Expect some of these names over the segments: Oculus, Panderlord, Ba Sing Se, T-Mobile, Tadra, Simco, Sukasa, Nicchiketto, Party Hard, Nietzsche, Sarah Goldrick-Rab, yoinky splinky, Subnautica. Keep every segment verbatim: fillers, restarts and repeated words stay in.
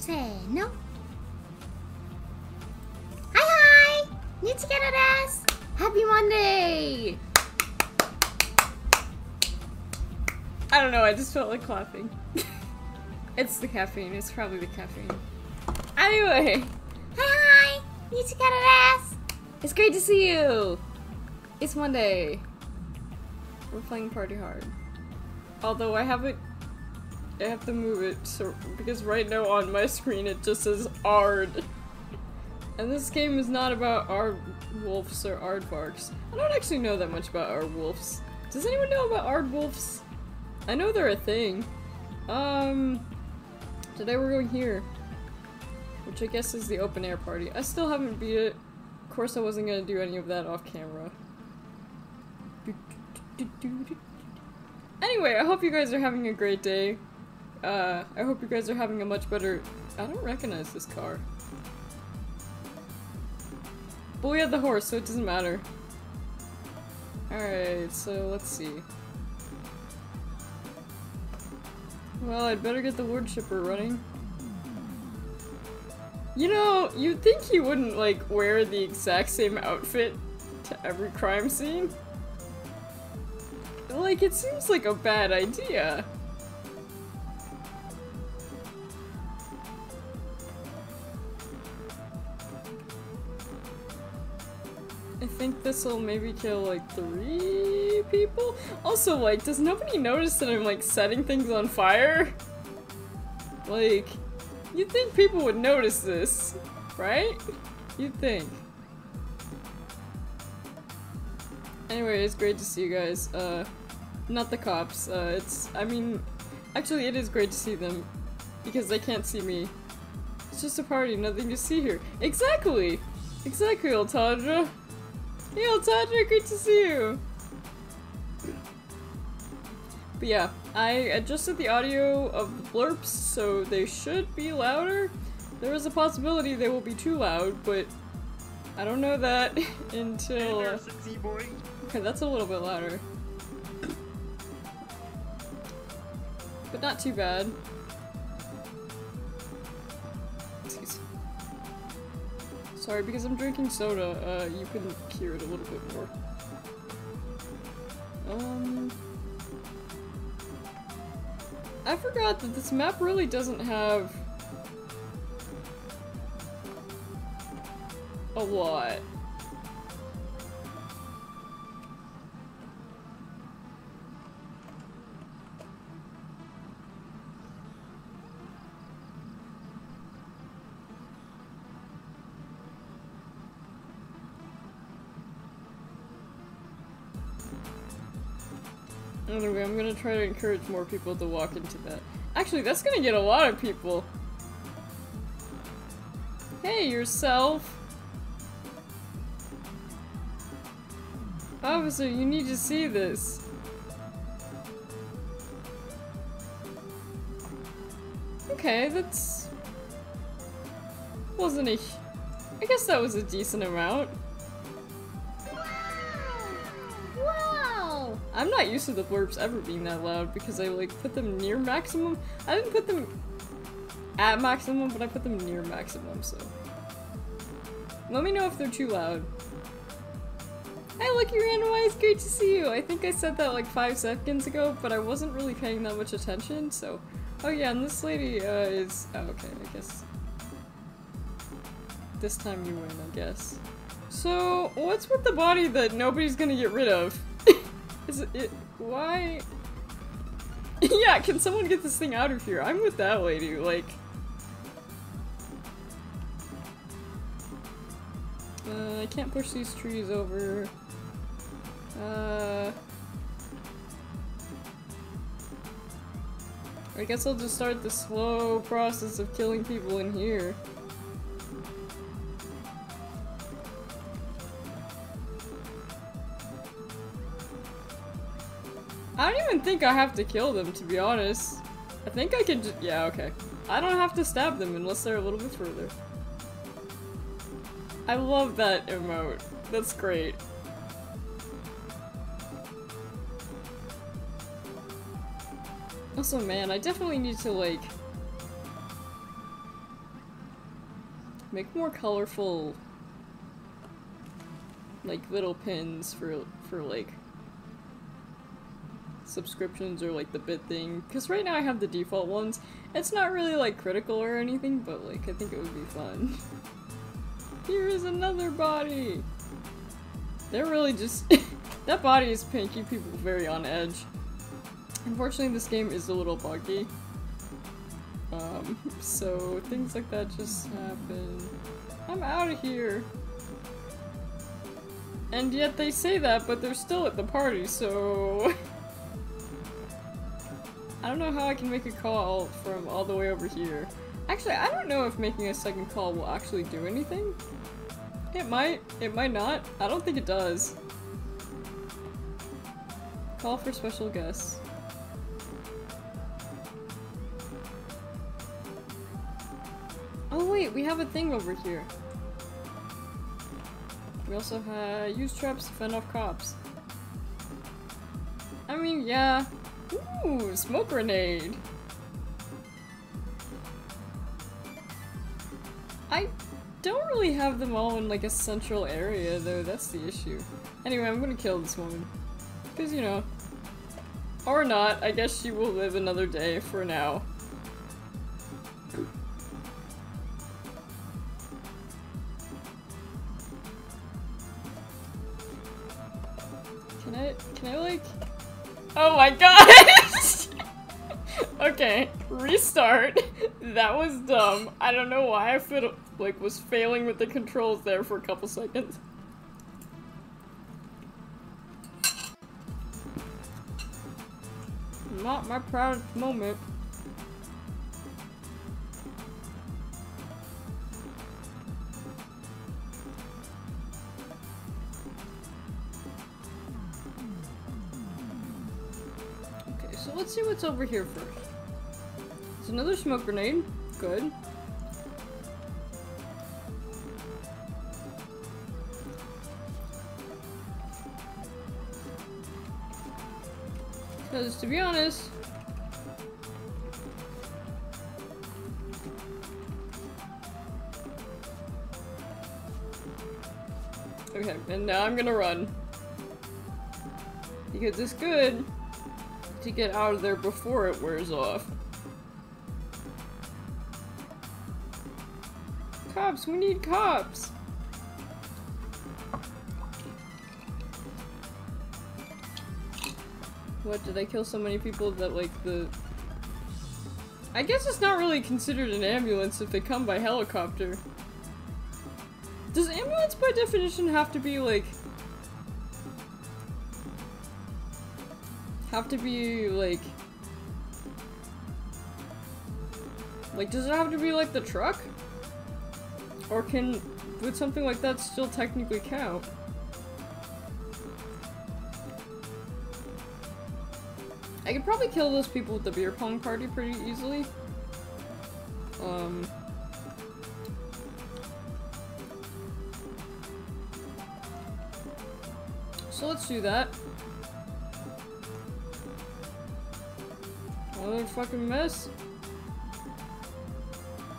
せーの。はいはい、Nicchikettoです。ハッピーマンデー。 I don't know, I just felt like clapping. It's the caffeine, it's probably the caffeine. Anyway, hi hi, Nicchikettoです. It's great to see you. It's Monday. We're playing Party Hard. Although I haven't, I have to move it so, because right now on my screen it just says Ard. And this game is not about Ard wolves or Aardvarks. I don't actually know that much about Ard wolves. Does anyone know about Ard wolves? I know they're a thing. Um, today we're going here, which I guess is the open air party. I still haven't beat it. Of course I wasn't gonna do any of that off camera. Anyway, I hope you guys are having a great day. Uh, I hope you guys are having a much better- I don't recognize this car. But we had the horse, so it doesn't matter. Alright, so let's see. Well, I'd better get the wood chipper running. You know, you'd think he wouldn't, like, wear the exact same outfit to every crime scene. Like, it seems like a bad idea. I think this'll maybe kill, like, three people? Also, like, does nobody notice that I'm, like, setting things on fire? Like... You'd think people would notice this, right? You'd think. Anyway, it's great to see you guys. Uh, not the cops. Uh, it's, I mean, actually it is great to see them because they can't see me. It's just a party, nothing to see here. Exactly! Exactly, old Tadra. Hey, old Tadra, great to see you! But yeah, I adjusted the audio of the blurps, so they should be louder. There is a possibility they will be too loud, but I don't know that until... Uh... Okay, that's a little bit louder. But not too bad. Jeez. Sorry, because I'm drinking soda, uh, you can hear it a little bit more. Um... I forgot that this map really doesn't have a lot. Anyway, I'm gonna try to encourage more people to walk into that. Actually, that's gonna get a lot of people. Hey, yourself! Officer, you need to see this. Okay, that's... Wasn't a... I guess that was a decent amount. I'm not used to the blurps ever being that loud because I like put them near maximum. I didn't put them at maximum, but I put them near maximum, so. Let me know if they're too loud. Hey, Lucky Randomized, great to see you! I think I said that like five seconds ago, but I wasn't really paying that much attention, so. Oh yeah, and this lady uh, is, oh, okay, I guess. This time you win, I guess. So, what's with the body that nobody's gonna get rid of? Is it- why? Yeah, can someone get this thing out of here? I'm with that lady, like... Uh, I can't push these trees over... Uh... I guess I'll just start the slow process of killing people in here. I don't even think I have to kill them, to be honest. I think I can just- yeah, okay. I don't have to stab them unless they're a little bit further. I love that emote. That's great. Also, man, I definitely need to, like... Make more colorful, like, little pins for, for like, subscriptions or, like, the bid thing. Because right now I have the default ones. It's not really, like, critical or anything, but, like, I think it would be fun. Here is another body! They're really just... that body is paying people very on edge. Unfortunately, this game is a little buggy. Um, so things like that just happen. I'm out of here! And yet they say that, but they're still at the party, so... I don't know how I can make a call from all the way over here. Actually, I don't know if making a second call will actually do anything. It might. It might not. I don't think it does. Call for special guests. Oh wait, we have a thing over here. We also have use traps to fend off cops. I mean, yeah. Ooh, smoke grenade! I don't really have them all in like a central area though, that's the issue. Anyway, I'm gonna kill this woman. Because, you know. Or not, I guess she will live another day for now. Can I, can I like... Oh my gosh! Okay, restart. That was dumb. I don't know why I feel like was failing with the controls there for a couple seconds. Not my proudest moment. Let's see what's over here first. It's another smoke grenade. Good. Because, to be honest... Okay, and now I'm gonna run. Because it's good to get out of there before it wears off. Cops! We need cops! What, did I kill so many people that, like, the... I guess it's not really considered an ambulance if they come by helicopter. Does ambulance by definition have to be, like... have to be, like... Like, does it have to be, like, the truck? Or can... would something like that still technically count? I could probably kill those people with the beer pong party pretty easily. Um... So let's do that. Another fucking mess.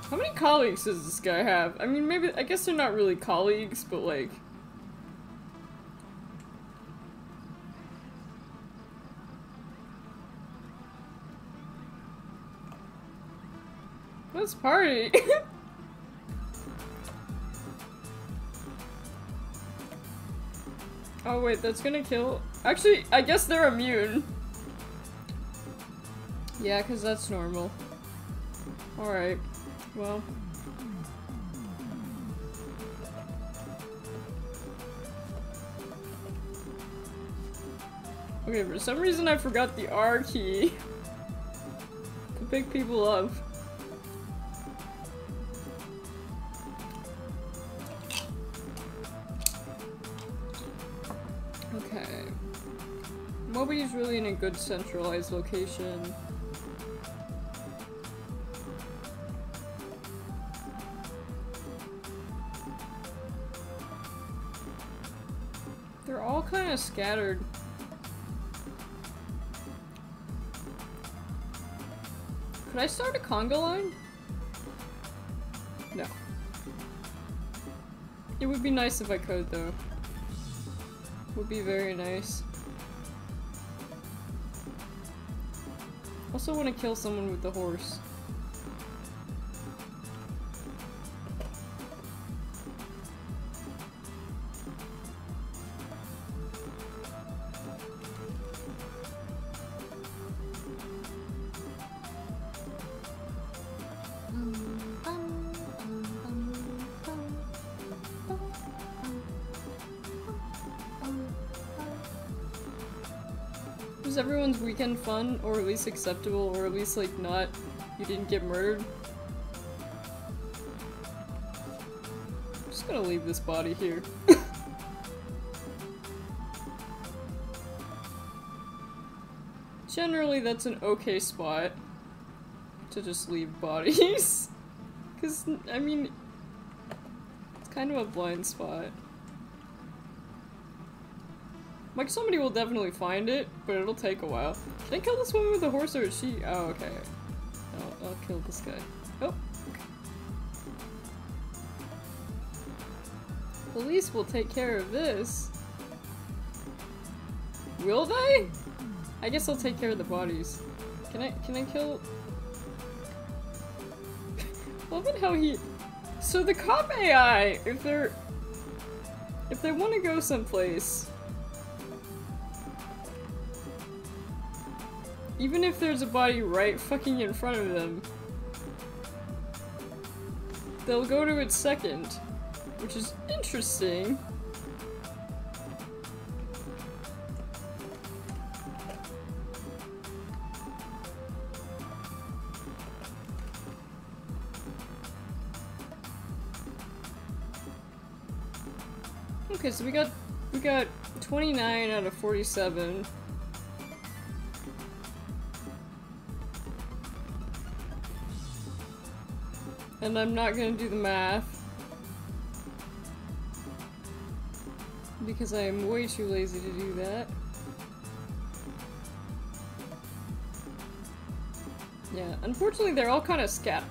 How many colleagues does this guy have? I mean, maybe- I guess they're not really colleagues, but like... Let's party! Oh wait, that's gonna kill- actually, I guess they're immune. Yeah, because that's normal. Alright. Well. Okay, for some reason I forgot the R key. To pick people up. Okay. Moby's really in a good centralized location. Kind of scattered. Could I start a conga line? No. It would be nice if I could, though. Would be very nice. Also want to kill someone with the horse. Weekend fun, or at least acceptable, or at least like not, you didn't get murdered. I'm just gonna leave this body here. Generally that's an okay spot to just leave bodies, because I mean it's kind of a blind spot. Like, somebody will definitely find it, but it'll take a while. Should I kill this woman with the horse, or is she- oh, okay. I'll, I'll kill this guy. Oh, okay. Police will take care of this. Will they? I guess I'll take care of the bodies. Can I- can I kill- I love it how he- so the cop A I, if they're- if they want to go someplace, even if there's a body right fucking in front of them, they'll go to it second, which is interesting. Okay, so we got we got twenty-nine out of forty-seven. And I'm not gonna do the math, because I am way too lazy to do that. Yeah, unfortunately they're all kind of scat-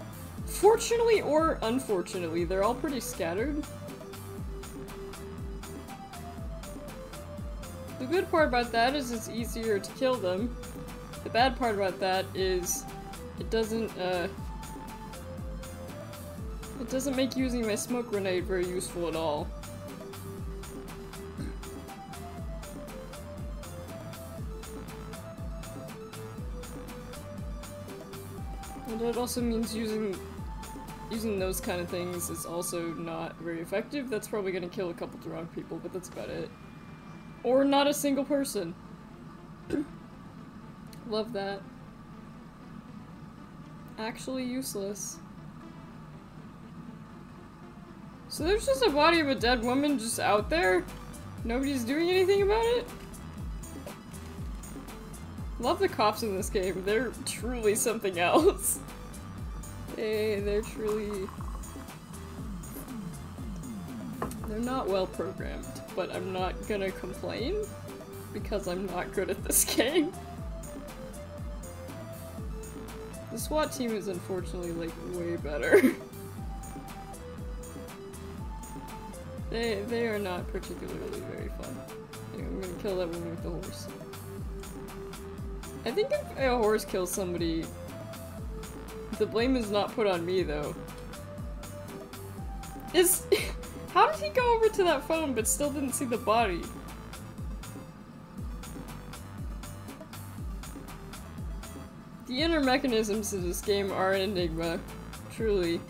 fortunately or unfortunately, they're all pretty scattered. The good part about that is it's easier to kill them. The bad part about that is it doesn't, uh... it doesn't make using my smoke grenade very useful at all. And it also means using using those kind of things is also not very effective. That's probably gonna kill a couple drunk people, but that's about it. Or not a single person. Love that. Actually useless. So there's just a body of a dead woman just out there? Nobody's doing anything about it? Love the cops in this game. They're truly something else. They, they're truly... they're not well programmed, but I'm not gonna complain because I'm not good at this game. The SWAT team is unfortunately, like, way better. They, they are not particularly very fun. Anyway, I'm gonna kill that woman with the horse. I think if a horse kills somebody, the blame is not put on me, though. Is- how did he go over to that phone but still didn't see the body? The inner mechanisms of this game are an enigma, truly.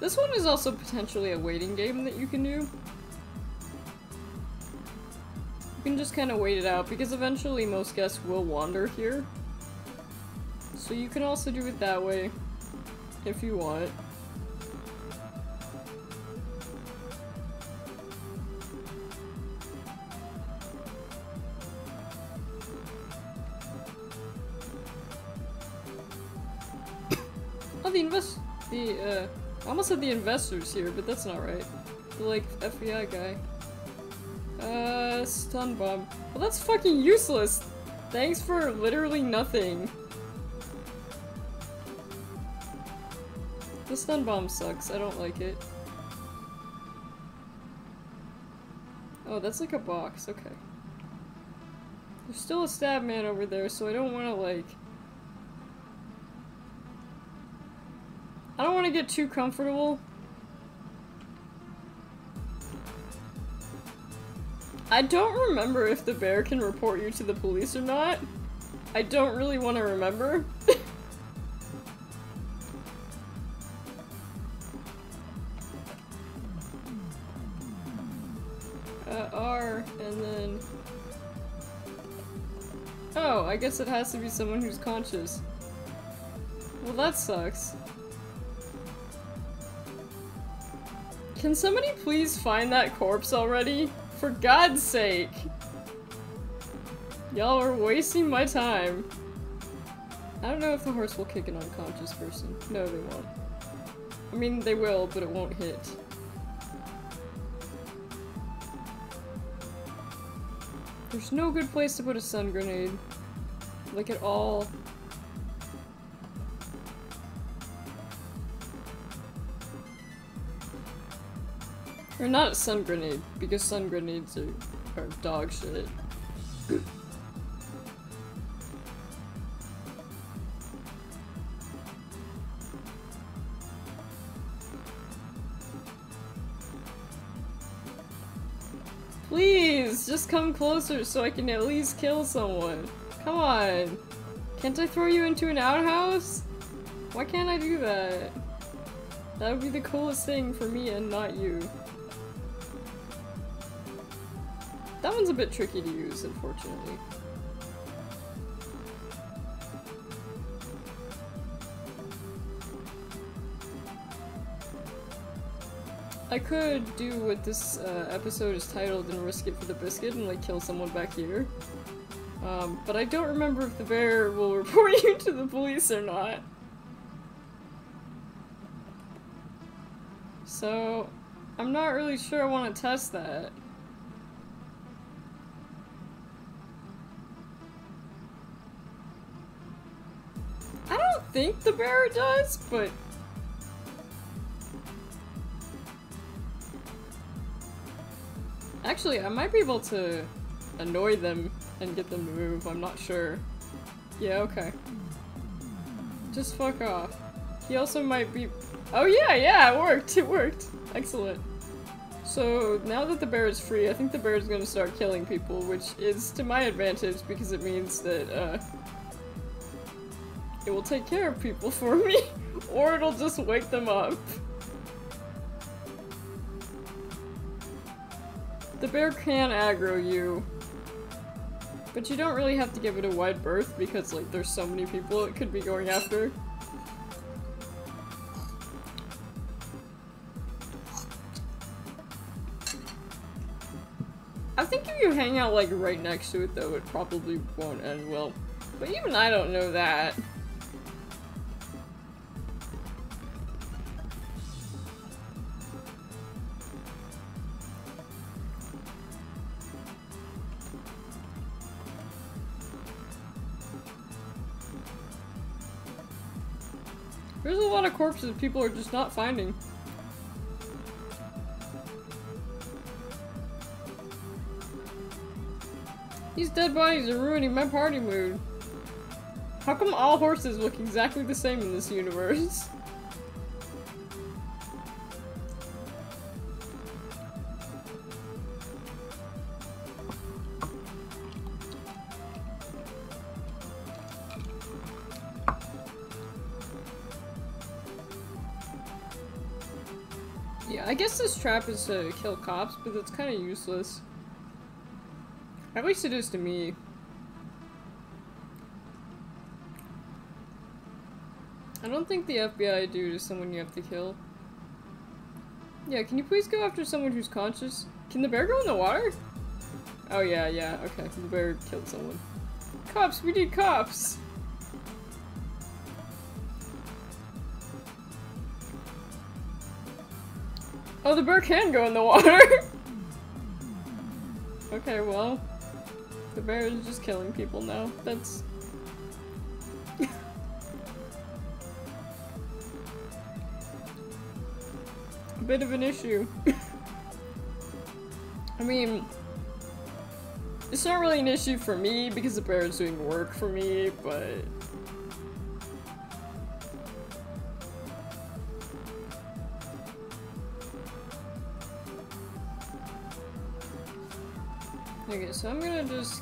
This one is also potentially a waiting game that you can do. You can just kind of wait it out, because eventually most guests will wander here. So you can also do it that way, if you want. Oh, the invest- the, uh... I almost had the investors here, but that's not right. The, like, F B I guy. Uh, stun bomb. Well, that's fucking useless! Thanks for literally nothing. The stun bomb sucks. I don't like it. Oh, that's like a box. Okay. There's still a stab man over there, so I don't want to, like... I don't want to get too comfortable. I don't remember if the bear can report you to the police or not. I don't really want to remember. uh, R, and then... Oh, I guess it has to be someone who's conscious. Well, that sucks. Can somebody please find that corpse already? For God's sake! Y'all are wasting my time. I don't know if the horse will kick an unconscious person. No, they won't. I mean, they will, but it won't hit. There's no good place to put a sun grenade. Like at all. Or not a sun grenade, because sun grenades are, are dog shit. Please, just come closer so I can at least kill someone. Come on. Can't I throw you into an outhouse? Why can't I do that? That would be the coolest thing for me and not you. That one's a bit tricky to use, unfortunately. I could do what this uh, episode is titled and risk it for the biscuit and like kill someone back here. Um, but I don't remember if the bear will report you to the police or not. So, I'm not really sure I want to test that. I don't think the bear does, but... Actually, I might be able to annoy them and get them to move, I'm not sure. Yeah, okay. Just fuck off. He also might be- Oh yeah, yeah, it worked! It worked! Excellent. So, now that the bear is free, I think the bear is gonna start killing people, which is to my advantage because it means that, uh... it will take care of people for me, or it'll just wake them up. The bear can aggro you, but you don't really have to give it a wide berth because, like, there's so many people it could be going after. I think if you hang out, like, right next to it, though, it probably won't end well. But even I don't know that. There's a lot of corpses people are just not finding. These dead bodies are ruining my party mood. How come all horses look exactly the same in this universe? I guess this trap is to kill cops, but that's kind of useless. At least it is to me. I don't think the F B I dude is someone you have to kill. Yeah, can you please go after someone who's conscious? Can the bear go in the water? Oh yeah, yeah, okay. The bear killed someone. Cops, we need cops! Oh, the bear can go in the water! Okay, well... The bear is just killing people now. That's... bit of an issue. I mean, it's not really an issue for me because the bear is doing work for me, but... Okay, so I'm gonna just...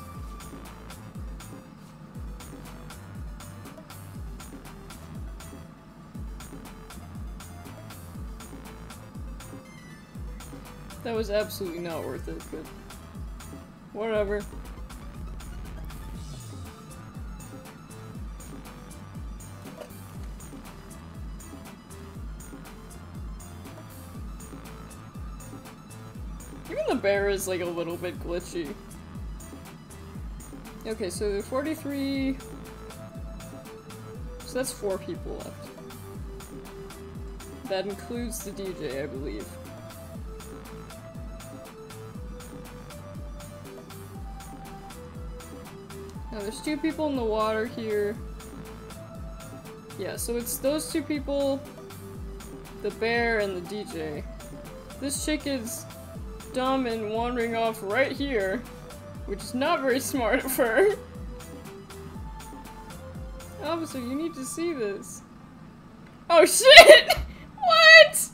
That was absolutely not worth it, but whatever. Even the bear is like a little bit glitchy. Okay, so forty-three... So that's four people left. That includes the D J, I believe. Now there's two people in the water here. Yeah, so it's those two people, the bear and the D J. This chick is dumb and wandering off right here, which is not very smart of her. Officer, you need to see this. Oh shit! What?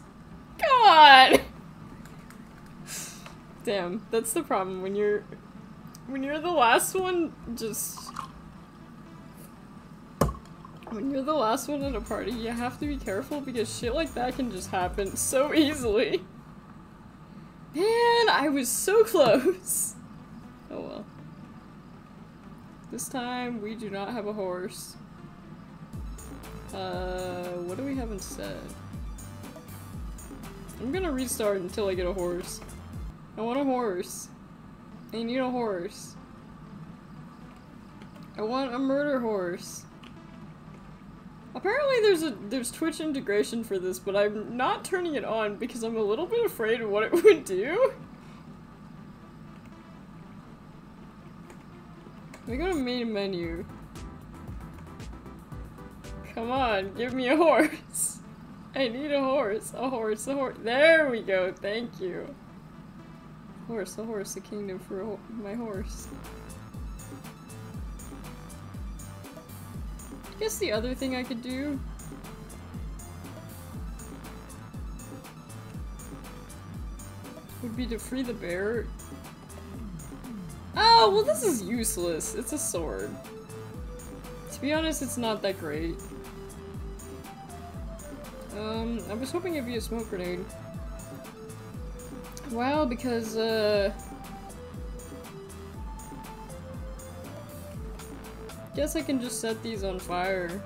Come on! Damn, that's the problem when you're... When you're the last one, just... When you're the last one at a party, you have to be careful because shit like that can just happen so easily. Man, I was so close! Oh well. This time, we do not have a horse. Uh, what do we have instead? I'm gonna restart until I get a horse. I want a horse. I need a horse. I want a murder horse. Apparently there's a there's Twitch integration for this, but I'm not turning it on because I'm a little bit afraid of what it would do. We go to main menu. Come on, give me a horse. I need a horse, a horse, a horse. There we go, thank you. Horse, a horse, a kingdom for a ho my horse. I guess the other thing I could do... would be to free the bear. Oh, well this is useless. It's a sword. To be honest, it's not that great. Um, I was hoping it'd be a smoke grenade. Well, because, uh... guess I can just set these on fire.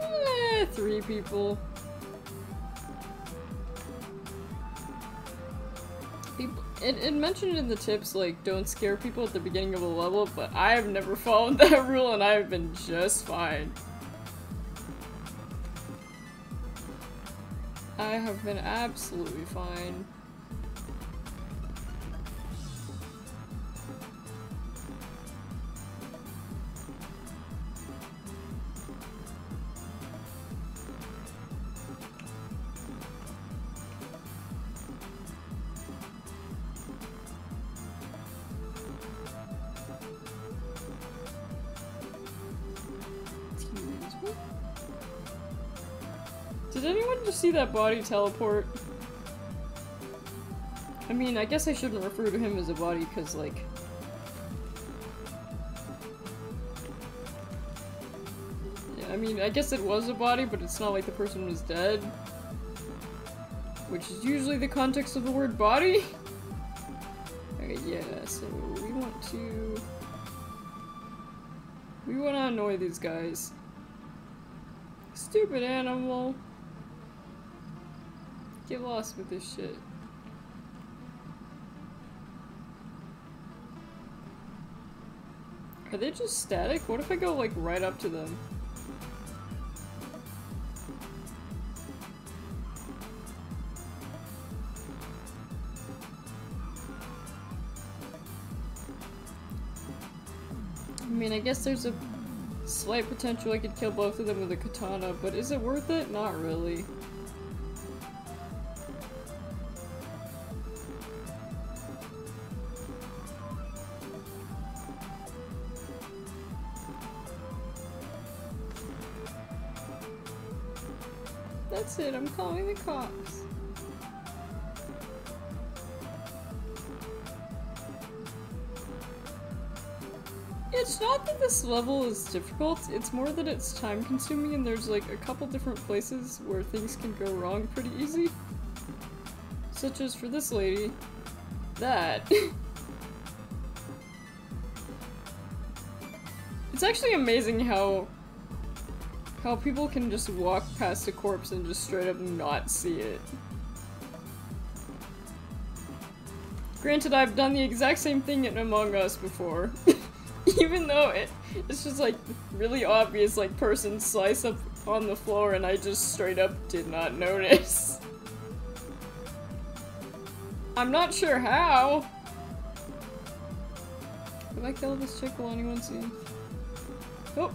Eh, three people. people it, it mentioned in the tips, like, don't scare people at the beginning of a level, but I have never followed that rule and I've been just fine. I have been absolutely fine. See that body teleport? I mean, I guess I shouldn't refer to him as a body because, like... Yeah, I mean, I guess it was a body, but it's not like the person was dead. Which is usually the context of the word body. Okay, yeah, so we want to... We want to annoy these guys. Stupid animal. Get lost with this shit. Are they just static? What if I go like right up to them? I mean, I guess there's a slight potential I could kill both of them with a katana, but is it worth it? Not really. That's it, I'm calling the cops. It's not that this level is difficult, it's more that it's time consuming and there's like a couple different places where things can go wrong pretty easy. Such as for this lady. That. It's actually amazing how How people can just walk past a corpse and just straight up not see it. Granted, I've done the exact same thing in Among Us before. Even though it, it's just like really obvious, like person slice up on the floor and I just straight up did not notice. I'm not sure how. If I kill this chick, will anyone see? Oh.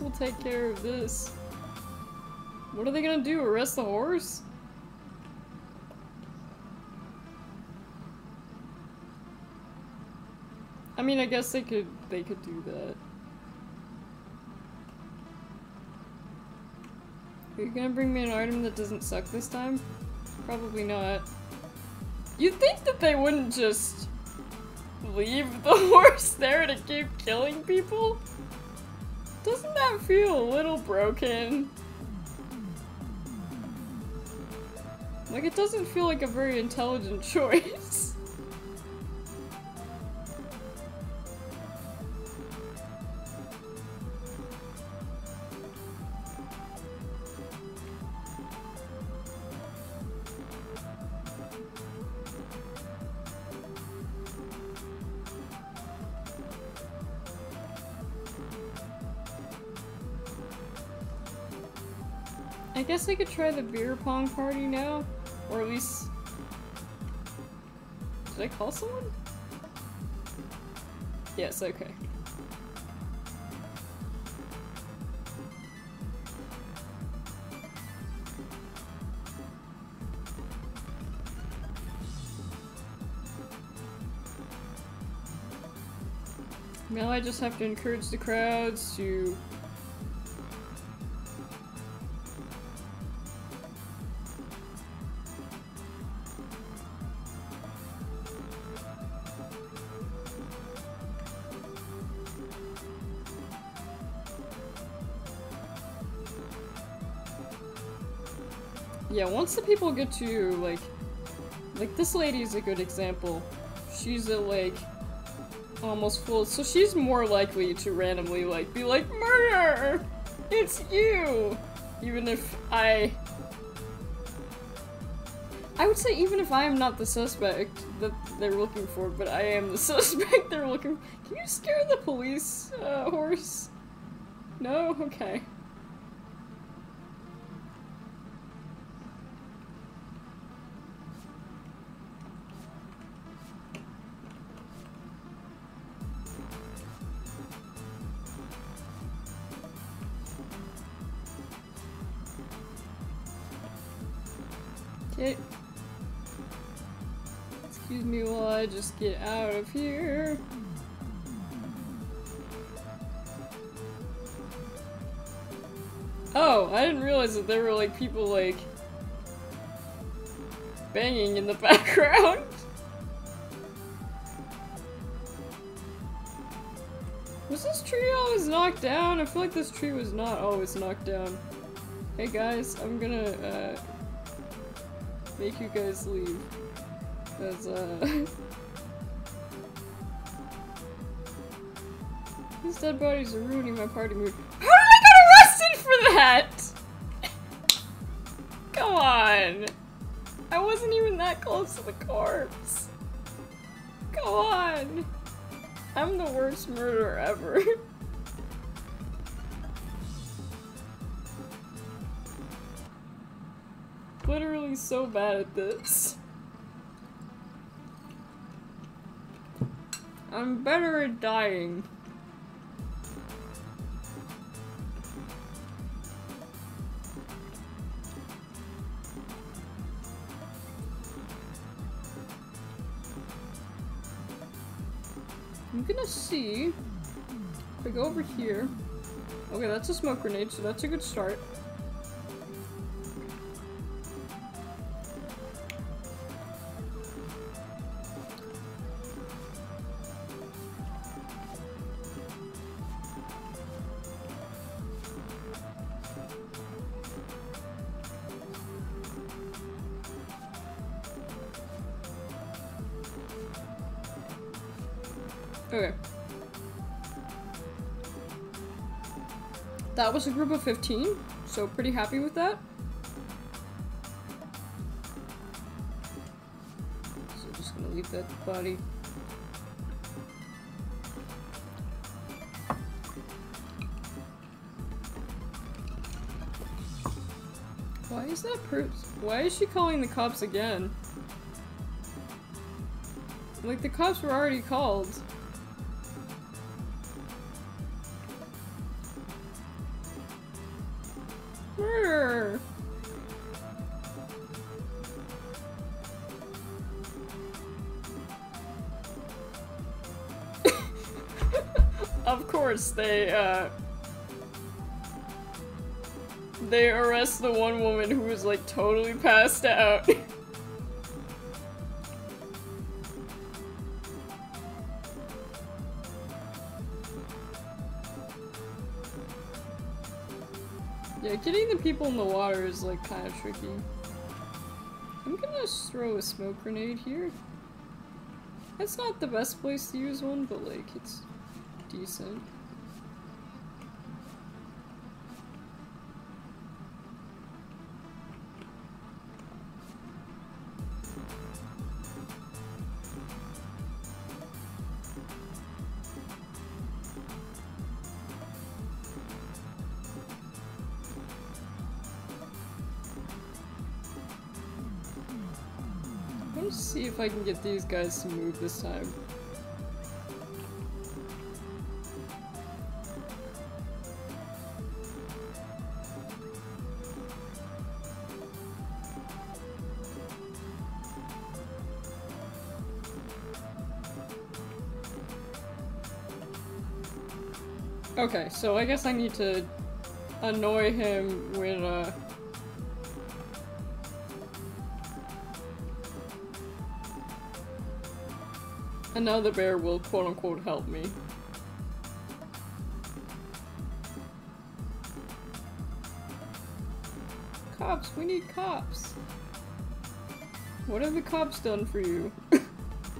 We'll take care of this. What are they gonna do? Arrest the horse? I mean, I guess they could they could do that. Are you gonna bring me an item that doesn't suck this time? Probably not. You'd think that they wouldn't just leave the horse there to keep killing people? Doesn't that feel a little broken? Like, it doesn't feel like a very intelligent choice. I guess I could try the beer pong party now, or at least... Did I call someone? Yes, okay. Now I just have to encourage the crowds to... Yeah, once the people get to, like, like this lady is a good example. She's at, like, almost full, so she's more likely to randomly, like, be like, murder! It's you! Even if I... I would say even if I am not the suspect that they're looking for, but I am the suspect they're looking for. Can you scare the police, uh, horse? No? Okay. It. Excuse me while I just get out of here. Oh, I didn't realize that there were like people like banging in the background. Was this tree always knocked down? I feel like this tree was not always knocked down. Hey guys, I'm gonna uh make you guys leave. Cause, uh... these dead bodies are ruining my party mood. How did I get arrested for that?! Come on! I wasn't even that close to the corpse! Come on! I'm the worst murderer ever. Literally so bad at this. I'm better at dying. I'm gonna see if I go over here. Okay, that's a smoke grenade, so that's a good start. Okay. That was a group of fifteen, so pretty happy with that. So just gonna leave that body. Why is that person? Why is she calling the cops again? Like, the cops were already called. Murder. Of course, they, uh... they arrest the one woman who was, like, totally passed out. Yeah, getting the people in the water is, like, kind of tricky. I'm gonna just throw a smoke grenade here. It's not the best place to use one, but, like, it's decent. See if I can get these guys to move this time. Okay, so I guess I need to annoy him with uh another bear will quote-unquote help me. Cops, we need cops. What have the cops done for you?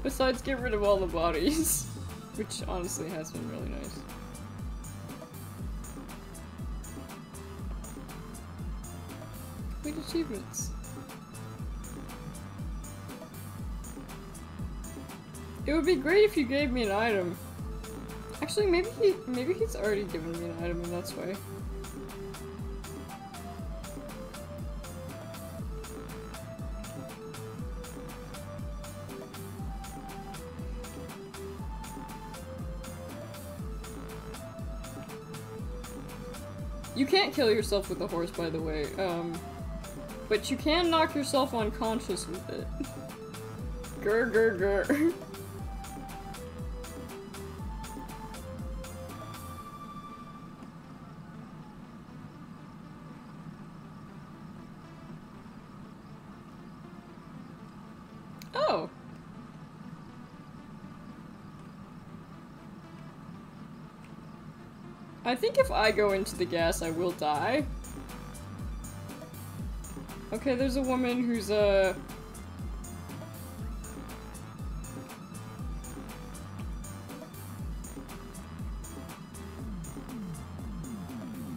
Besides get rid of all the bodies. Which honestly has been really nice. Great achievements. It would be great if you gave me an item. Actually, maybe he maybe he's already given me an item, and that's why. You can't kill yourself with a horse, by the way, um, but you can knock yourself unconscious with it. Grr, grr, grr. Oh. I think if I go into the gas, I will die. Okay, there's a woman who's, uh...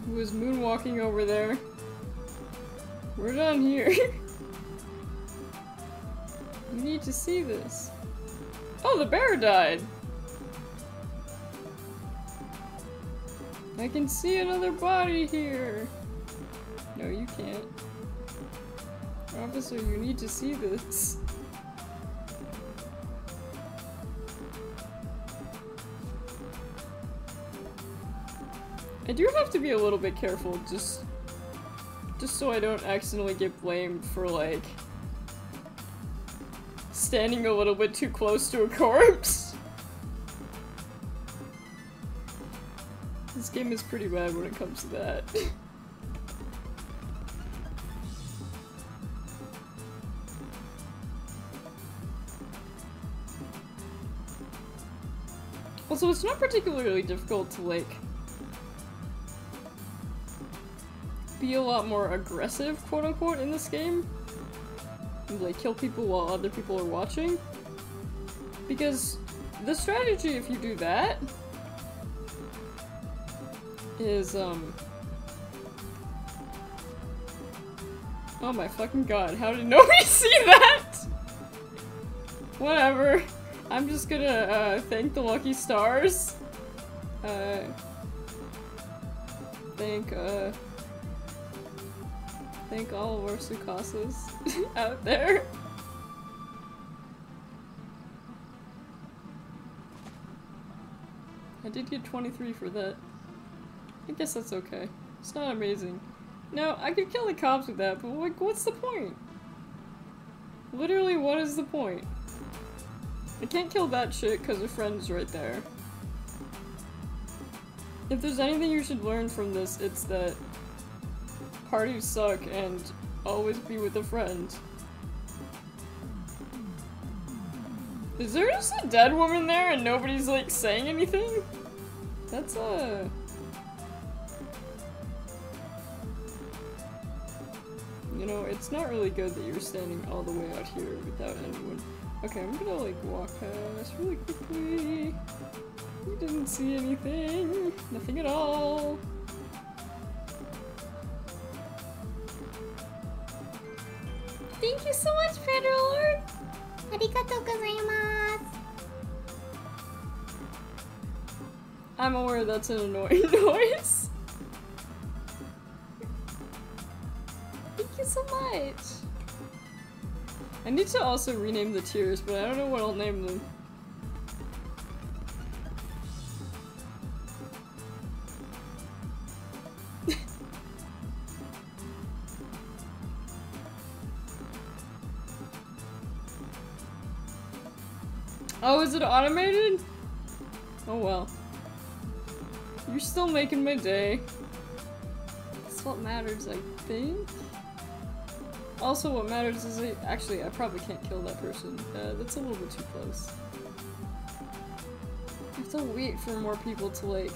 who is moonwalking over there. We're done here. You need to see this. Oh, the bear died! I can see another body here! No, you can't. Officer, you need to see this. I do have to be a little bit careful, just, just so I don't accidentally get blamed for, like, standing a little bit too close to a corpse. This game is pretty bad when it comes to that. Also, it's not particularly difficult to, like, be a lot more aggressive, quote-unquote, in this game. And, like, kill people while other people are watching. Because the strategy, if you do that, is, um... oh my fucking god, how did nobody see that?! Whatever. I'm just gonna, uh, thank the lucky stars. Uh... Thank, uh... thank all of our Sukasas out there. I did get twenty-three for that. I guess that's okay. It's not amazing. No, I could kill the cops with that, but like, what's the point? Literally, what is the point? I can't kill that shit because her friend's right there. If there's anything you should learn from this, it's that parties suck, and always be with a friend. Is there just a dead woman there and nobody's like saying anything? That's a... you know, it's not really good that you're standing all the way out here without anyone. Okay, I'm gonna like walk past really quickly. We didn't see anything. Nothing at all. Thank you so much, Pedro! Arigatou gozaimasu! I'm aware that's an annoying noise. Thank you so much! I need to also rename the tiers, but I don't know what I'll name them. Oh, is it automated? Oh well. You're still making my day. That's what matters, I think. Also, what matters is I- actually, I probably can't kill that person. Uh, that's a little bit too close. I have to wait for more people to, like,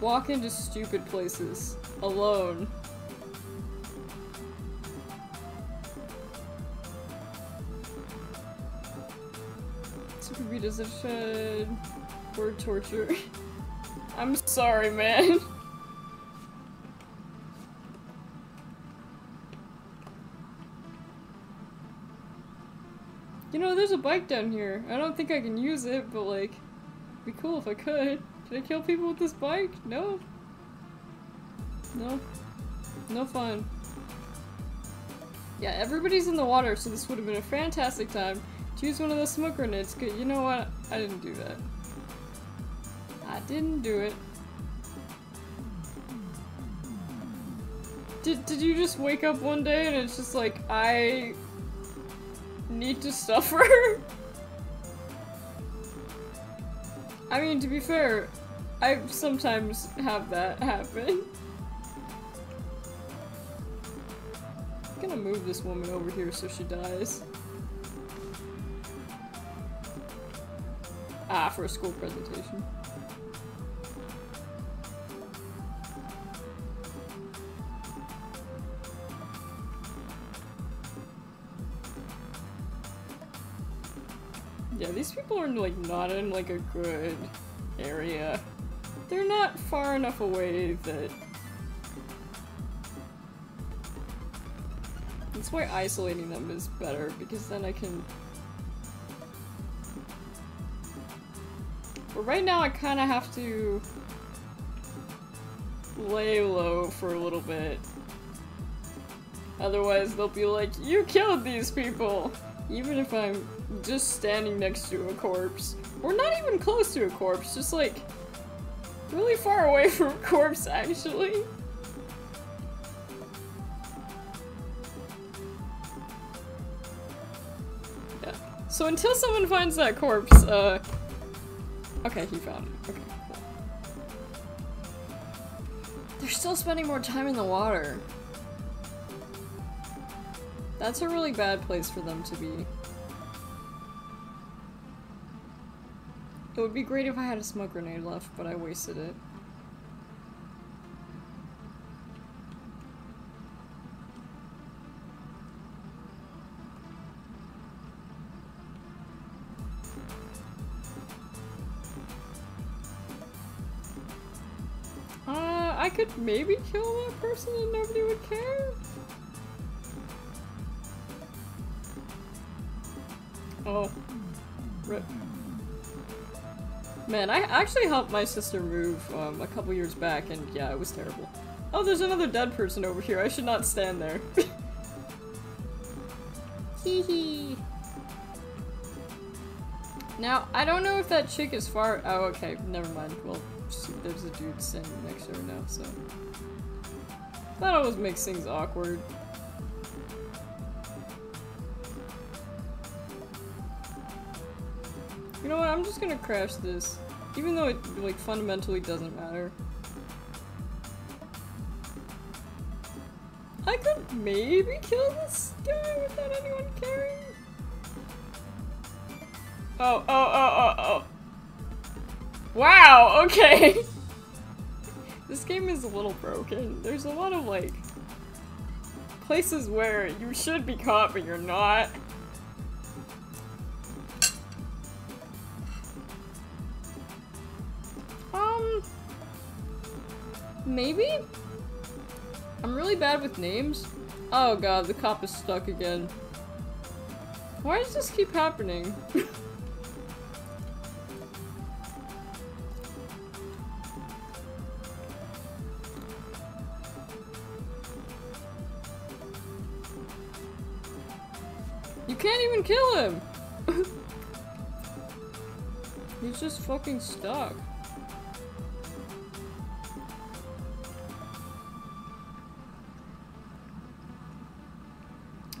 walk into stupid places. Alone. Does it shed word torture? I'm sorry, man. You know, there's a bike down here. I don't think I can use it, but like, it'd be cool if I could. Can I kill people with this bike? No. No. No fun. Yeah, everybody's in the water, so this would have been a fantastic time. Use one of those smoke grenades. Good. You know what? I didn't do that. I didn't do it. Did, did you just wake up one day and it's just like, I need to suffer? I mean, to be fair, I sometimes have that happen. I'm gonna move this woman over here so she dies. Ah, for a school presentation. Yeah, these people are like not in like a good area. They're not far enough away that... that's why isolating them is better, because then I can... but right now I kind of have to lay low for a little bit. Otherwise they'll be like, you killed these people! Even if I'm just standing next to a corpse. Or not even close to a corpse, just like really far away from a corpse actually. Yeah. So until someone finds that corpse, uh... okay, he found it. Okay, cool. They're still spending more time in the water. That's a really bad place for them to be. It would be great if I had a smoke grenade left, but I wasted it. Uh, I could maybe kill that person and nobody would care? Oh, rip. Man, I actually helped my sister move um, a couple years back, and yeah, it was terrible. Oh, there's another dead person over here. I should not stand there. Hee hee. Now, I don't know if that chick is far- oh, okay, never mind. Well, there's a dude standing next to her now, so. That always makes things awkward. You know what, I'm just gonna crash this. Even though it, like, fundamentally doesn't matter. I could maybe kill this guy without anyone caring? Oh, oh, oh, oh, oh. Wow, okay! This game is a little broken. There's a lot of, like, places where you should be caught, but you're not. Um, maybe? I'm really bad with names. Oh god, the cop is stuck again. Why does this keep happening? You can't even kill him! He's just fucking stuck.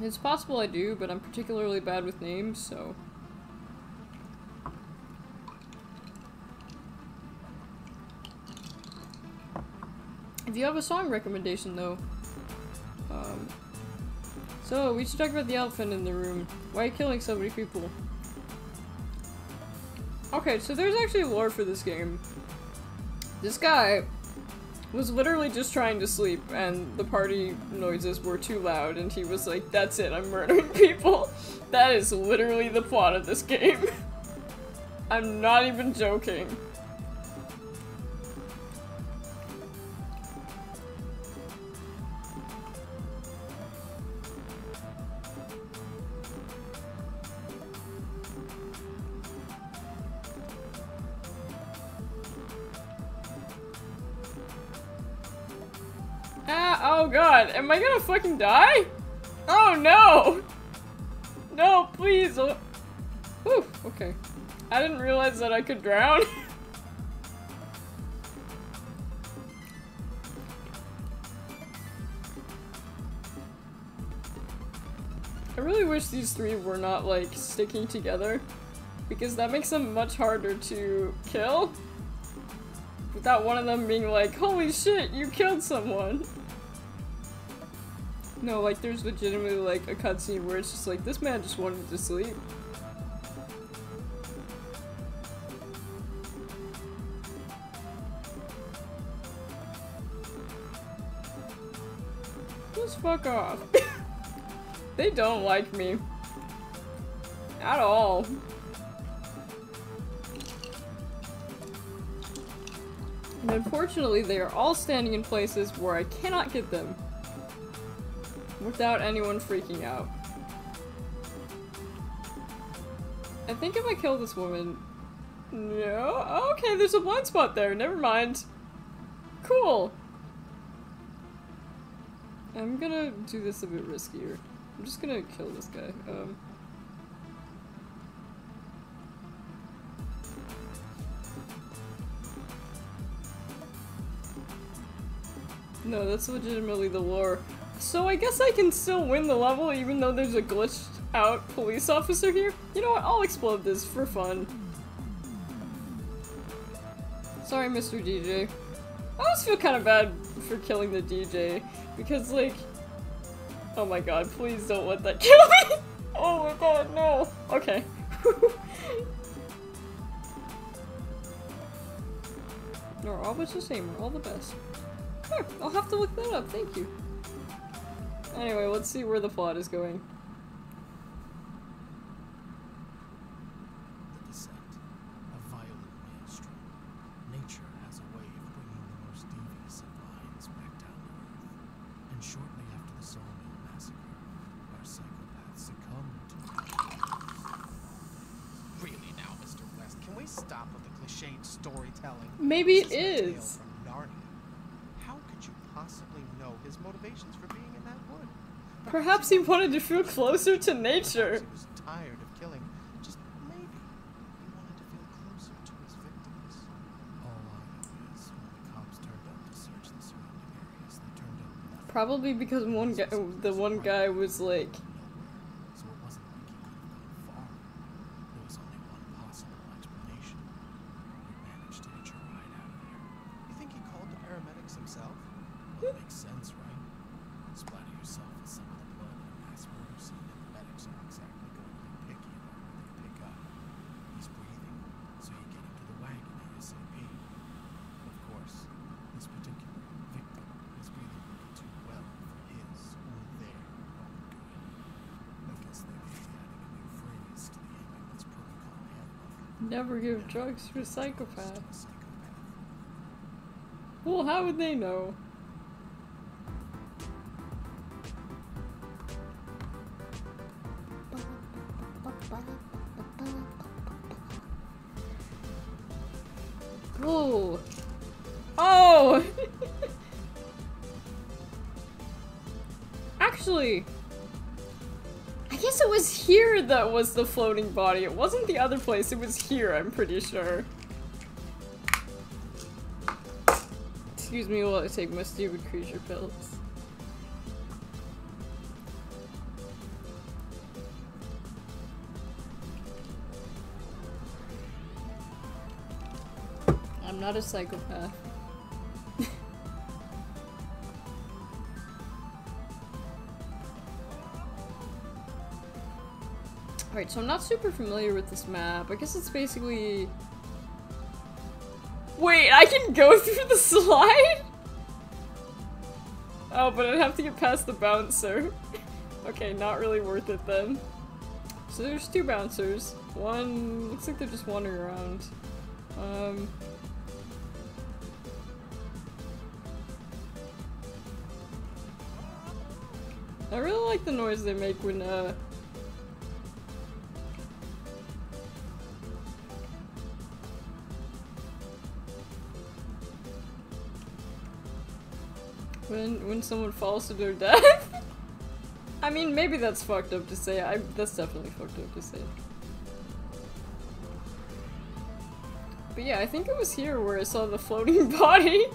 It's possible I do, but I'm particularly bad with names, so... If you have a song recommendation, though... Um, so, we should talk about the elephant in the room. Why are you killing so many people? Okay, so there's actually lore for this game. This guy... was literally just trying to sleep, and the party noises were too loud, and he was like, that's it, I'm murdering people. That is literally the plot of this game. I'm not even joking. Oh god, am I gonna fucking die? Oh no! No, please! Oh. Whew, okay. I didn't realize that I could drown. I really wish these three were not, like, sticking together, because that makes them much harder to kill. Without one of them being like, holy shit, you killed someone! No, like, there's legitimately, like, a cutscene where it's just like, this man just wanted to sleep. Just fuck off. They don't like me. At all. And unfortunately, they are all standing in places where I cannot get them. Without anyone freaking out. I think if I kill this woman... No? Okay, there's a blind spot there, never mind. Cool. I'm gonna do this a bit riskier. I'm just gonna kill this guy. Um, no, that's legitimately the lore. So I guess I can still win the level even though there's a glitched out police officer here? You know what, I'll explode this for fun. Sorry, Mister D J. I always feel kind of bad for killing the D J, because like, oh my god, please don't let that kill me! Oh my god, no! Okay. No, we're all much the same, we're all the best. Sure, I'll have to look that up, thank you. Anyway, let's see where the plot is going. Maybe it is. How could you possibly know his motivations for being in that wood? Perhaps he wanted to feel closer to nature. He was tired of killing. Just maybe he wanted to feel closer to his victims. All I know is when the cops turned up to search the surrounding areas, they turned up. Probably because one guy, the one guy was like. Never give drugs to a psychopath. Well, how would they know? Whoa! Oh! Actually, I guess it was here that was the floating body. It wasn't the other place, it was here, I'm pretty sure. Excuse me while I take my stupid creature pills. I'm not a psychopath. Alright, so I'm not super familiar with this map. I guess it's basically... Wait, I can go through the slide? Oh, but I'd have to get past the bouncer. Okay, not really worth it then. So there's two bouncers. One... looks like they're just wandering around. Um... I really like the noise they make when, uh... When, when someone falls to their death? I mean, maybe that's fucked up to say. I, that's definitely fucked up to say. But yeah, I think it was here where I saw the floating body.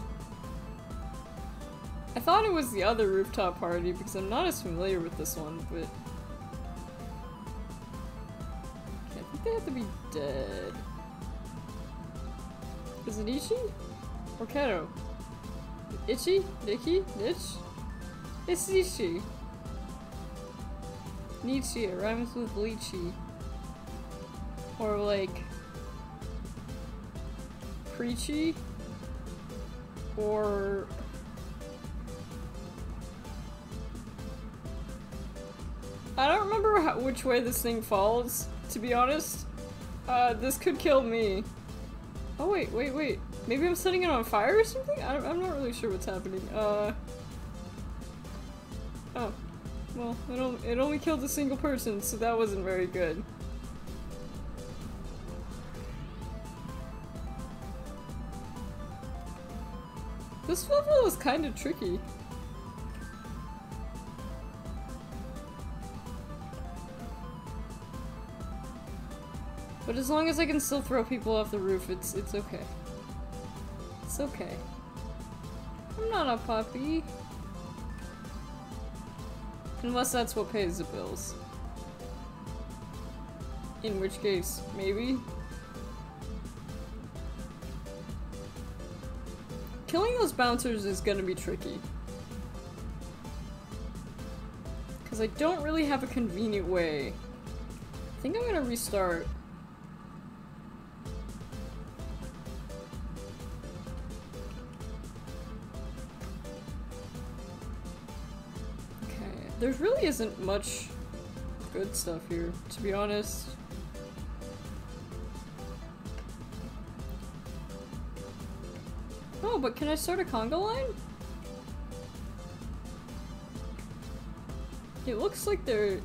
I thought it was the other rooftop party because I'm not as familiar with this one, but... Okay, I think they have to be dead. Is it Ichi? Or Keto? Itchy? Nicky? Nitch? It's Nietzsche. Nietzsche, it rhymes with lychee. Or like... preachy? Or... I don't remember how, which way this thing falls, to be honest. Uh, this could kill me. Oh wait, wait, wait. Maybe I'm setting it on fire or something? I, I'm not really sure what's happening. Uh... Oh. Well, it, on it only killed a single person, so that wasn't very good. This level is kind of tricky. But as long as I can still throw people off the roof, it's it's okay. It's okay. I'm not a puppy. Unless that's what pays the bills. In which case, maybe. Killing those bouncers is gonna be tricky. Because I don't really have a convenient way. I think I'm gonna restart. There really isn't much good stuff here, to be honest. Oh, but can I start a conga line? It looks like they're...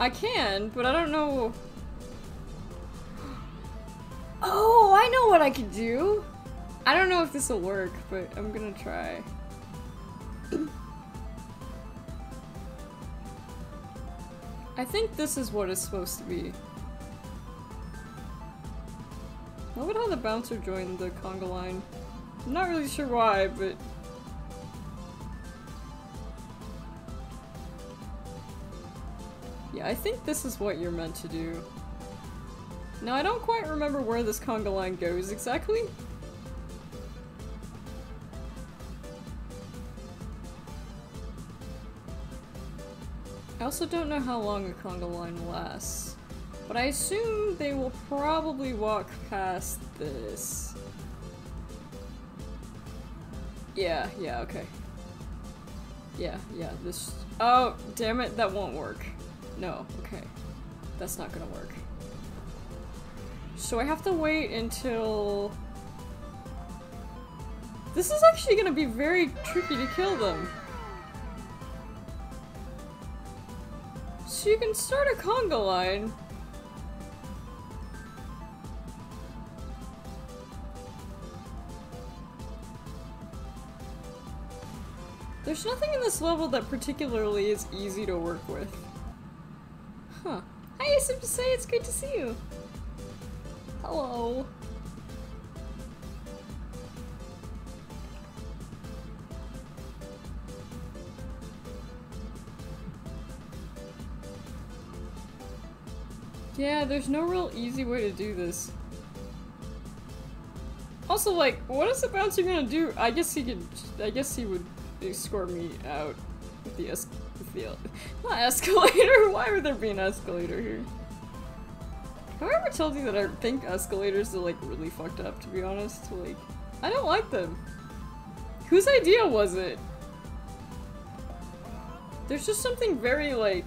I can, but I don't know... Oh, I know what I can do! I don't know if this will work, but I'm gonna try. I think this is what it's supposed to be. What would have the bouncer joined the conga line? I'm not really sure why, but... Yeah, I think this is what you're meant to do. Now, I don't quite remember where this conga line goes exactly. I also don't know how long a conga line lasts, but I assume they will probably walk past this. Yeah, yeah, okay. Yeah, yeah, this- oh, damn it, that won't work. No, okay. That's not gonna work. So I have to wait until... This is actually gonna be very tricky to kill them. So you can start a conga line. There's nothing in this level that particularly is easy to work with. Huh. Hi, Asim to say, it's good to see you. Hello. Yeah, there's no real easy way to do this. Also, like, what is the bouncer gonna do? I guess he could- I guess he would escort me out with the es- with the el- not escalator! Why would there be an escalator here? Have I ever told you that I think escalators are, like, really fucked up, to be honest? Like, I don't like them. Whose idea was it? There's just something very, like...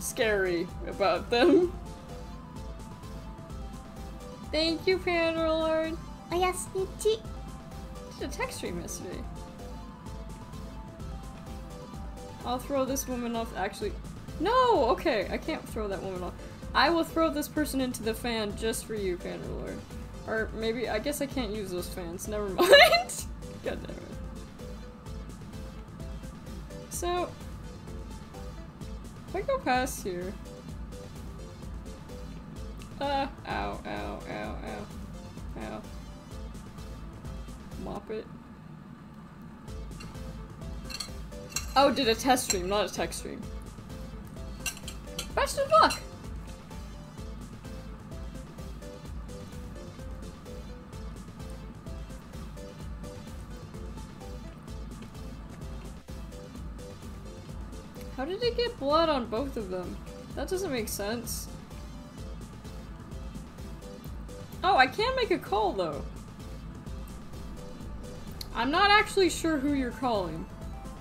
scary about them. Thank you, Panderlord. I asked you to did a text stream yesterday. I'll throw this woman off. Actually, no. Okay, I can't throw that woman off. I will throw this person into the fan just for you, Panderlord. Or maybe I guess I can't use those fans. Never mind. God damn it. So. If I go past here... Ah, uh, ow, ow, ow, ow, ow. Mop it. Oh, did a test stream, not a text stream. Best of luck! How did they get blood on both of them? That doesn't make sense. Oh, I can make a call, though. I'm not actually sure who you're calling.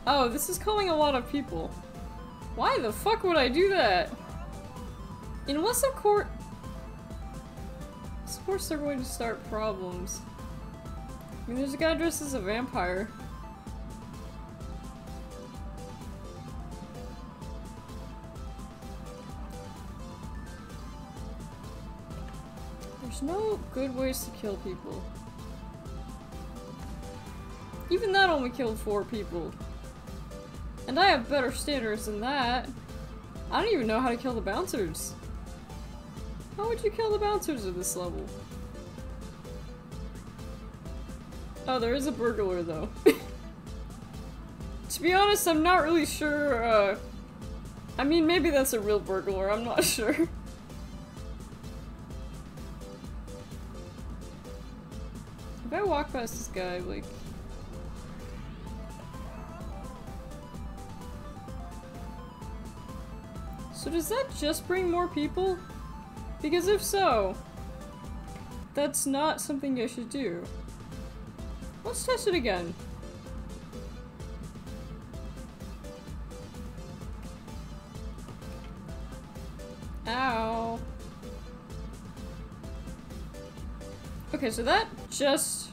Oh, this is calling a lot of people. Why the fuck would I do that? Unless, of course... Of course they're going to start problems. I mean, there's a guy dressed as a vampire. There's no good ways to kill people. Even that only killed four people. And I have better standards than that. I don't even know how to kill the bouncers. How would you kill the bouncers at this level? Oh, there is a burglar though. To be honest, I'm not really sure, uh... I mean, maybe that's a real burglar, I'm not sure. If I walk past this guy, like... So does that just bring more people? Because if so, that's not something I should do. Let's test it again. Ow. Okay, so that just...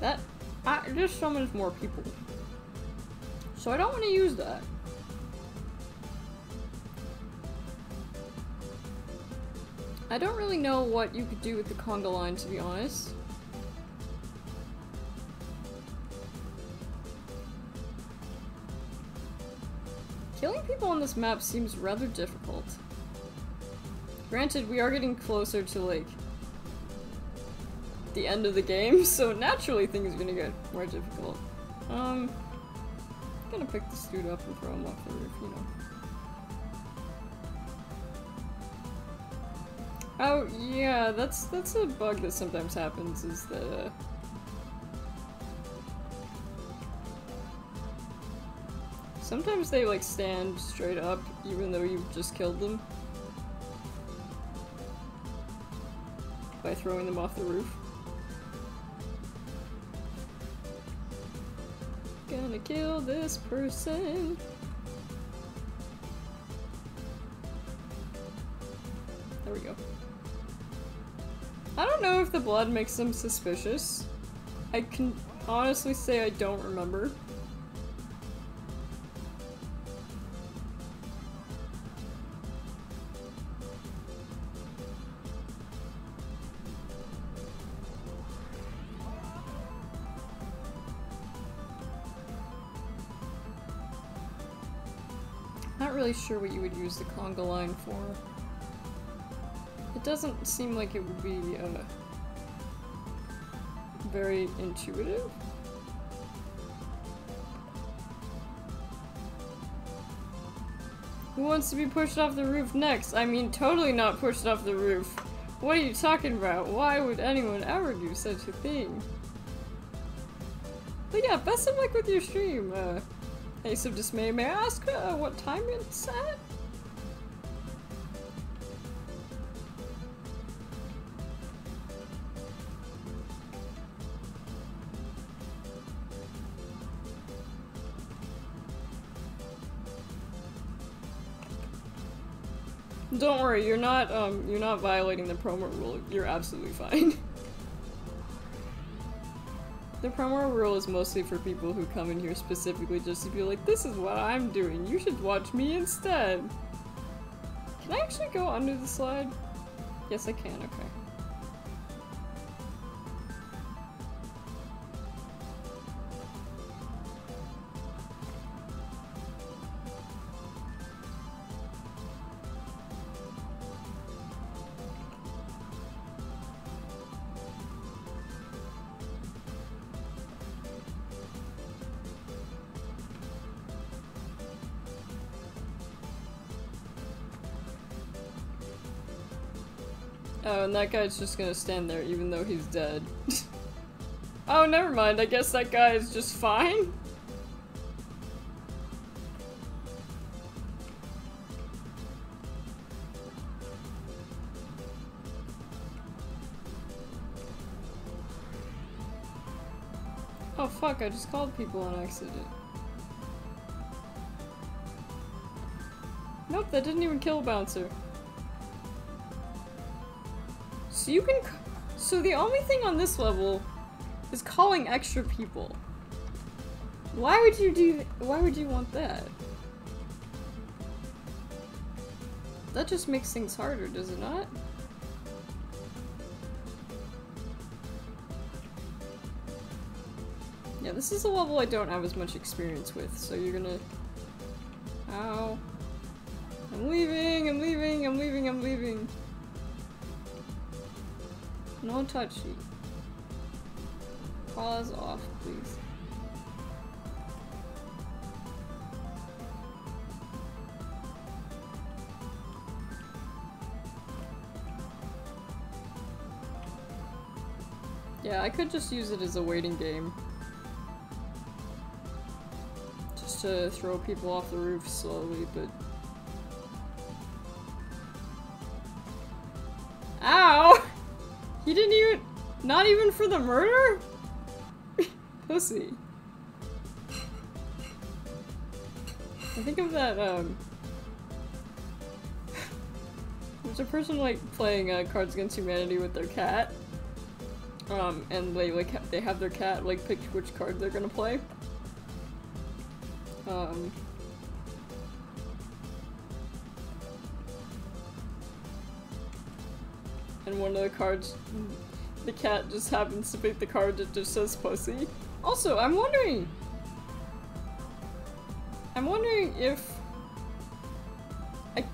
That I just summons more people. So I don't want to use that. I don't really know what you could do with the conga line, to be honest. Killing people on this map seems rather difficult. Granted, we are getting closer to, like, the end of the game, so naturally things are gonna get more difficult. Um, I'm gonna pick this dude up and throw him off the roof, you know. Oh, yeah, that's that's a bug that sometimes happens, is that, uh... sometimes they, like, stand straight up, even though you've just killed them. By throwing them off the roof. Gonna kill this person! There we go. I don't know if the blood makes them suspicious. I can honestly say I don't remember. Not really sure what you would use the conga line for. It doesn't seem like it would be uh, very intuitive. Who wants to be pushed off the roof next? I mean, totally not pushed off the roof. What are you talking about? Why would anyone ever do such a thing? But yeah, best of luck with your stream. Uh, Ace of Dismay, may I ask uh, what time it's at? Don't worry, you're not, um, you're not violating the promo rule. You're absolutely fine. The promo rule is mostly for people who come in here specifically just to be like, this is what I'm doing, you should watch me instead. Can I actually go under the slide? Yes, I can, okay. Oh, and that guy's just gonna stand there even though he's dead. Oh, never mind. I guess that guy is just fine. Oh, fuck. I just called people on accident. Nope, that didn't even kill a bouncer. So you can- so the only thing on this level is calling extra people. Why would you do- why would you want that? That just makes things harder, does it not? Yeah, this is a level I don't have as much experience with, so you're gonna Ow. I'm leaving, I'm leaving, I'm leaving, I'm leaving. No touchy. Paws off, please. Yeah, I could just use it as a waiting game. Just to throw people off the roof slowly, but... Ow! He didn't even... Not even for the murder? Pussy. I think of that, um... There's a person, like, playing uh, Cards Against Humanity with their cat. Um, and they, like, ha they have their cat, like, pick which card they're gonna play. Um... And one of the cards, the cat just happens to pick the card that just says pussy. Also, I'm wondering... I'm wondering if... I,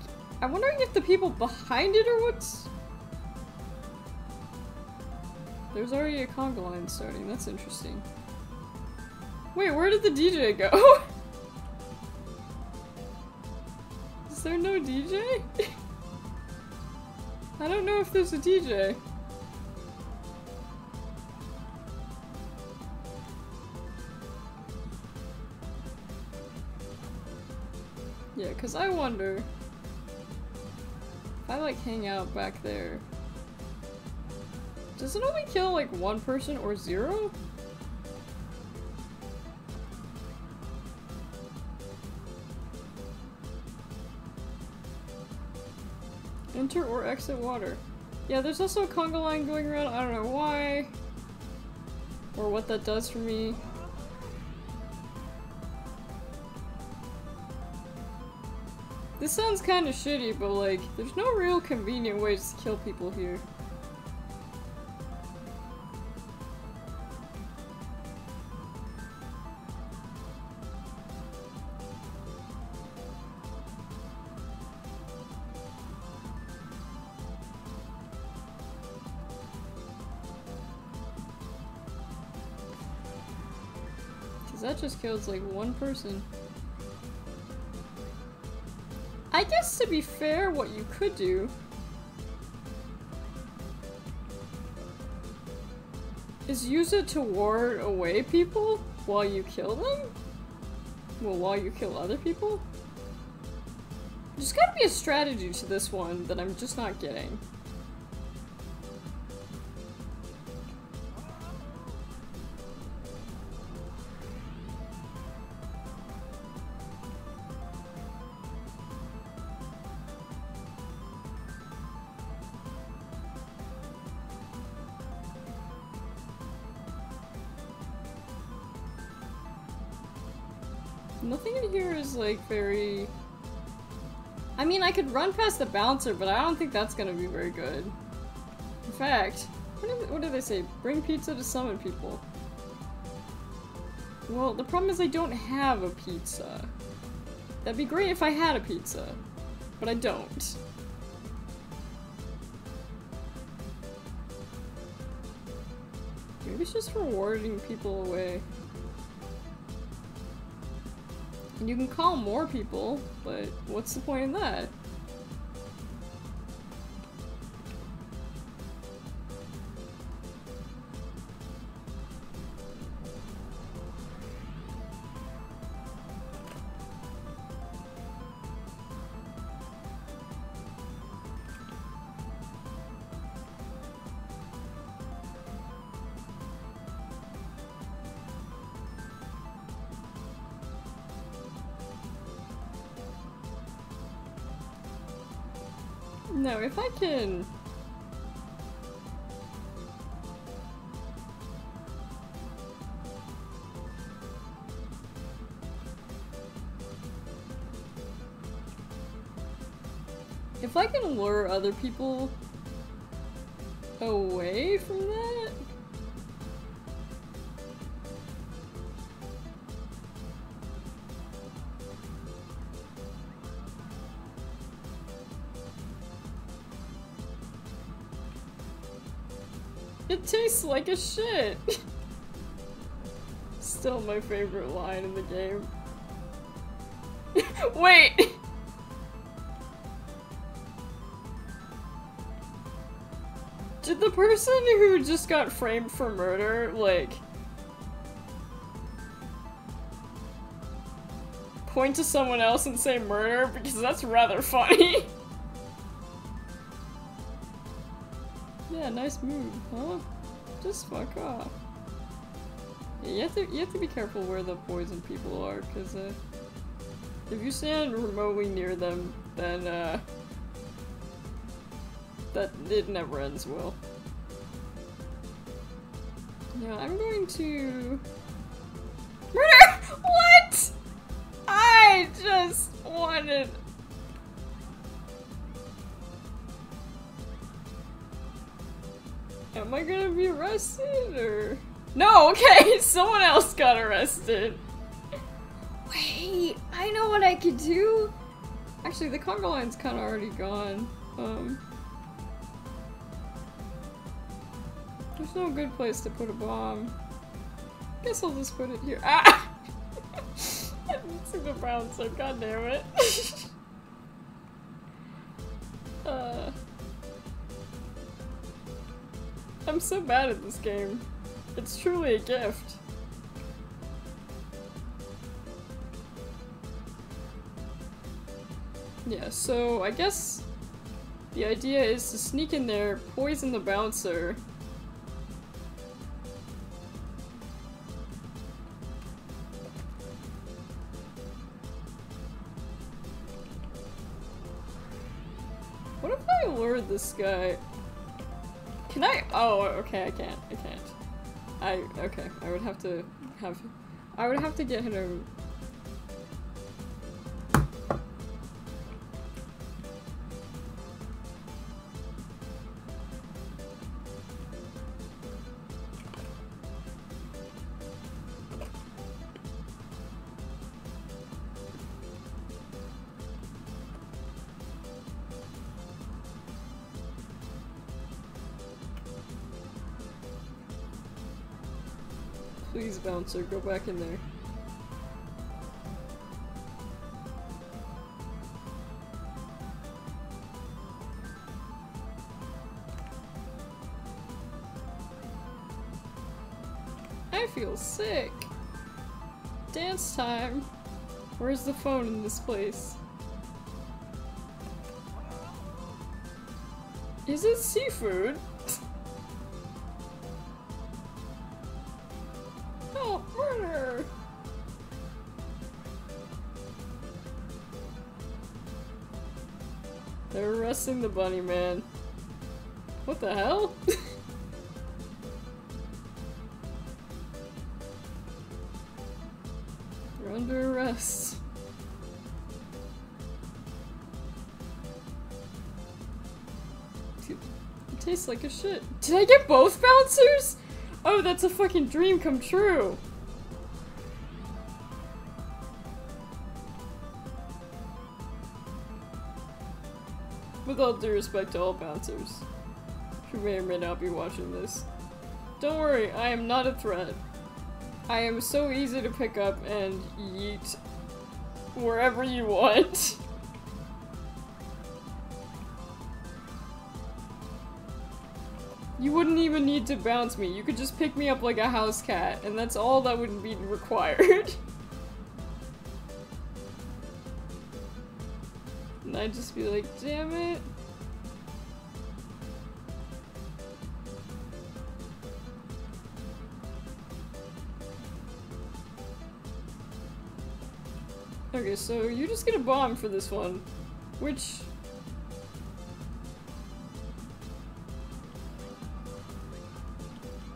I'm wondering if the people behind it are what's... There's already a conga line starting, that's interesting. Wait, where did the D J go? Is there no D J? I don't know if there's a D J. Yeah, because I wonder if I like hang out back there. Does it only kill like one person or zero? Enter or exit water. Yeah, there's also a conga line going around. I don't know why. Or what that does for me. This sounds kind of shitty, but like, there's no real convenient ways to kill people here. That just kills like one person. I guess to be fair, what you could do is use it to ward away people while you kill them? Well, while you kill other people? There's gotta be a strategy to this one that I'm just not getting. Nothing in here is like very... I mean, I could run past the bouncer, but I don't think that's gonna be very good. In fact, what did, what did they say? Bring pizza to summon people. Well, the problem is I don't have a pizza. That'd be great if I had a pizza, but I don't. Maybe it's just rewarding people away. And you can call more people, but what's the point in that? No, if I can... If I can lure other people away from that? It tastes like a shit! Still my favorite line in the game. Wait! Did the person who just got framed for murder, like, point to someone else and say murder? Because that's rather funny. Yeah, nice move, huh? Just fuck off. Yeah, you have to, you have to be careful where the poison people are, because uh, if you stand remotely near them, then uh, that it never ends well. Yeah, I'm going to murder. What? I just wanted. Am I gonna be arrested, or? No, okay, someone else got arrested. Wait, I know what I could do. Actually, the conga line's kinda already gone. Um, there's no good place to put a bomb. Guess I'll just put it here. Ah! I didn't see the brown, so goddamn it. uh... I'm so bad at this game. It's truly a gift. Yeah, so I guess the idea is to sneak in there, poison the bouncer. What if I lured this guy? Can I? Oh, okay, I can't. I can't. I- okay, I would have to have- I would have to get him. Please, bouncer, go back in there. I feel sick. Dance time. Where's the phone in this place? Is it seafood? They're arresting the bunny man. What the hell? You're under arrest. Dude, it tastes like a shit. Did I get both bouncers? Oh, that's a fucking dream come true. With all due respect to all bouncers, who may or may not be watching this, don't worry, I am not a threat. I am so easy to pick up and yeet wherever you want. You wouldn't even need to bounce me, you could just pick me up like a house cat, and that's all that would be required. And I'd just be like, damn it. Okay, so you're just gonna bomb for this one, which...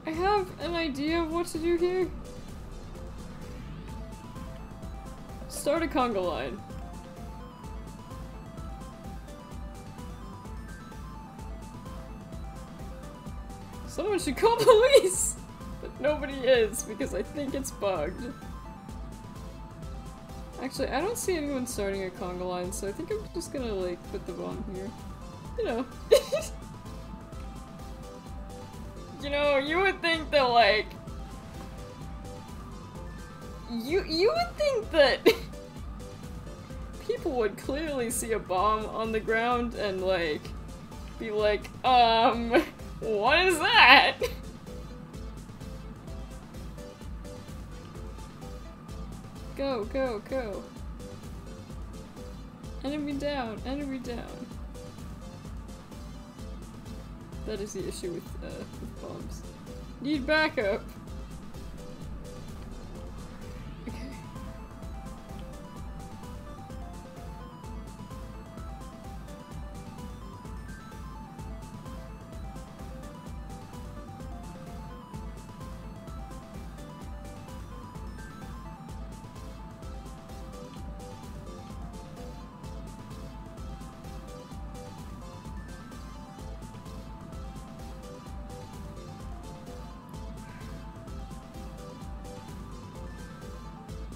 I have an idea of what to do here. Start a conga line. Someone should call police! But nobody is, because I think it's bugged. Actually, I don't see anyone starting a conga line, so I think I'm just gonna, like, put the bomb here. You know. You know, you would think that, like... You, you would think that... people would clearly see a bomb on the ground and, like, be like, um, what is that? Go, go, go. Enemy down, enemy down. That is the issue with, uh, with bombs. Need backup! Okay.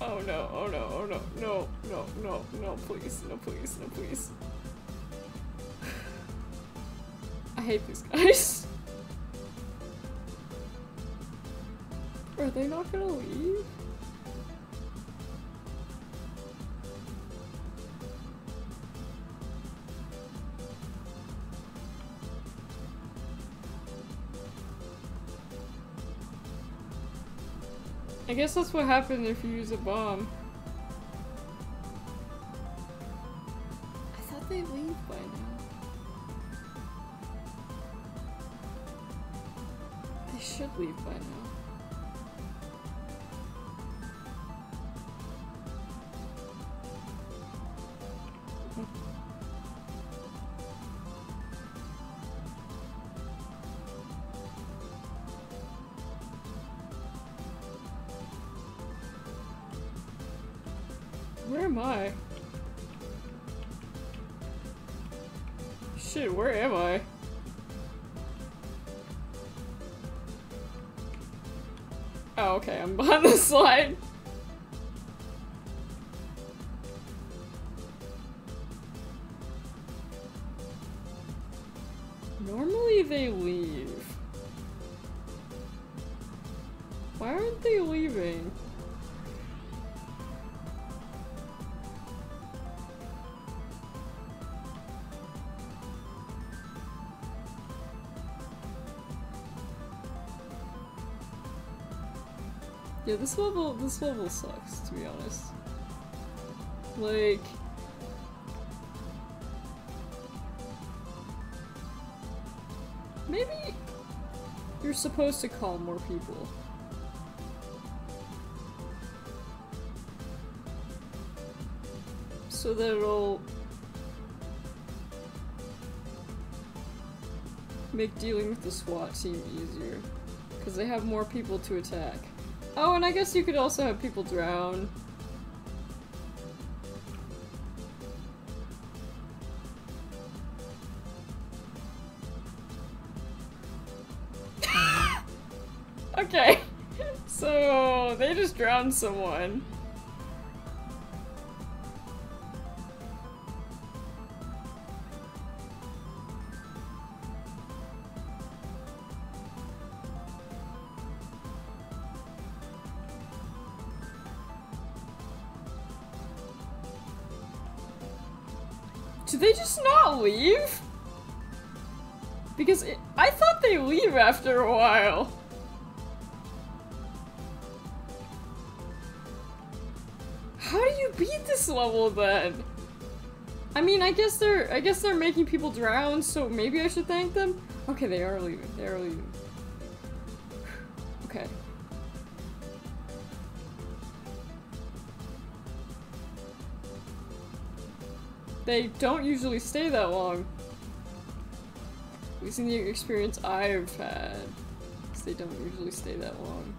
Oh no, oh no, oh no, no, no, no, no, please, no, please, no, please. I hate these guys. Are they not gonna leave? I guess that's what happens if you use a bomb. I thought they'd leave by now. They should leave by now. Where am I? Shit, where am I? Oh, okay, I'm behind the slide. Normally they leave. Why aren't they leaving? Yeah, this level, this level sucks, to be honest. Like... maybe... you're supposed to call more people. So that it'll... make dealing with the SWAT team easier. Because they have more people to attack. Oh, and I guess you could also have people drown. Okay, so they just drowned someone. Do they just not leave? Because it, I thought they leave after a while. How do you beat this level then? I mean, I guess they're I guess they're making people drown, so maybe I should thank them. Okay, they are leaving. They are leaving. Okay. They don't usually stay that long. At least in the experience I've had. Because they don't usually stay that long.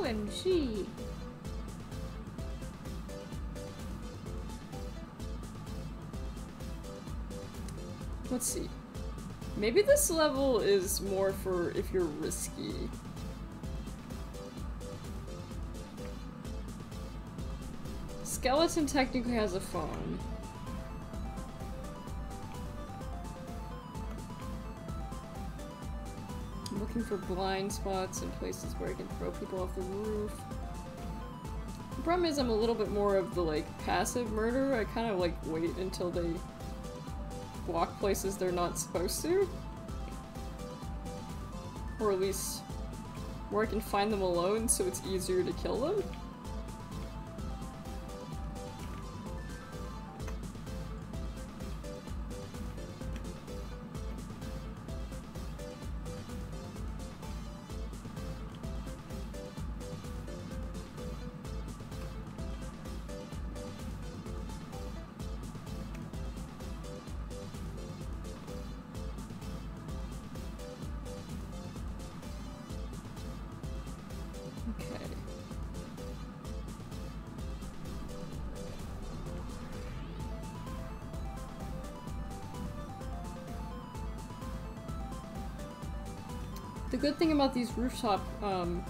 O M G. Let's see. Maybe this level is more for if you're risky. Skeleton technically has a phone. I'm looking for blind spots and places where I can throw people off the roof. The problem is I'm a little bit more of the like passive murderer. I kind of like wait until they walk places they're not supposed to. Or at least where I can find them alone so it's easier to kill them. Good thing about these rooftop um,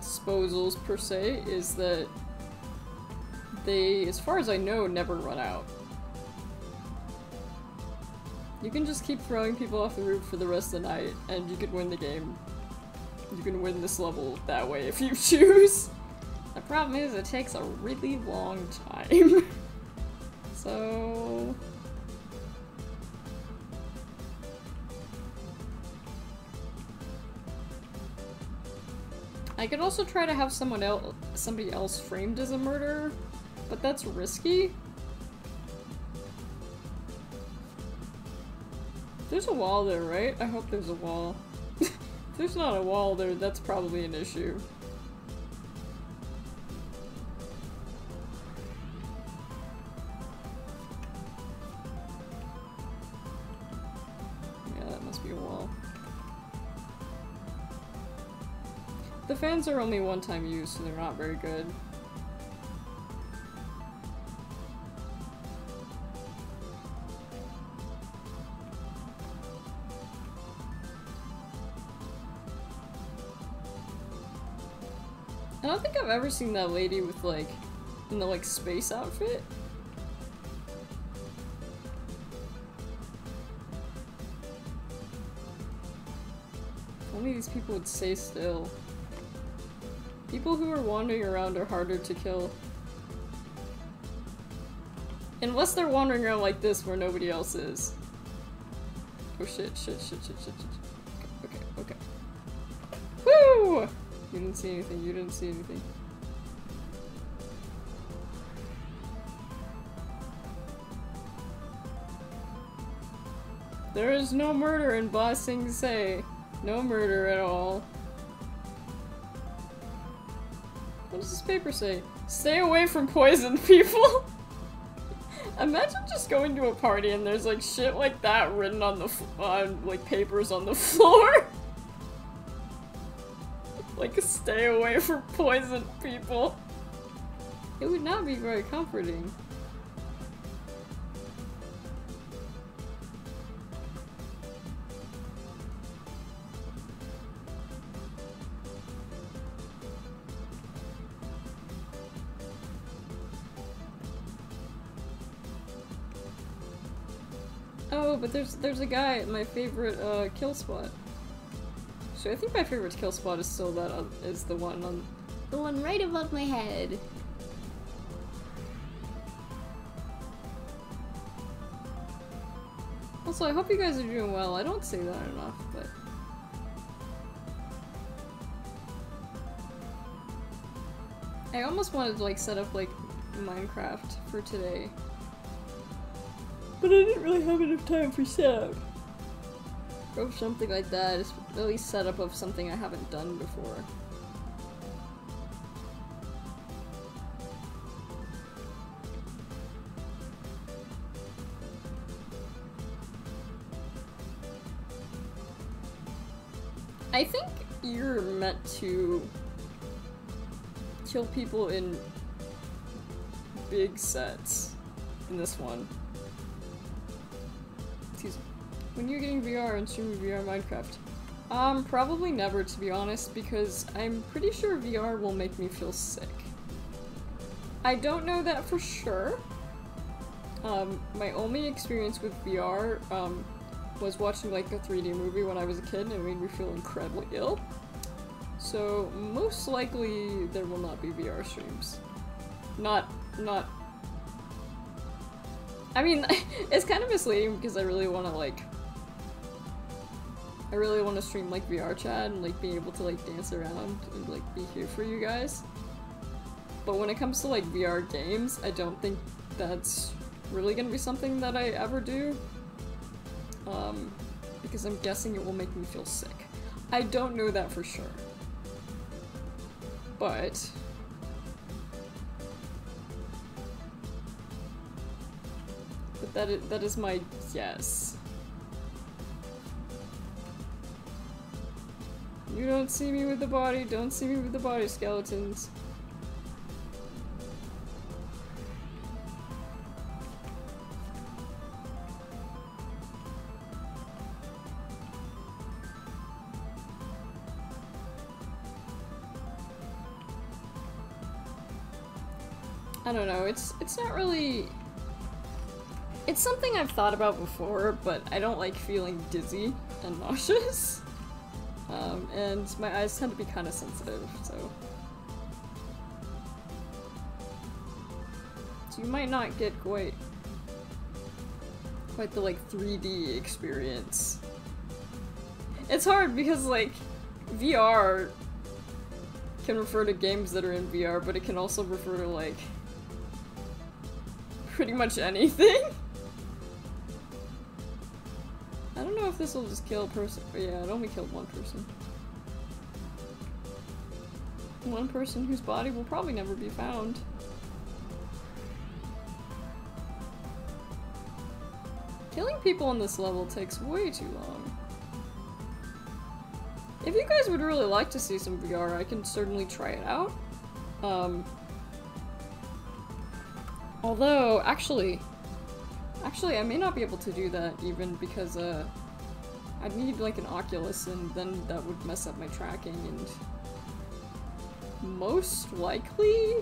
disposals per se is that they, as far as I know, never run out. You can just keep throwing people off the roof for the rest of the night and you could win the game. You can win this level that way if you choose. The problem is it takes a really long time. So... I could also try to have someone else, somebody else framed as a murderer, but that's risky. There's a wall there, right? I hope there's a wall. If there's not a wall there, that's probably an issue. Fans are only one-time use, so they're not very good. I don't think I've ever seen that lady with like, in the like space outfit. If only these people would stay still. People who are wandering around are harder to kill. Unless they're wandering around like this where nobody else is. Oh shit, shit, shit, shit, shit, shit. Okay, okay, okay. Woo! You didn't see anything, you didn't see anything. There is no murder in Ba Sing Se. No murder at all. What does this paper say? Stay away from poisoned people! Imagine just going to a party and there's like shit like that written on the f on like papers on the floor! Like, stay away from poisoned people! It would not be very comforting. But there's there's a guy at my favorite uh, kill spot. So I think my favorite kill spot is still that uh, is the one on the one right above my head. Also, I hope you guys are doing well. I don't say that enough, but. I almost wanted to like set up like Minecraft for today. But I didn't really have enough time for setup. Or something like that, it's at least setup of something I haven't done before. I think you're meant to kill people in big sets in this one. Excuse me. When you're getting V R and streaming V R Minecraft? Um, probably never, to be honest, because I'm pretty sure V R will make me feel sick. I don't know that for sure. Um, my only experience with V R, um, was watching like a three D movie when I was a kid and it made me feel incredibly ill. So, most likely there will not be V R streams. Not, not... I mean, it's kind of misleading because I really want to like... I really want to stream like V R chat and like be able to like dance around and like be here for you guys. But when it comes to like V R games, I don't think that's really gonna be something that I ever do. Um, because I'm guessing it will make me feel sick. I don't know that for sure. But... But that is, that is my guess. You don't see me with the body, don't see me with the body, skeletons. I don't know, it's it's not really... It's something I've thought about before, but I don't like feeling dizzy and nauseous. Um, and my eyes tend to be kind of sensitive, so... So you might not get quite... quite the, like, three D experience. It's hard because, like, V R can refer to games that are in V R, but it can also refer to, like... pretty much anything. I don't know if this will just kill a person. Yeah, it only killed one person. One person whose body will probably never be found. Killing people on this level takes way too long. If you guys would really like to see some V R, I can certainly try it out. Um... Although, actually, actually I may not be able to do that even because uh, I'd need like an Oculus and then that would mess up my tracking and most likely,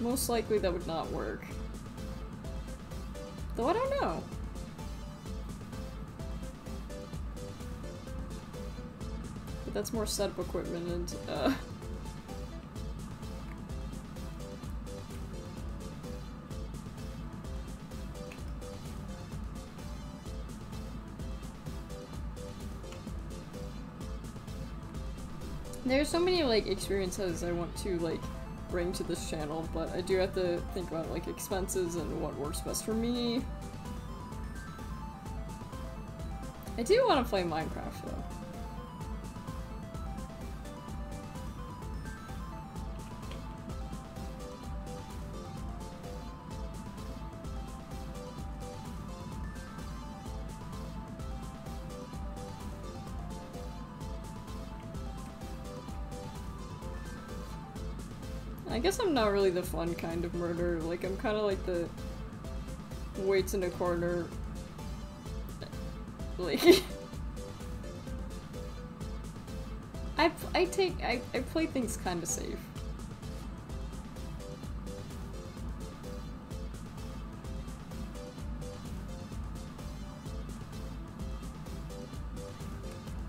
most likely that would not work. Though I don't know. But that's more setup equipment and uh... There's so many, like, experiences I want to, like, bring to this channel, but I do have to think about, like, expenses and what works best for me. I do want to play Minecraft, though. I guess I'm not really the fun kind of murderer, like I'm kind of like the waits in a corner, like... I, I take- I, I play things kind of safe.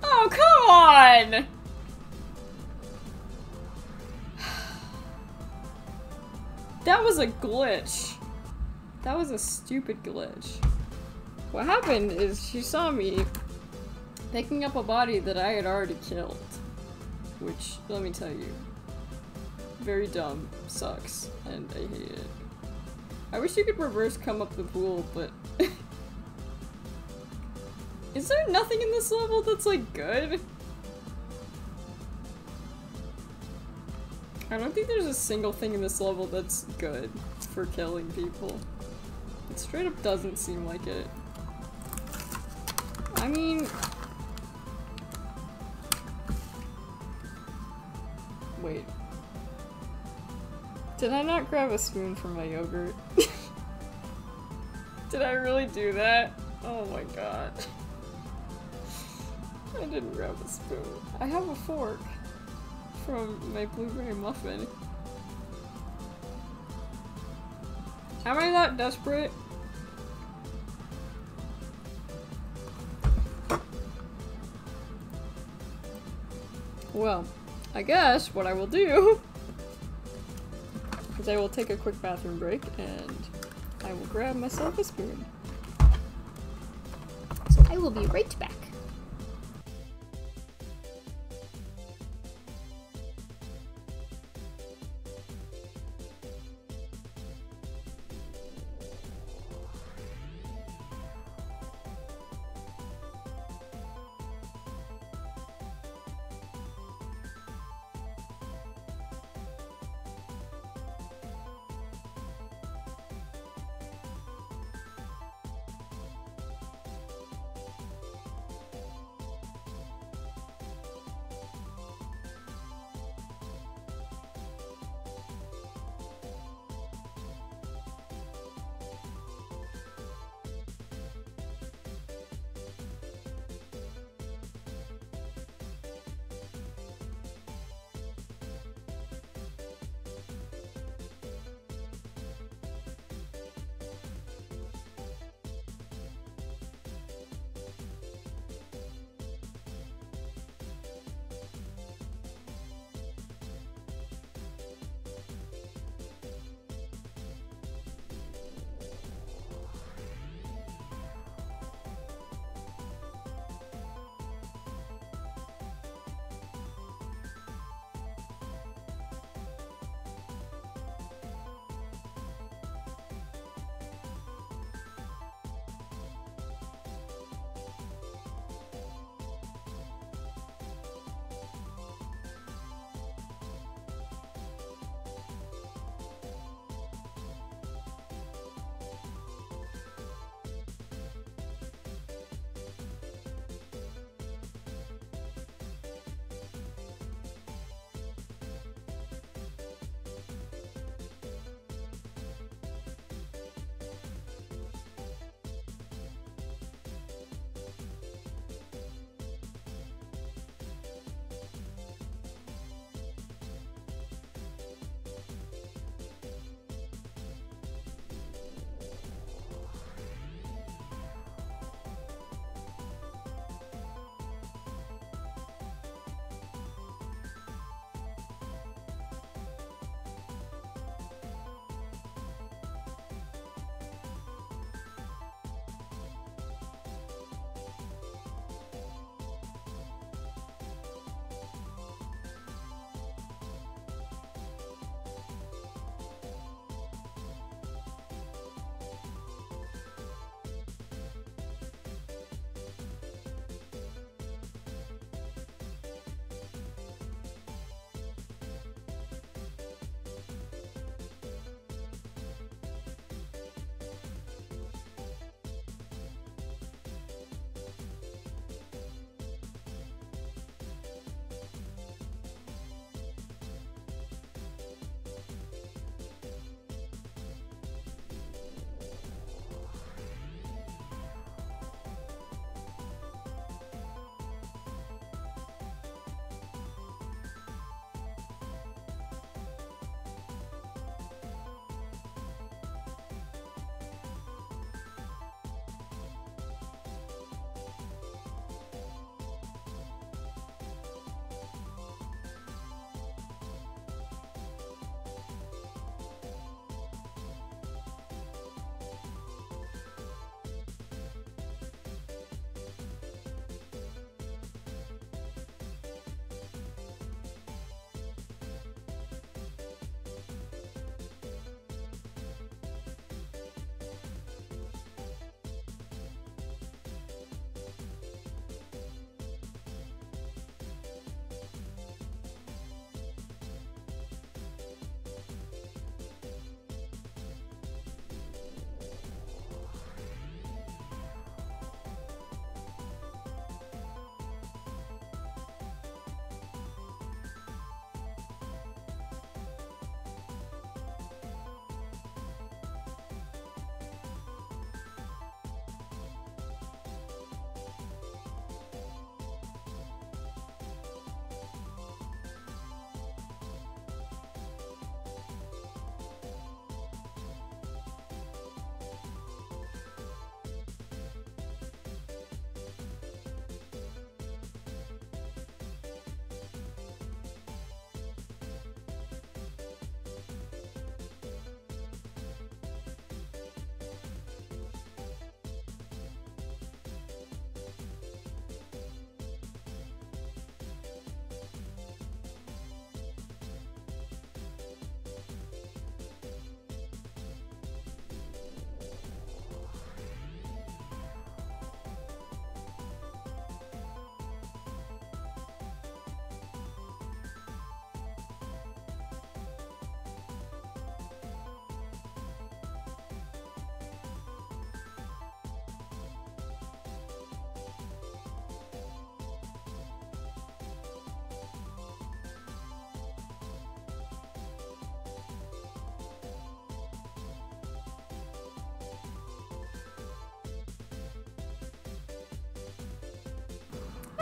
Oh, come on! That was a glitch. That was a stupid glitch. What happened is she saw me picking up a body that I had already killed. Which, let me tell you, very dumb, sucks, and I hate it. I wish you could reverse come up the pool, but... Is there nothing in this level that's, like, good? I don't think there's a single thing in this level that's good for killing people. It straight up doesn't seem like it. I I mean... Wait. Did I not grab a spoon for my yogurt? Did I really do that? Oh my god. I didn't grab a spoon. I have a fork from my blueberry muffin. Am I that desperate? Well, I guess what I will do is I will take a quick bathroom break and I will grab myself a spoon. So I will be right back.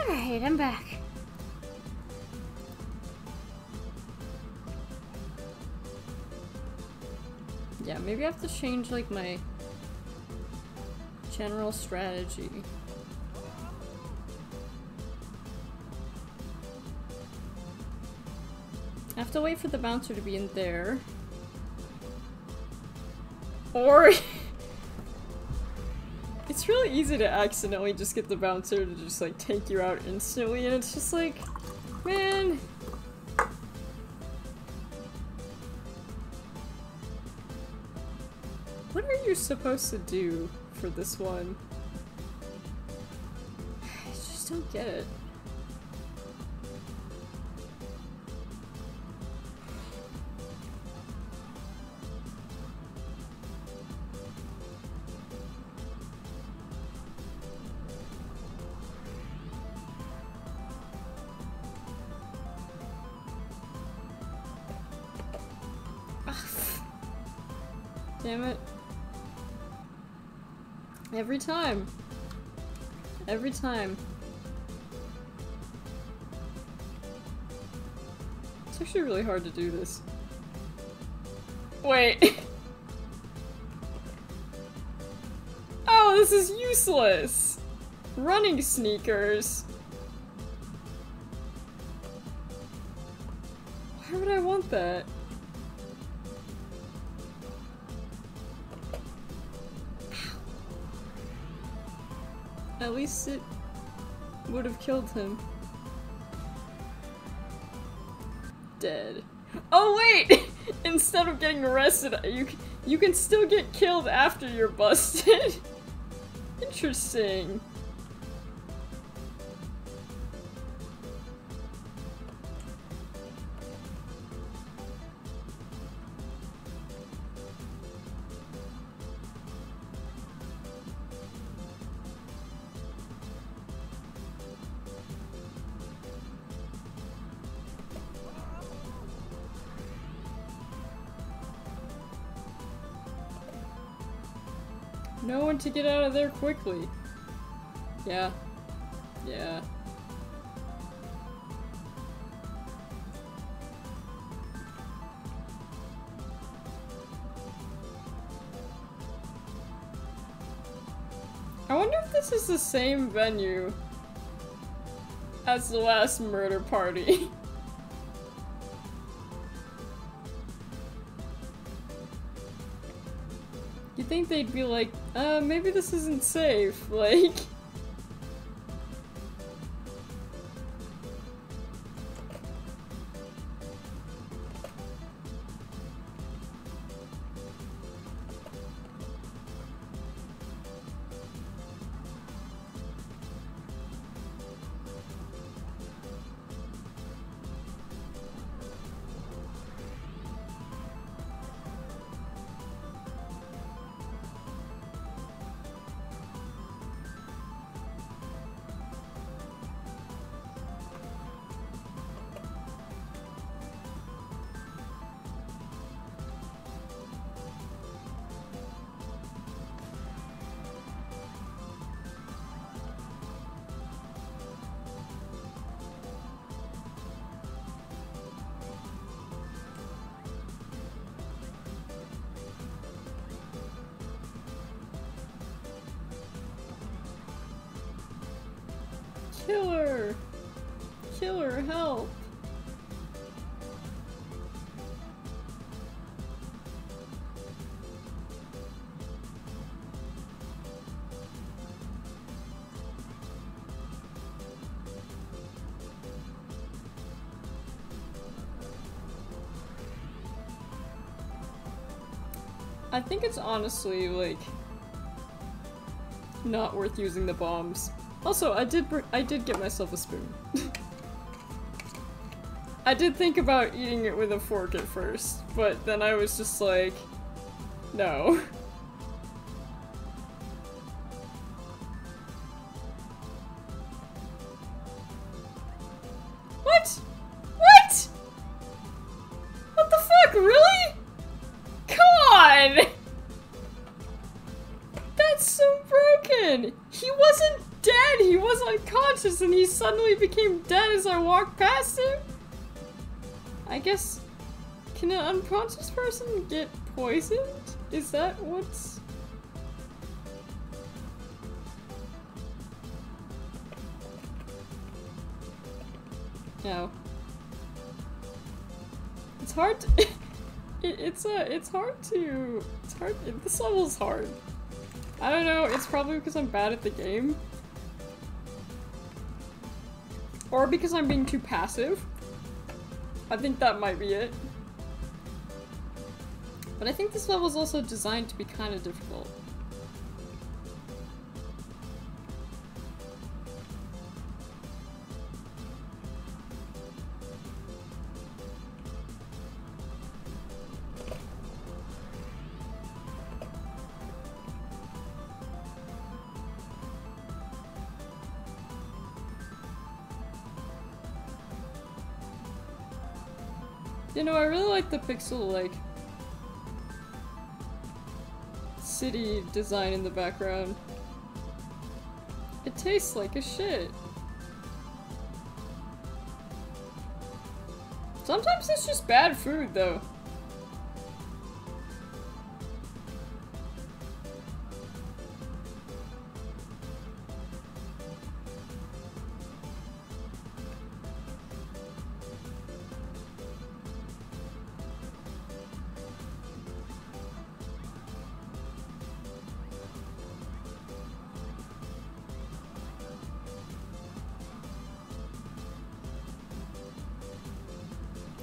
Alright, I'm back. Yeah, maybe I have to change, like, my general strategy. I have to wait for the bouncer to be in there. Or... it's really easy to accidentally just get the bouncer to just, like, take you out instantly, and it's just like, man... what are you supposed to do for this one? I just don't get it. Damn it. Every time. Every time. It's actually really hard to do this. Wait. Oh, this is useless! Running sneakers. Why would I want that? At least it would have killed him. Dead. Oh wait! Instead of getting arrested, you you can still get killed after you're busted. Interesting. No one to get out of there quickly. Yeah. Yeah. I wonder if this is the same venue as the last murder party. You'd think they'd be like, uh, maybe this isn't safe, like... Killer! Killer, help! I think it's honestly, like, not worth using the bombs. Also, I did br I did get myself a spoon. I did think about eating it with a fork at first, but then I was just like, no. What? What? What the fuck, really? Come on! That's so broken! He wasn't dead! He was unconscious! corpses and he suddenly became dead as I walked past him? I guess... Can an unconscious person get poisoned? Is that what's... No. It's hard to... it, it's a... It's hard to... It's hard... It, this level's hard. I don't know, it's probably because I'm bad at the game. Or because I'm being too passive. I think that might be it. But I think this level is also designed to be kind of difficult. You know, I really like the pixel, like, city design in the background. It tastes like a shit. Sometimes it's just bad food, though.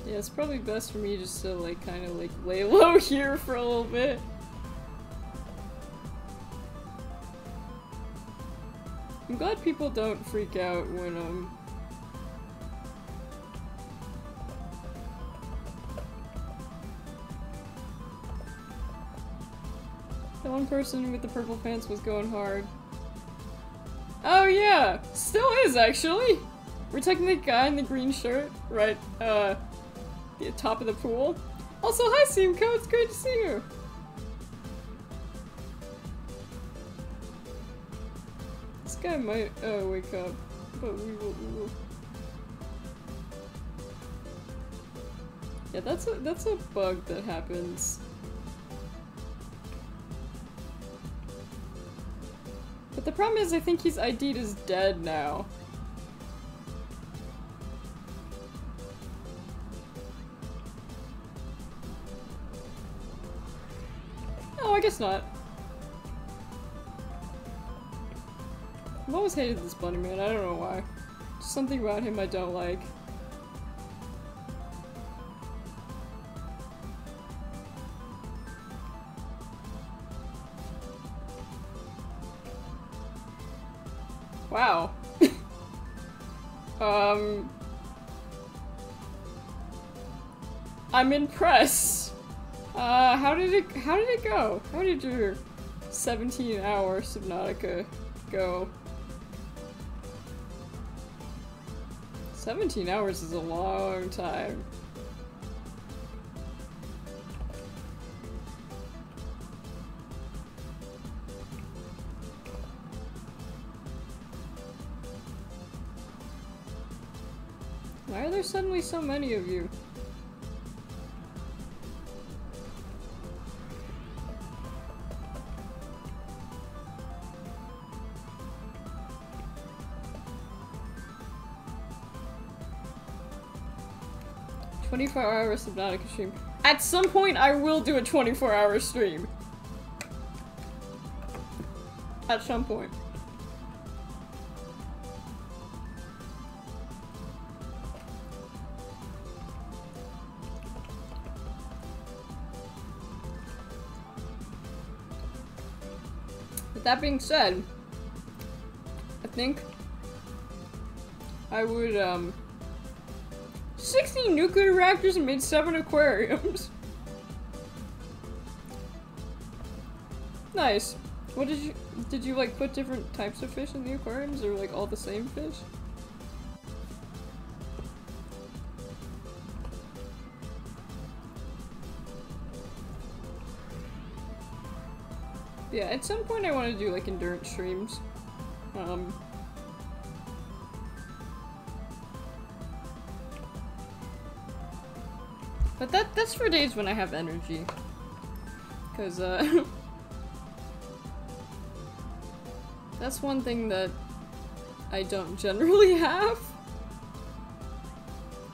Yeah, it's probably best for me just to like kind of like lay low here for a little bit. I'm glad people don't freak out when um the one person with the purple pants was going hard. Oh yeah, still is actually. We're taking the guy in the green shirt, right? Uh. Top of the pool. Also, hi Simco, it's great to see you! This guy might uh, wake up, but we will, we will. Yeah, that's a, that's a bug that happens. But the problem is I think he's I D'd as dead now. I guess not. I've always hated this bunny man, I don't know why. Just something about him I don't like. Wow. um... I'm impressed. Uh, how did it- how did it go? How did your seventeen hour Subnautica go? seventeen hours is a long time. Why are there suddenly so many of you? twenty-four hour Subnautica stream. At some point, I will do a twenty-four hour stream. At some point. With that being said, I think I would, um, sixty nuclear reactors and made seven aquariums. Nice. What did you did you like put different types of fish in the aquariums or like all the same fish? Yeah, at some point I want to do like endurance streams. Um But that that's for days when I have energy. Cause uh that's one thing that I don't generally have.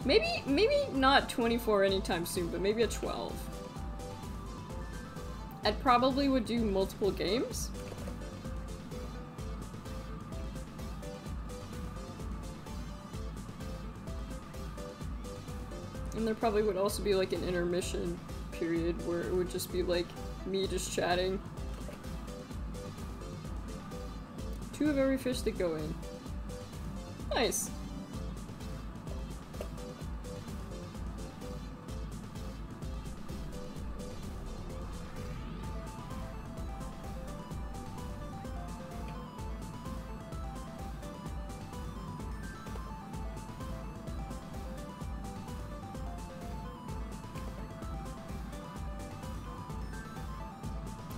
Maybe maybe not twenty-four anytime soon, but maybe a twelve. I'd probably would do multiple games. And there probably would also be like an intermission period where it would just be like me just chatting. Two of every fish that go in. Nice.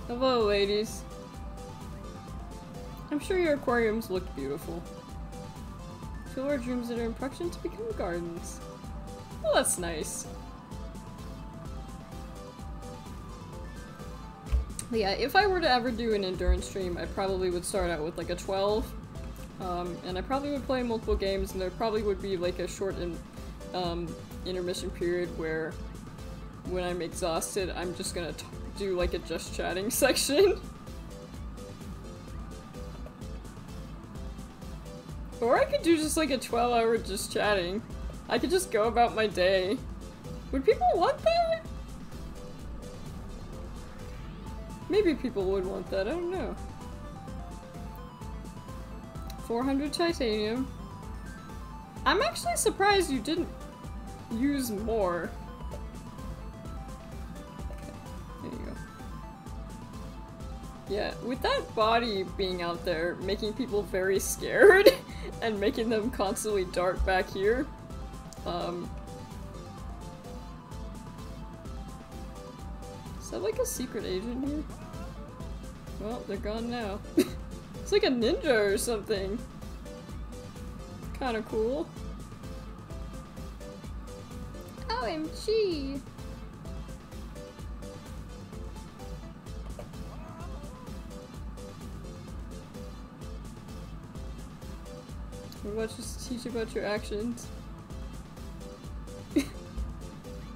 Hello, ladies. I'm sure your aquariums look beautiful. Two large rooms that are in production to become gardens. Well, that's nice. But yeah, if I were to ever do an endurance stream, I probably would start out with like a twelve. Um, and I probably would play multiple games, and there probably would be like a short in, um, intermission period where when I'm exhausted, I'm just gonna talk. Do like a just chatting section. Or I could do just like a twelve hour just chatting. I could just go about my day. Would people want that? Maybe people would want that, I don't know. four hundred titanium. I'm actually surprised you didn't use more. Yeah, with that body being out there, making people very scared and making them constantly dart back here. Um, is that like a secret agent here? Well, they're gone now. It's like a ninja or something. Kinda cool. O M G! What just teach about your actions?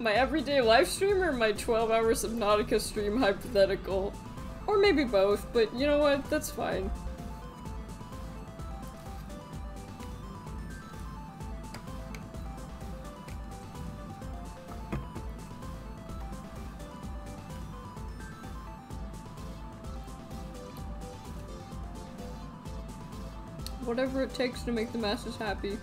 My everyday live stream or my twelve hour Subnautica stream hypothetical? Or maybe both, but you know what? That's fine. Whatever it takes to make the masses happy.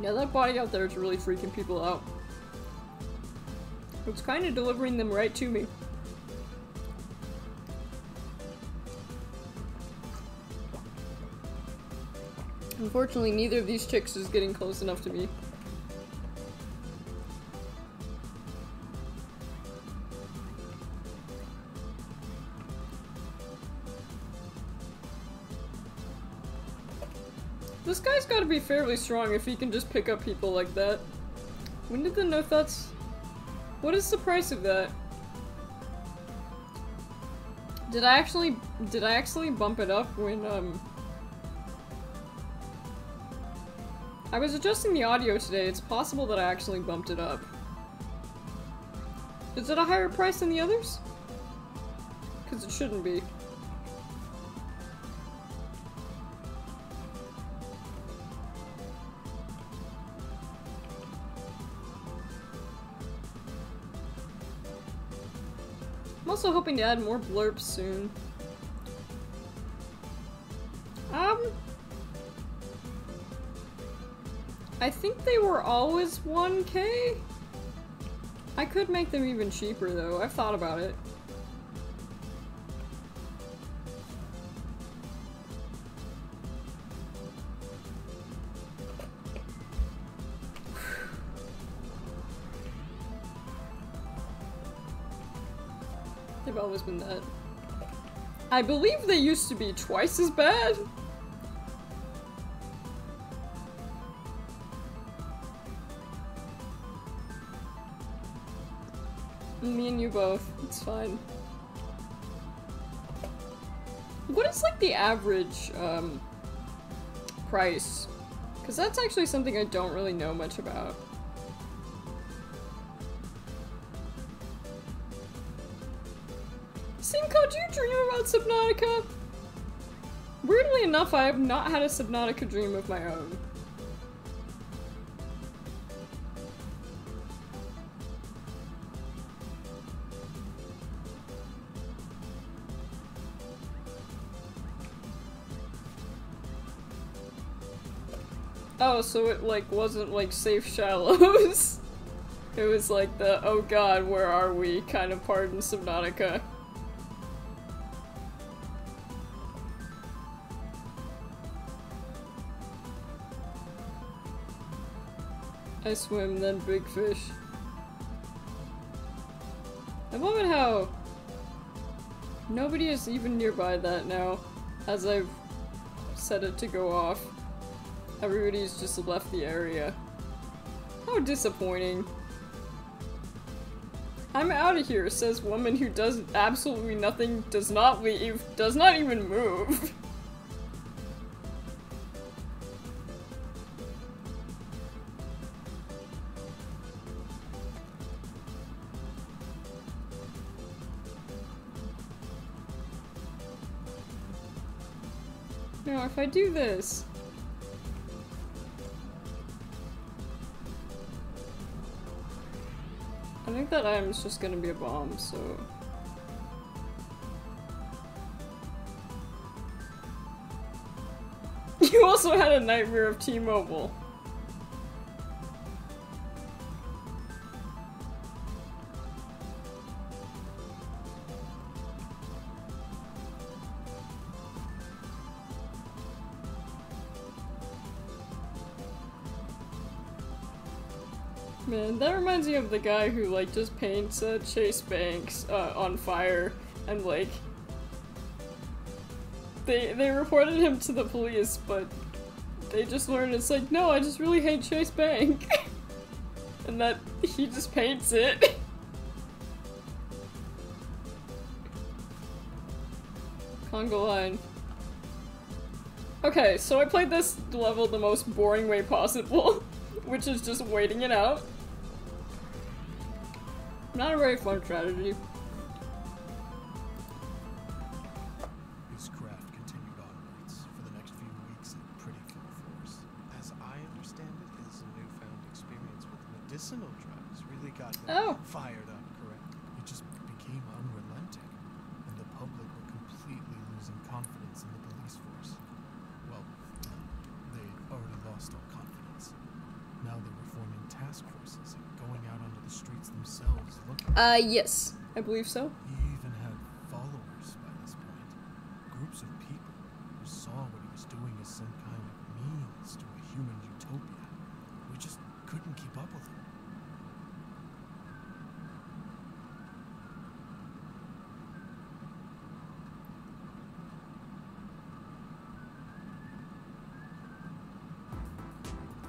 Yeah, that body out there is really freaking people out. It's kind of delivering them right to me. Unfortunately, neither of these chicks is getting close enough to me. This guy's gotta be fairly strong if he can just pick up people like that. When did the no thoughts? What is the price of that? Did I actually did I actually bump it up when um I was adjusting the audio today, it's possible that I actually bumped it up. Is it a higher price than the others? Cause it shouldn't be. Also hoping to add more blurbs soon. Um, I think they were always one K. I could make them even cheaper though. I've thought about it. They've always been that. I believe they used to be twice as bad. Me and you both. It's fine. What is, like, the average, um, price? Because that's actually something I don't really know much about. Simco, do you dream about Subnautica? Weirdly enough, I have not had a Subnautica dream of my own. Oh, so it, like, wasn't, like, Safe Shallows. It was like the, oh god, where are we kind of part in Subnautica. I swim, then big fish. I'm loving how nobody is even nearby that now, as I've set it to go off. Everybody's just left the area. How disappointing. I'm out of here, says woman who does absolutely nothing, does not leave, does not even move. No, if I do this... I think that item's just gonna be a bomb, so... You also had a nightmare of T-Mobile. Man, that reminds me of the guy who, like, just paints uh, Chase Banks uh, on fire, and, like, they they reported him to the police, but they just learned it's like, no, I just really hate Chase Bank, and that he just paints it. Conga line. Okay, so I played this level the most boring way possible, which is just waiting it out. Not a very fun strategy. This craft continued onwards for the next few weeks at pretty full force. As I understand it, his newfound experience with medicinal drugs really got him oh. fired up, correct? It just became unrelenting, and the public were completely losing confidence in the police force. Well, they'd already lost all confidence. Now they were forming task forces and going out onto the streets themselves. Uh, yes. I believe so. He even had followers by this point. Groups of people who saw what he was doing as some kind of means to a human utopia. We just couldn't keep up with him.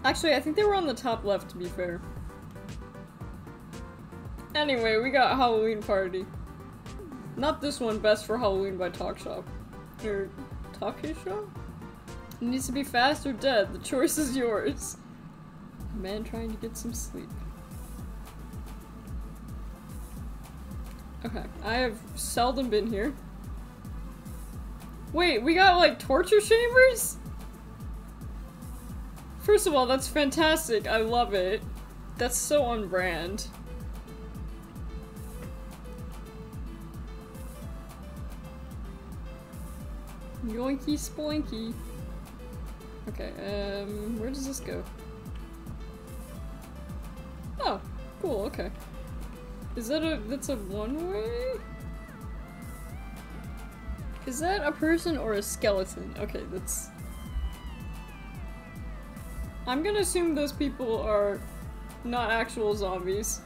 Actually, I think they were on the top left, to be fair. Anyway, we got Halloween Party. Not this one, Best for Halloween by Talk Shop. Or Talkie Shop? It needs to be fast or dead. The choice is yours. A man trying to get some sleep. Okay, I have seldom been here. Wait, we got, like, torture chambers? First of all, that's fantastic. I love it. That's so on brand. Yoinky splinky. Okay, um, where does this go? Oh, cool, okay. Is that a- that's a one-way? Is that a person or a skeleton? Okay, that's- I'm gonna assume those people are not actual zombies.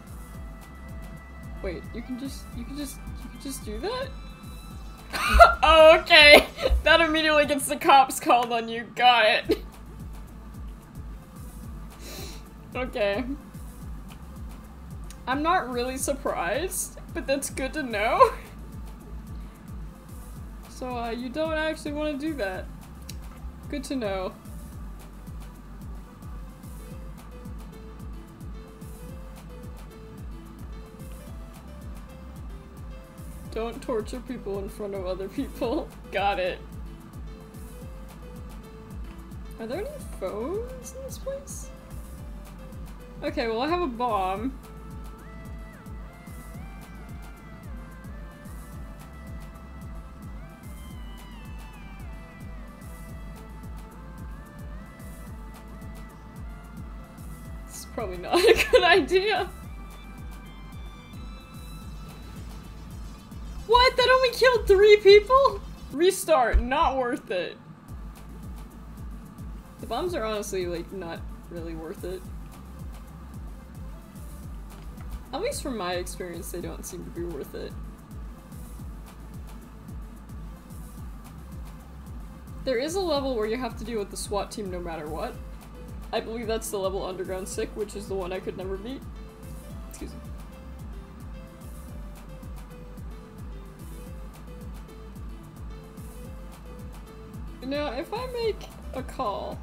Wait, you can just, you can just, you can just do that? Oh, okay! That immediately gets the cops called on you, got it. Okay. I'm not really surprised. but that's good to know. So uh, you don't actually want to do that. Good to know. Don't torture people in front of other people. Got it. Are there any phones in this place? Okay, well I have a bomb. It's probably not a good idea. What? That only killed three people? Restart, not worth it. The bombs are honestly, like, not really worth it. At least from my experience, they don't seem to be worth it. There is a level where you have to deal with the SWAT team no matter what. I believe that's the level Underground Sick, which is the one I could never beat. Excuse me. Now, if I make a call...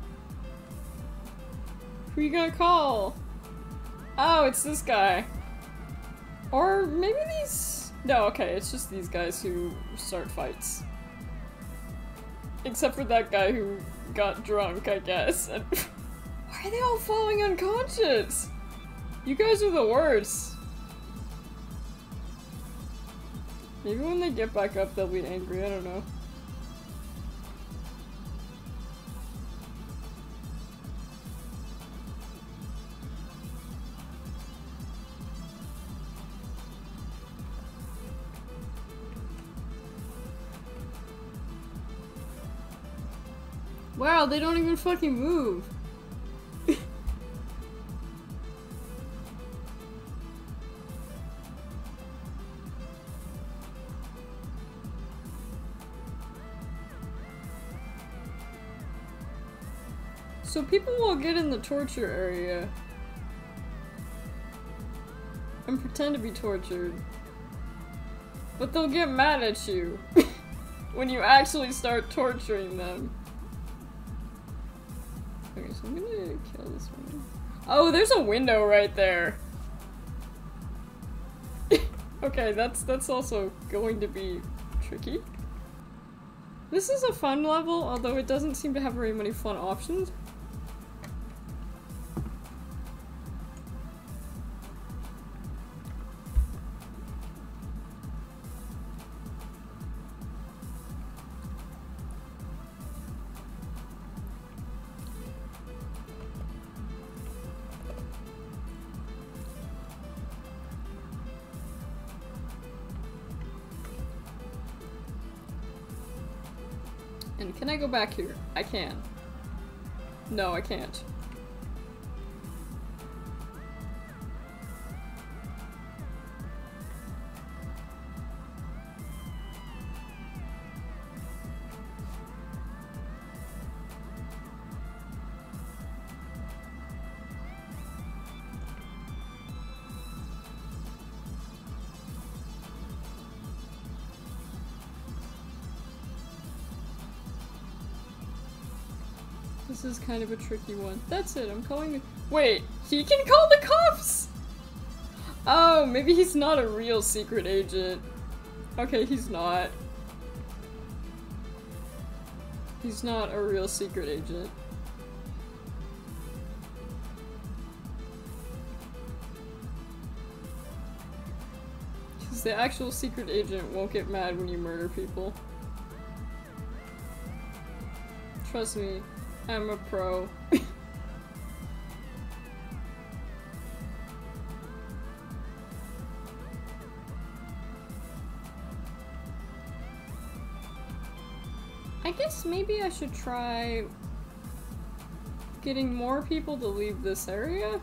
Who you gonna call? Oh, it's this guy. Or maybe these... No, okay, it's just these guys who start fights. Except for that guy who got drunk, I guess. And why are they all falling unconscious? You guys are the worst. Maybe when they get back up, they'll be angry, I don't know. Wow, they don't even fucking move. So people will get in the torture area and pretend to be tortured, but they'll get mad at you when you actually start torturing them. Okay, so I'm gonna kill this one. Oh, there's a window right there. Okay, that's that's also going to be tricky. This is a fun level, although it doesn't seem to have very many fun options. And can I go back here? I can. No, I can't. This is kind of a tricky one. That's it, I'm calling the- Wait, he can call the cops! Oh, maybe he's not a real secret agent. Okay, he's not. He's not a real secret agent. Because the actual secret agent won't get mad when you murder people. Trust me. I'm a pro. I guess maybe I should try getting more people to leave this area?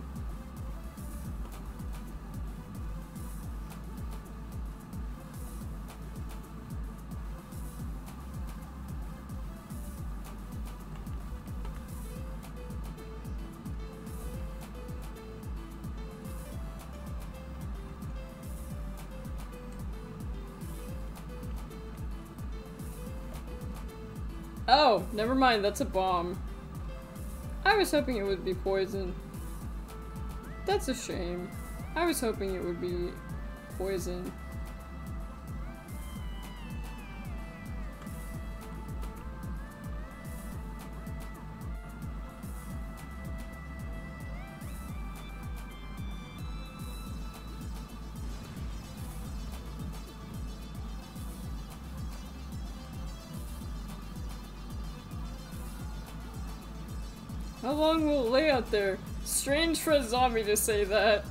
Oh, never mind, that's a bomb. I was hoping it would be poison. That's a shame. I was hoping it would be poison. How long will it lay out there? Strange for a zombie to say that.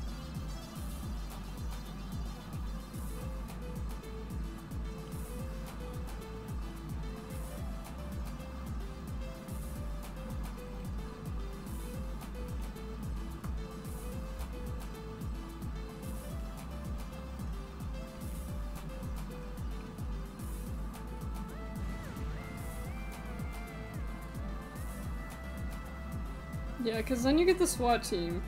Yeah, because then you get the SWAT team.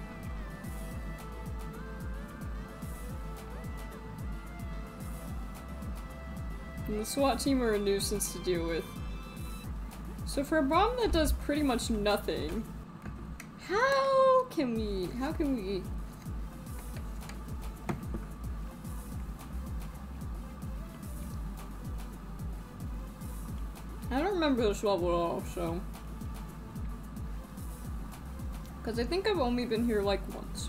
And the SWAT team are a nuisance to deal with. So for a bomb that does pretty much nothing, how can we, how can we... I don't remember this level at all, so... Because I think I've only been here like once.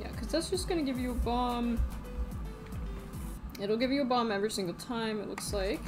Yeah, because that's just gonna give you a bomb. It'll give you a bomb every single time, it looks like.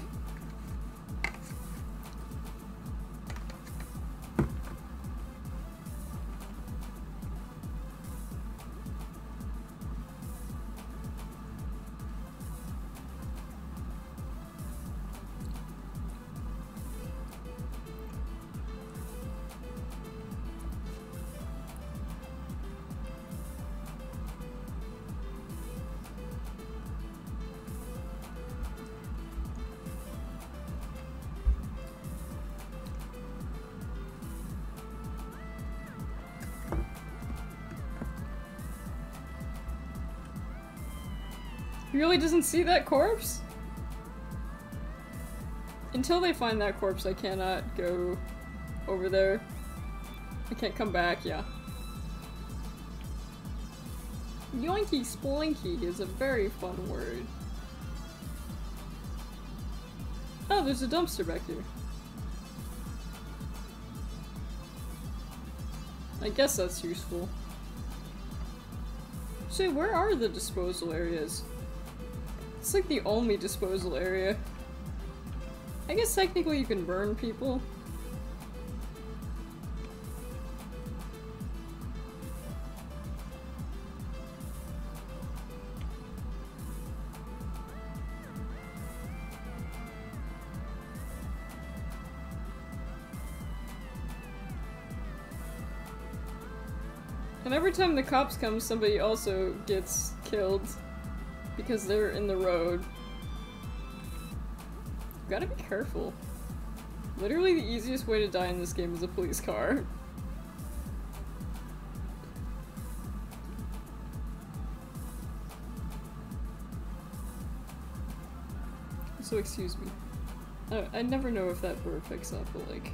He really doesn't see that corpse? Until they find that corpse, I cannot go over there. I can't come back, yeah. Yoinky splinky is a very fun word. Oh, there's a dumpster back here. I guess that's useful. So where are the disposal areas? It's like the only disposal area. I guess technically you can burn people. And every time the cops come, somebody also gets killed. Because they're in the road. You gotta be careful. Literally the easiest way to die in this game is a police car. So excuse me. Oh, I never know if that bird picks up, but like...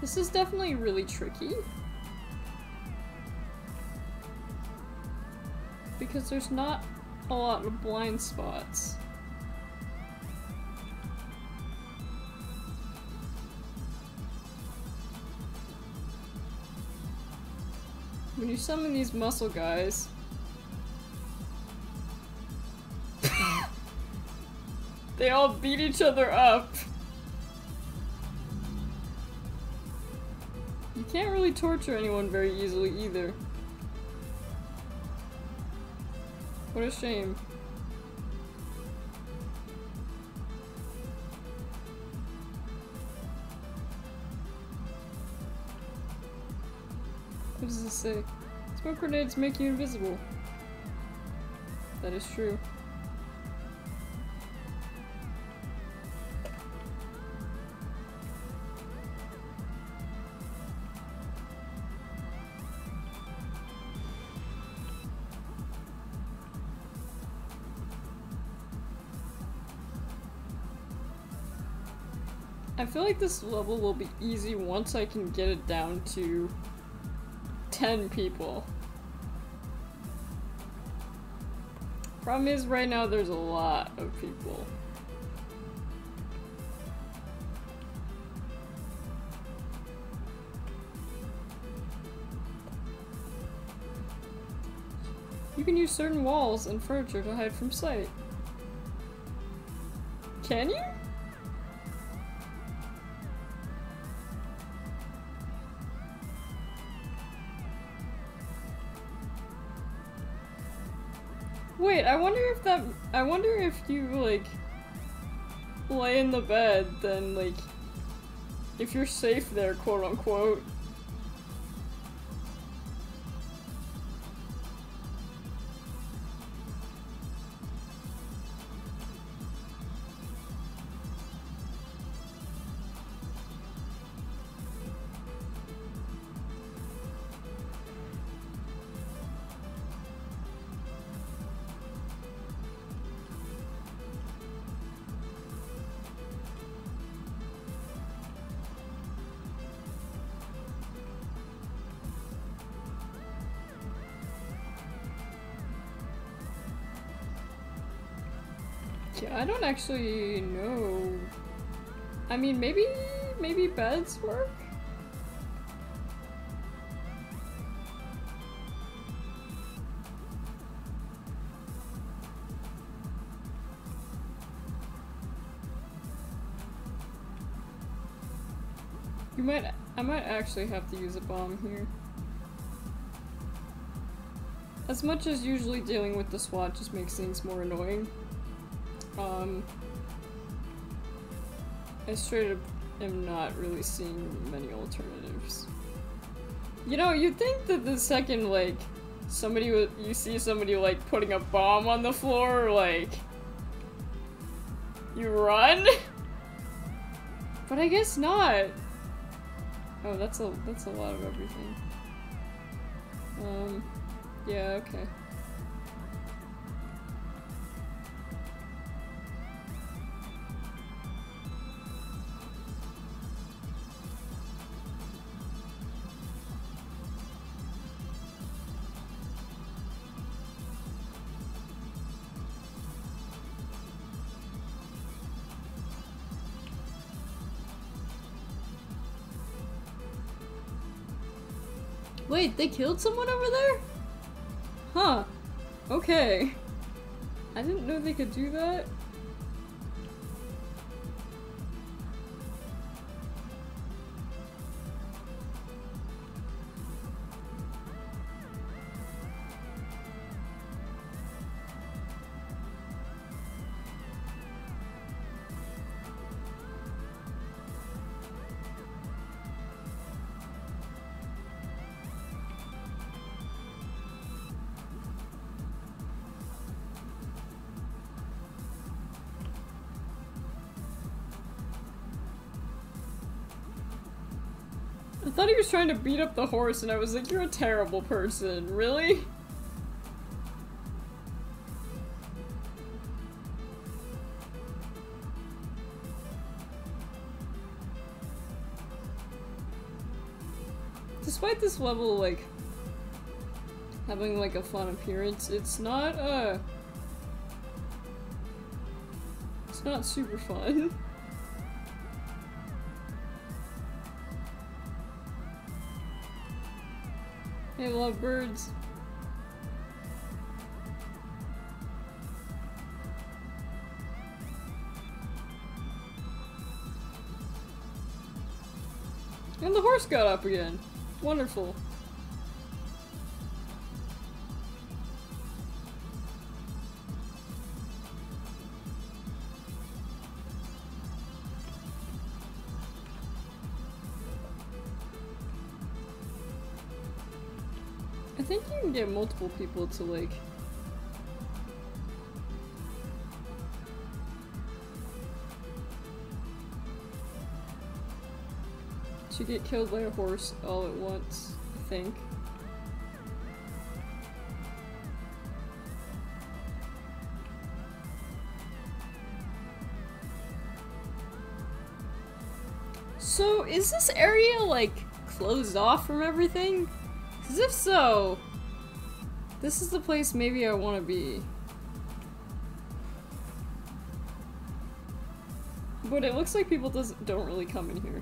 This is definitely really tricky. Because there's not a lot of blind spots. When you summon these muscle guys... they all beat each other up! Can't really torture anyone very easily either. What a shame. does this say? Smoke grenades make you invisible. That is true. I feel like this level will be easy once I can get it down to ten people. Problem is, right now there's a lot of people. You can use certain walls and furniture to hide from sight. Can you? Wait, I wonder if that- I wonder if you, like, lay in the bed, then, like, if you're safe there, quote-unquote. I don't actually know. I mean, maybe, maybe beds work? You might, I might actually have to use a bomb here. As much as usually dealing with the SWAT just makes things more annoying. Um, I straight up am not really seeing many alternatives. You know, you'd think that the second, like, somebody with- you see somebody, like, putting a bomb on the floor, like, you run? But I guess not. Oh, that's a- that's a lot of everything. Um, yeah, okay. Wait, they killed someone over there? Huh. Okay. I didn't know they could do that. I thought he was trying to beat up the horse, and I was like, you're a terrible person, really? Despite this level, like, having, like, a fun appearance, it's not, uh... it's not super fun. I love birds. And the horse got up again. Wonderful. think you can get multiple people to like... to get killed by a horse all at once, I think. So, is this area, like, closed off from everything? Because if so, this is the place maybe I want to be. But it looks like people does don't really come in here.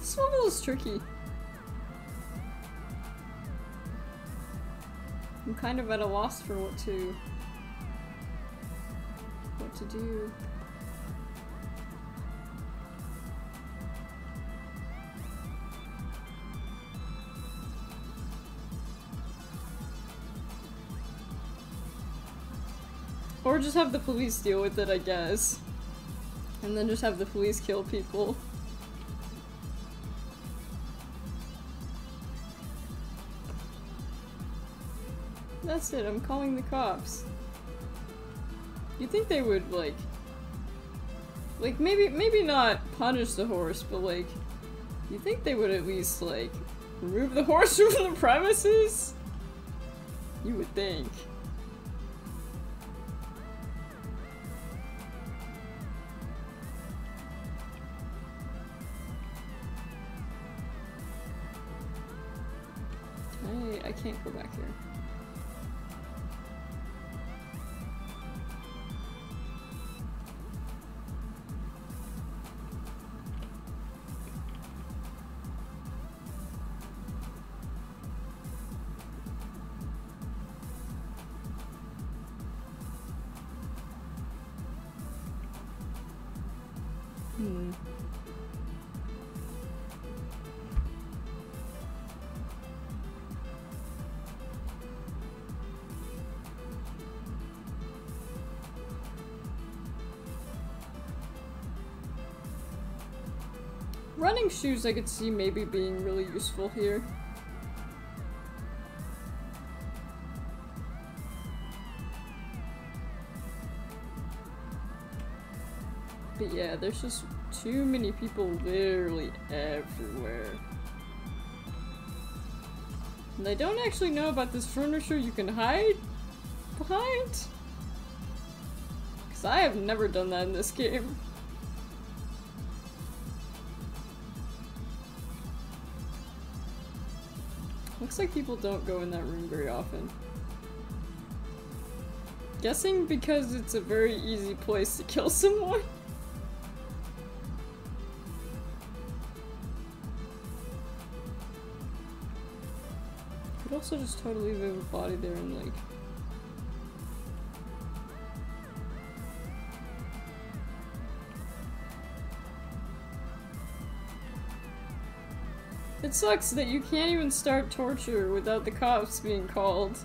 This level is tricky. I'm kind of at a loss for what to... what to do. Or just have the police deal with it, I guess. And then just have the police kill people. That's it, I'm calling the cops. You'd think they would, like... Like, maybe maybe not punish the horse, but, like... You'd think they would at least, like, remove the horse from the premises? You would think. I, I can't go back here. Hmm. Running shoes I could see maybe being really useful here. But yeah, there's just too many people literally everywhere. And I don't actually know about this furniture you can hide behind. Because I have never done that in this game. Looks like people don't go in that room very often. Guessing because it's a very easy place to kill someone. Also just totally leave a body there and like... It sucks that you can't even start torture without the cops being called.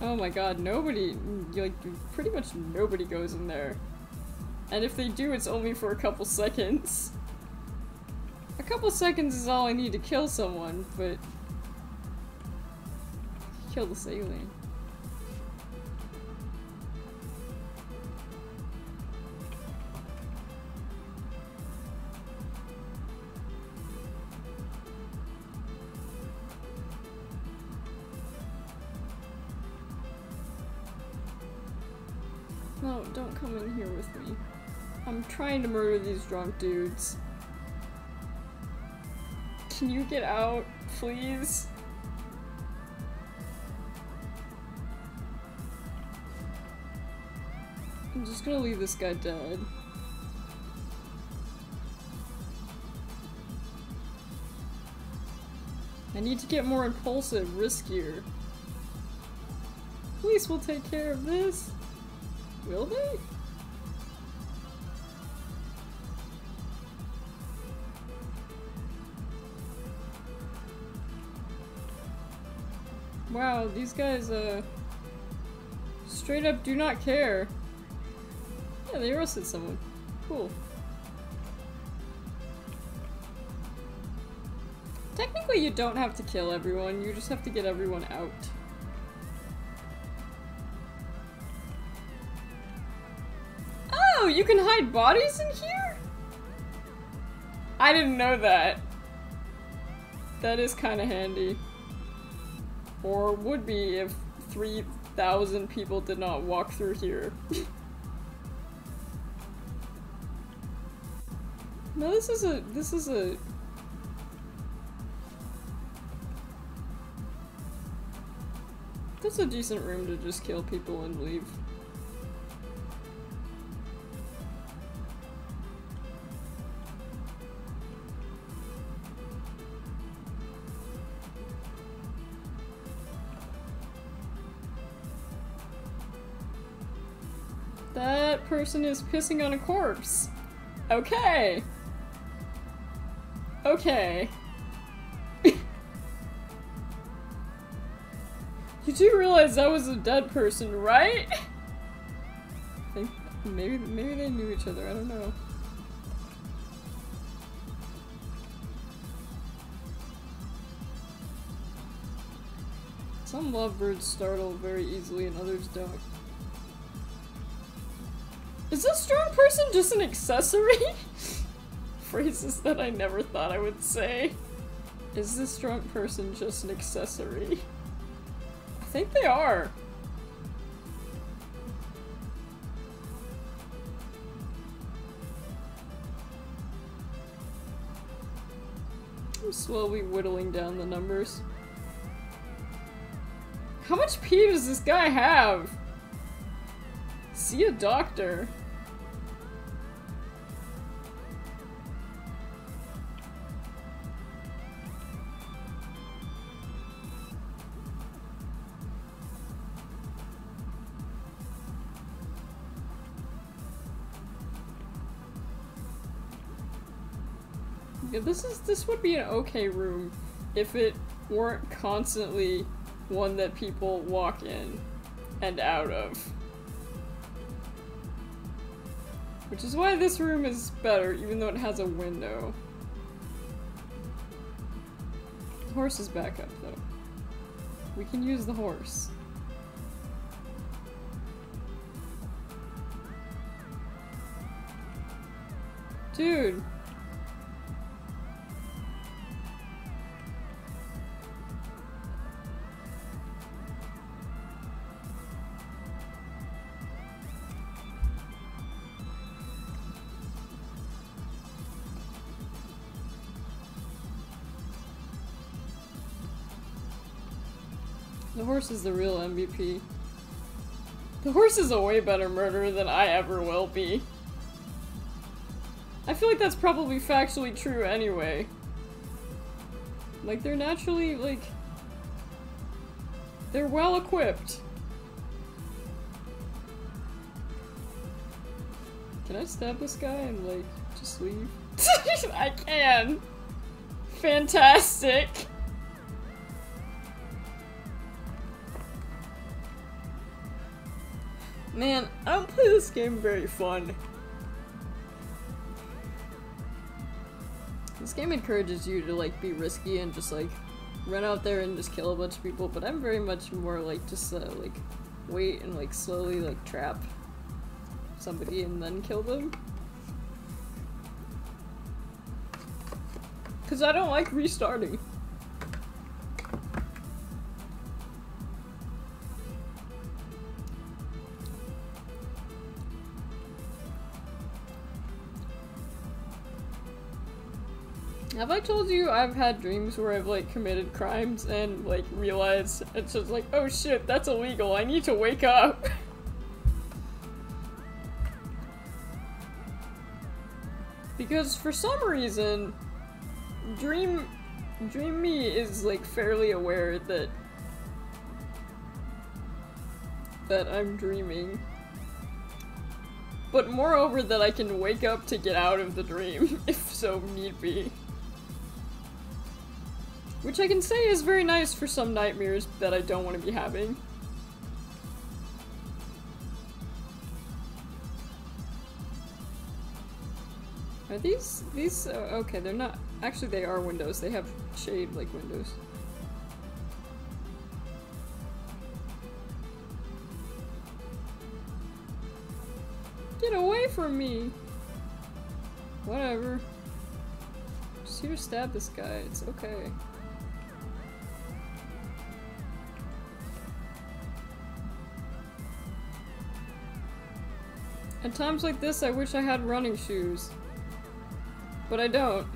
Oh my god, nobody, like, pretty much nobody goes in there. And if they do, it's only for a couple seconds. A couple seconds is all I need to kill someone, but... Kill this alien. No, don't come in here with me. I'm trying to murder these drunk dudes. Can you get out, please? I'm just gonna leave this guy dead. I need to get more impulsive, riskier. Police will take care of this. Will they? Wow, these guys, uh, straight up do not care. Yeah, they arrested someone. Cool. Technically, you don't have to kill everyone, you just have to get everyone out. Oh, you can hide bodies in here? I didn't know that. That is kind of handy. Or would be if three thousand people did not walk through here. No, this is a- this is a- that's a decent room to just kill people and leave. That person is pissing on a corpse. Okay. Okay. You do realize that was a dead person, right? I think maybe maybe they knew each other, I don't know. Some lovebirds startle very easily and others don't. Is this drone person just an accessory? Phrases that I never thought I would say. Is this drunk person just an accessory? I think they are. I'm slowly whittling down the numbers. How much pee does this guy have? See a doctor. Yeah, this is this would be an okay room if it weren't constantly one that people walk in and out of. Which is why this room is better, even though it has a window. The horse is back up, though. We can use the horse. Dude! The horse is the real M V P. The horse is a way better murderer than I ever will be. I feel like that's probably factually true anyway. Like, they're naturally, like... they're well equipped. Can I stab this guy and, like, just leave? I can! Fantastic! Man, I don't play this game very fun. This game encourages you to like be risky and just like run out there and just kill a bunch of people, but I'm very much more like just uh, like wait and like slowly like trap somebody and then kill them. Cause I don't like restarting. Have I told you I've had dreams where I've, like, committed crimes and, like, realized it's just like, oh shit, that's illegal, I need to wake up! Because for some reason, dream Dream Me is like fairly aware that that I'm dreaming, but moreover that I can wake up to get out of the dream if so need be, which I can say is very nice for some nightmares that I don't want to be having. Are these- these- uh, okay, they're not- actually they are windows, they have shade like windows. Get away from me! Whatever. Just here to stab this guy, it's okay. At times like this I wish I had running shoes. But I don't,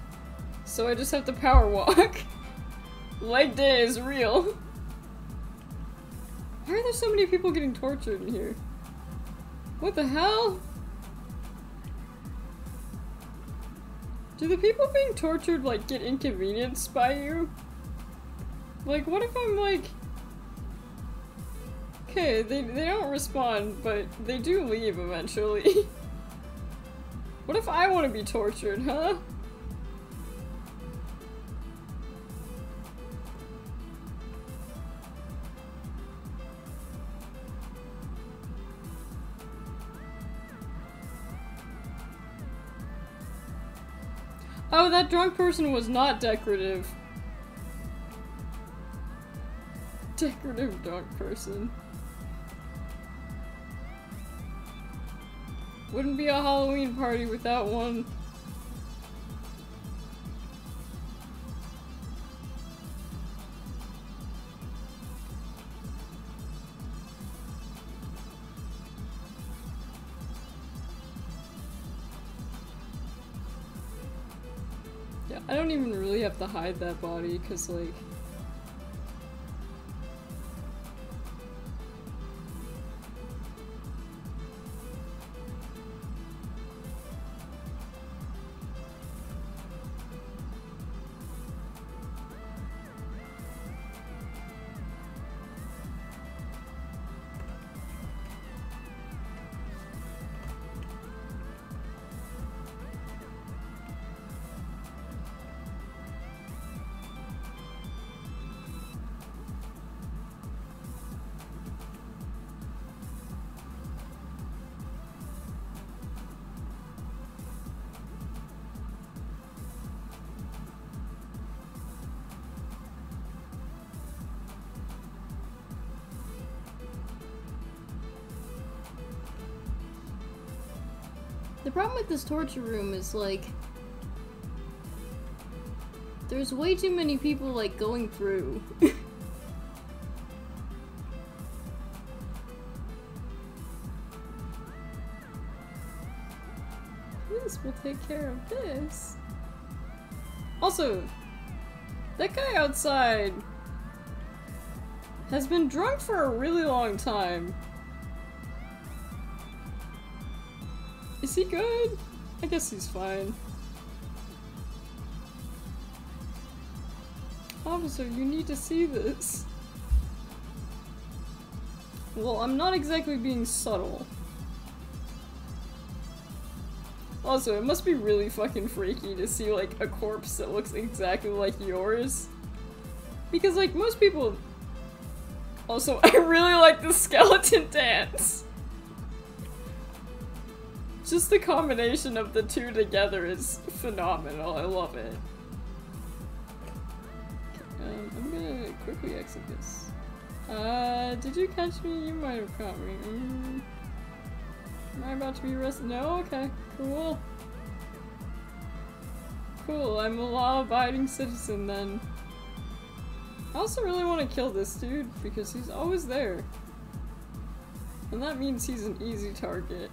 so I just have to power walk. Leg day is real. Why are there so many people getting tortured in here? What the hell? Do the people being tortured, like, get inconvenienced by you? Like, what if I'm like... Okay, they, they don't respond, but they do leave eventually. What if I want to be tortured, huh? Oh, that drunk person was not decorative. Decorative drunk person. Wouldn't be a Halloween party without one. Yeah, I don't even really have to hide that body, cause like... The problem with this torture room is, like, there's way too many people, like, going through. This will take care of this. Also, that guy outside has been drunk for a really long time. Is he good? I guess he's fine. Officer, you need to see this. Well, I'm not exactly being subtle. Also, it must be really fucking freaky to see, like, a corpse that looks exactly like yours. Because, like, most people... Also, I really like the skeleton dance! Just the combination of the two together is phenomenal. I love it. Okay, um, I'm gonna quickly exit this. Uh, did you catch me? You might have caught me. Mm. Am I about to be arrested? No? Okay. Cool. Cool. I'm a law-abiding citizen then. I also really want to kill this dude because he's always there. And that means he's an easy target.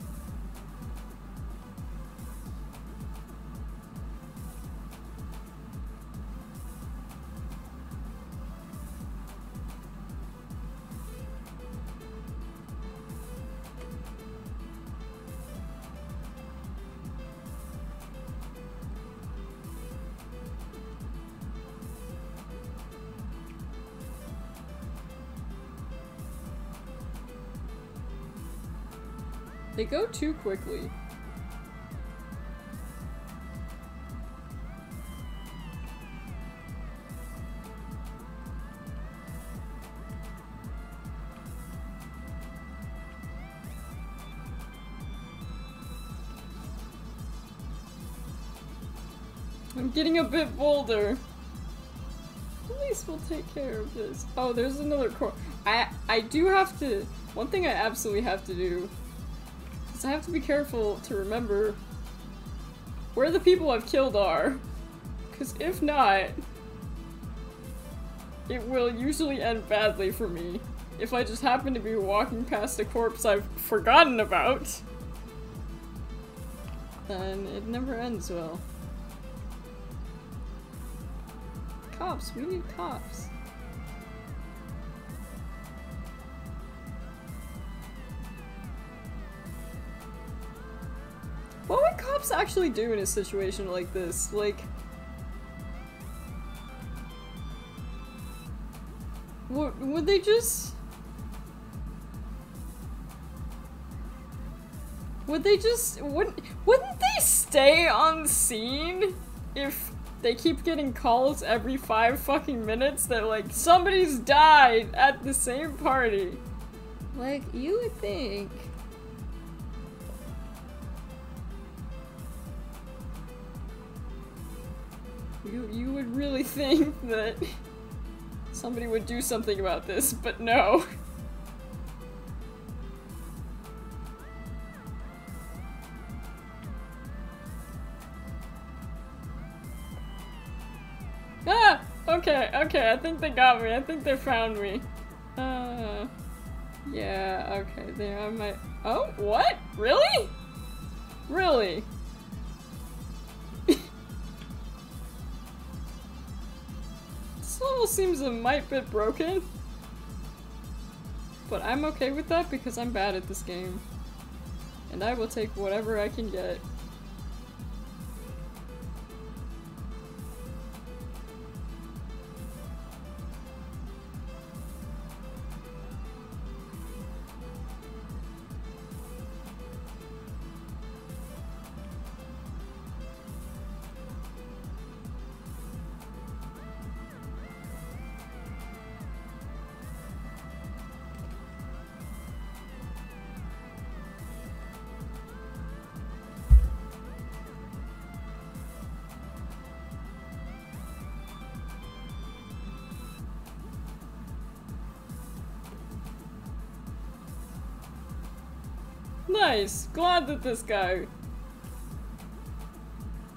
They go too quickly. I'm getting a bit bolder. At least we'll take care of this. Oh, there's another cor- I- I do have to- one thing I absolutely have to do is I have to be careful to remember where the people I've killed are. Because if not, it will usually end badly for me if I just happen to be walking past a corpse I've forgotten about. Then it never ends well. Cops, we need cops. What would cops actually do in a situation like this? Like, what, would they just, would they just, wouldn't, wouldn't they stay on scene if they keep getting calls every five fucking minutes that, like, somebody's died at the same party? Like, you would think. You, you would really think that somebody would do something about this, but no. Ah! Okay, okay, I think they got me. I think they found me. Uh, yeah, okay, they are my- Oh, what? Really? Really? This level seems a mite bit broken. But I'm okay with that because I'm bad at this game. And I will take whatever I can get. Nice! Glad that this guy...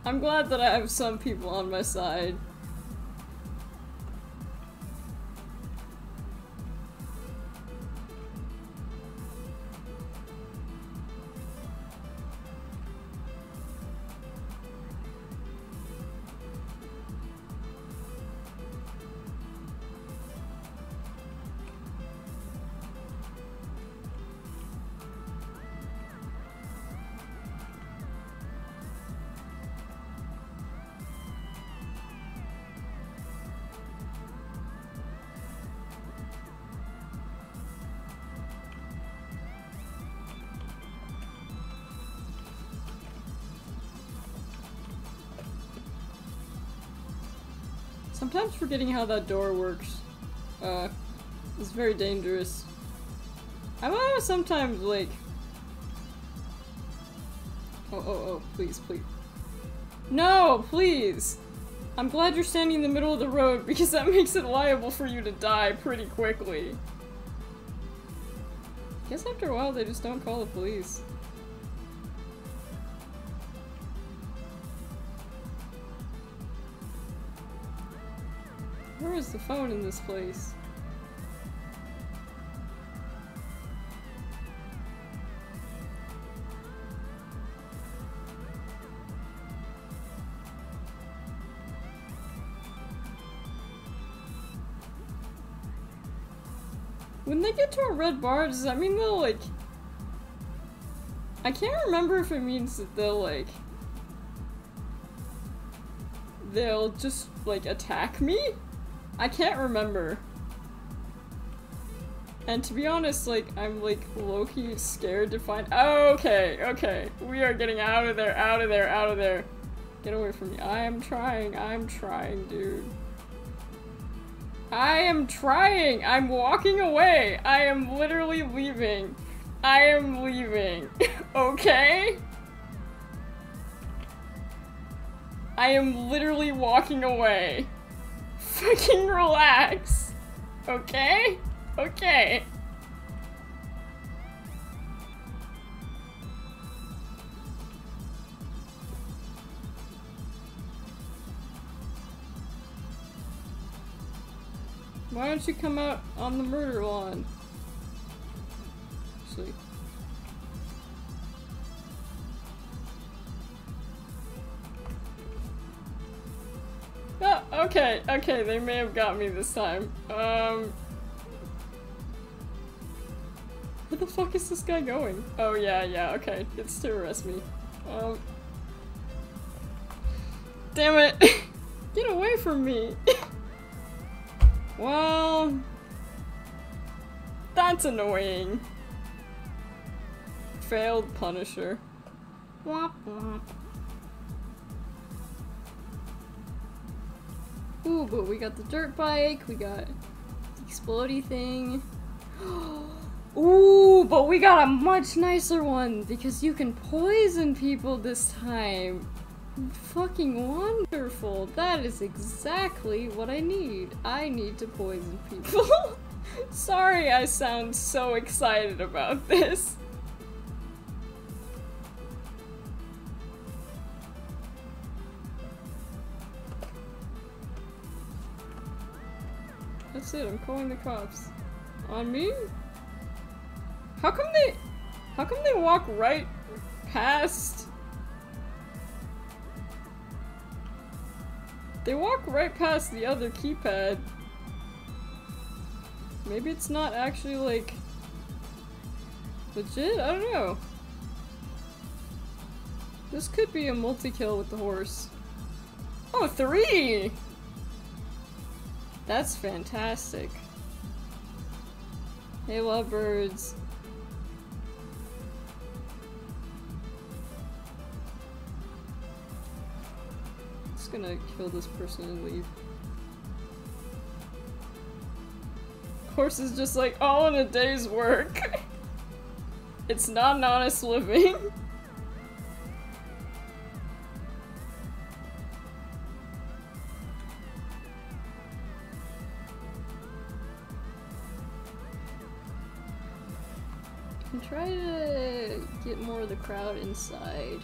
I'm glad that I have some people on my side. Sometimes forgetting how that door works uh, is very dangerous. I sometimes like... Oh, oh, oh, please, please. No, please! I'm glad you're standing in the middle of the road because that makes it liable for you to die pretty quickly. I guess after a while they just don't call the police. Where is the phone in this place? When they get to a red bar, does that mean they'll, like... I can't remember if it means that they'll, like... They'll just, like, attack me? I can't remember. And to be honest, like, I'm like low-key scared to find- Okay, okay. We are getting out of there, out of there, out of there. Get away from me. I am trying, I'm trying, dude. I am trying! I'm walking away! I am literally leaving. I am leaving. Okay? I am literally walking away. Fucking relax. Okay? Okay. Why don't you come out on the murder lawn? Actually. Oh, okay, okay, they may have got me this time. Um... Where the fuck is this guy going? Oh yeah, yeah, okay. It's to arrest me. Um... Damn it! Get away from me! Well... That's annoying. Failed Punisher. Womp womp. Ooh, but we got the dirt bike, we got the explodey thing. Ooh, but we got a much nicer one because you can poison people this time. Fucking wonderful. That is exactly what I need. I need to poison people. Sorry I sound so excited about this. That's it, I'm calling the cops. On me? How come they- how come they walk right past- They walk right past the other keypad. Maybe it's not actually, like, legit? I don't know. This could be a multi-kill with the horse. Oh, three! That's fantastic. Hey, lovebirds. I'm just gonna kill this person and leave. Horse is just like, all in a day's work. It's not an honest living. Try to get more of the crowd inside.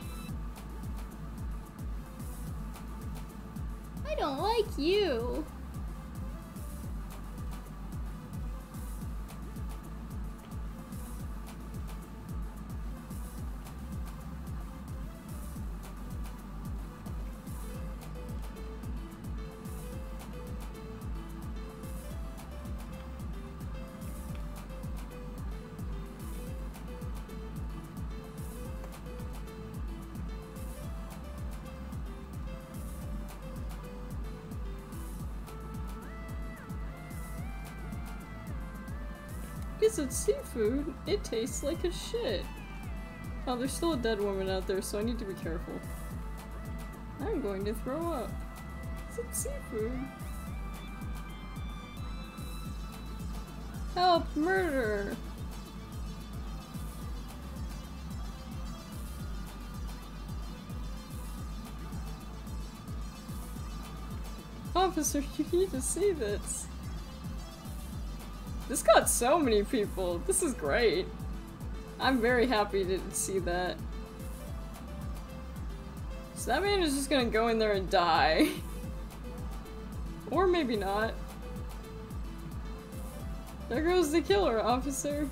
I don't like you! Is it seafood? It tastes like a shit. Oh, there's still a dead woman out there, so I need to be careful. I'm going to throw up. Is it seafood? Help! Murder! Officer, you need to see this. This got so many people. This is great. I'm very happy to see that. So that man is just gonna go in there and die. Or maybe not. There goes the killer, officer.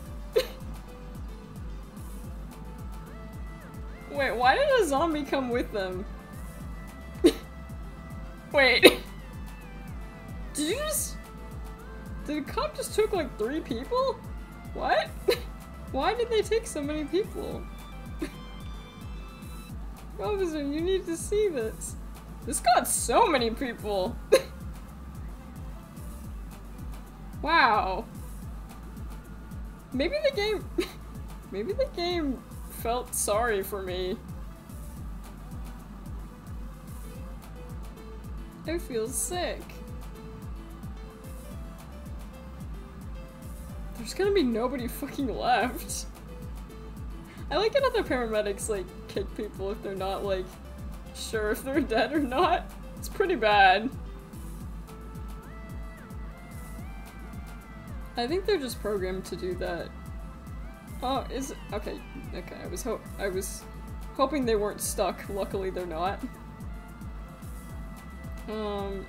Wait, why did a zombie come with them? Wait. Did you just... Did a cop just took like three people? What? Why did they take so many people? Officer, you need to see this. This got so many people. Wow. Maybe the game... Maybe the game felt sorry for me. I feel sick. There's gonna be nobody fucking left. I like it other paramedics like kick people if they're not like sure if they're dead or not. It's pretty bad. I think they're just programmed to do that. Oh, is it? Okay, okay. I was ho- I was hoping they weren't stuck. Luckily, they're not. Um,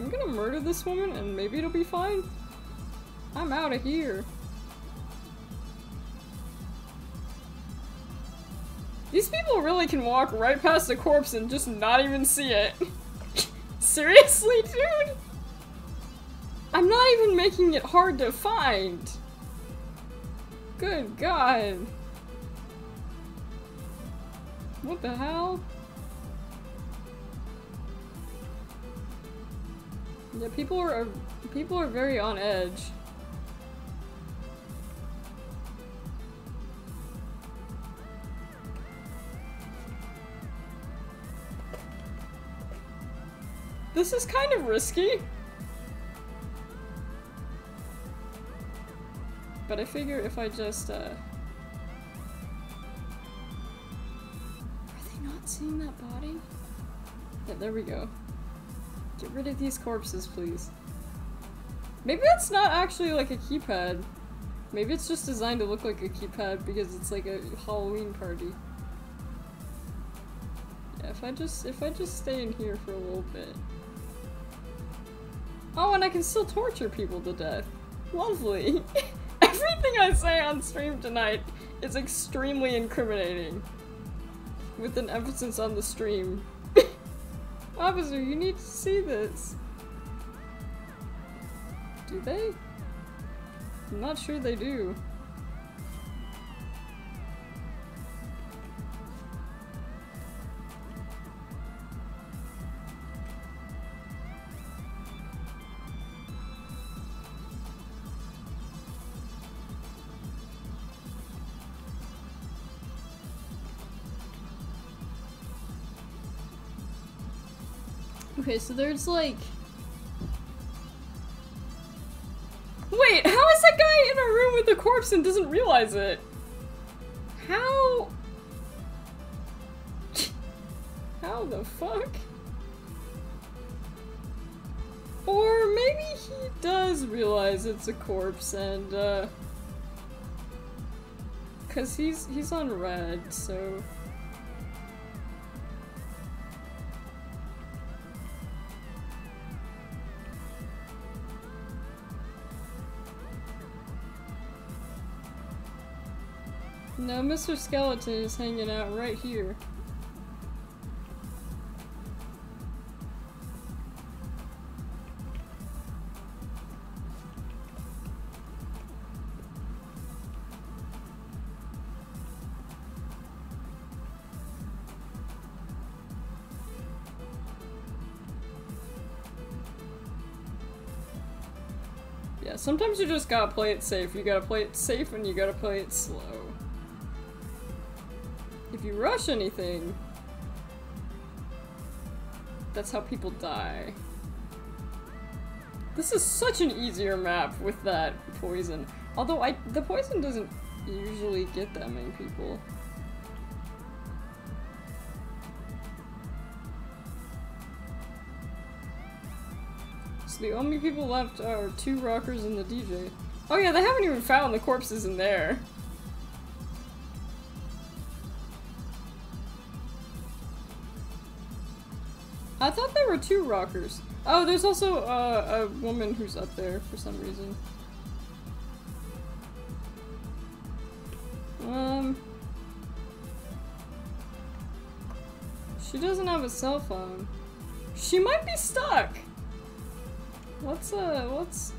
I'm gonna murder this woman and maybe it'll be fine. I'm out of here. These people really can walk right past the corpse and just not even see it. Seriously, dude? I'm not even making it hard to find. Good God. What the hell? Yeah, people are people are very on edge. This is kind of risky. But I figure if I just, uh... Are they not seeing that body? Yeah, there we go. Get rid of these corpses, please. Maybe that's not actually like a keypad. Maybe it's just designed to look like a keypad because it's like a Halloween party. Yeah, if I just if I just stay in here for a little bit. Oh, and I can still torture people to death. Lovely. Everything I say on stream tonight is extremely incriminating. With an emphasis on the stream. Officer, you need to see this. Do they? I'm not sure they do. Okay, so there's like... Wait, how is that guy in a room with a corpse and doesn't realize it? How? How the fuck? Or maybe he does realize it's a corpse and uh... Cause he's, he's on red, so... No, Mister Skeleton is hanging out right here. Yeah, sometimes you just gotta play it safe. You gotta play it safe and you gotta play it slow. If you rush anything, that's how people die. This is such an easier map with that poison. Although I the poison doesn't usually get that many people. So the only people left are two rockers and the D J. Oh yeah, they haven't even found the corpses in there. I thought there were two rockers. Oh, there's also uh, a woman who's up there for some reason. Um, she doesn't have a cell phone. She might be stuck. What's uh, what's?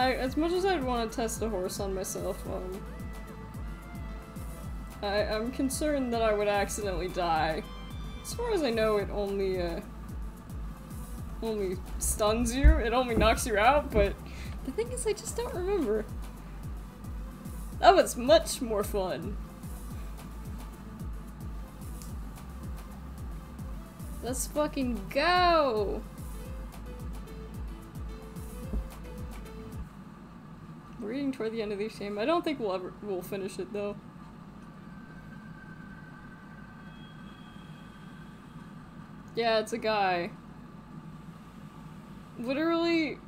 I, as much as I'd want to test a horse on myself, um, I I'm concerned that I would accidentally die. As far as I know, it only uh, only stuns you. It only knocks you out. But the thing is, I just don't remember. That was much more fun. Let's fucking go! We're getting toward the end of this game. I don't think we'll ever- we'll finish it, though. Yeah, it's a guy. Literally...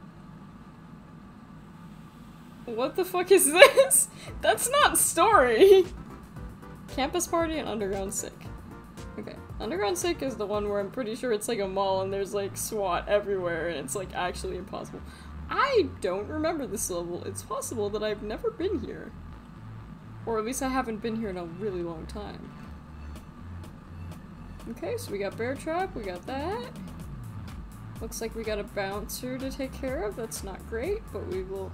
What the fuck is this? That's not story! Campus Party and Underground Sick. Okay. Underground Sick is the one where I'm pretty sure it's like a mall and there's like SWAT everywhere and it's like actually impossible. I don't remember this level. It's possible that I've never been here. Or at least I haven't been here in a really long time. Okay, so we got Bear Trap, we got that. Looks like we got a bouncer to take care of. That's not great, but we will...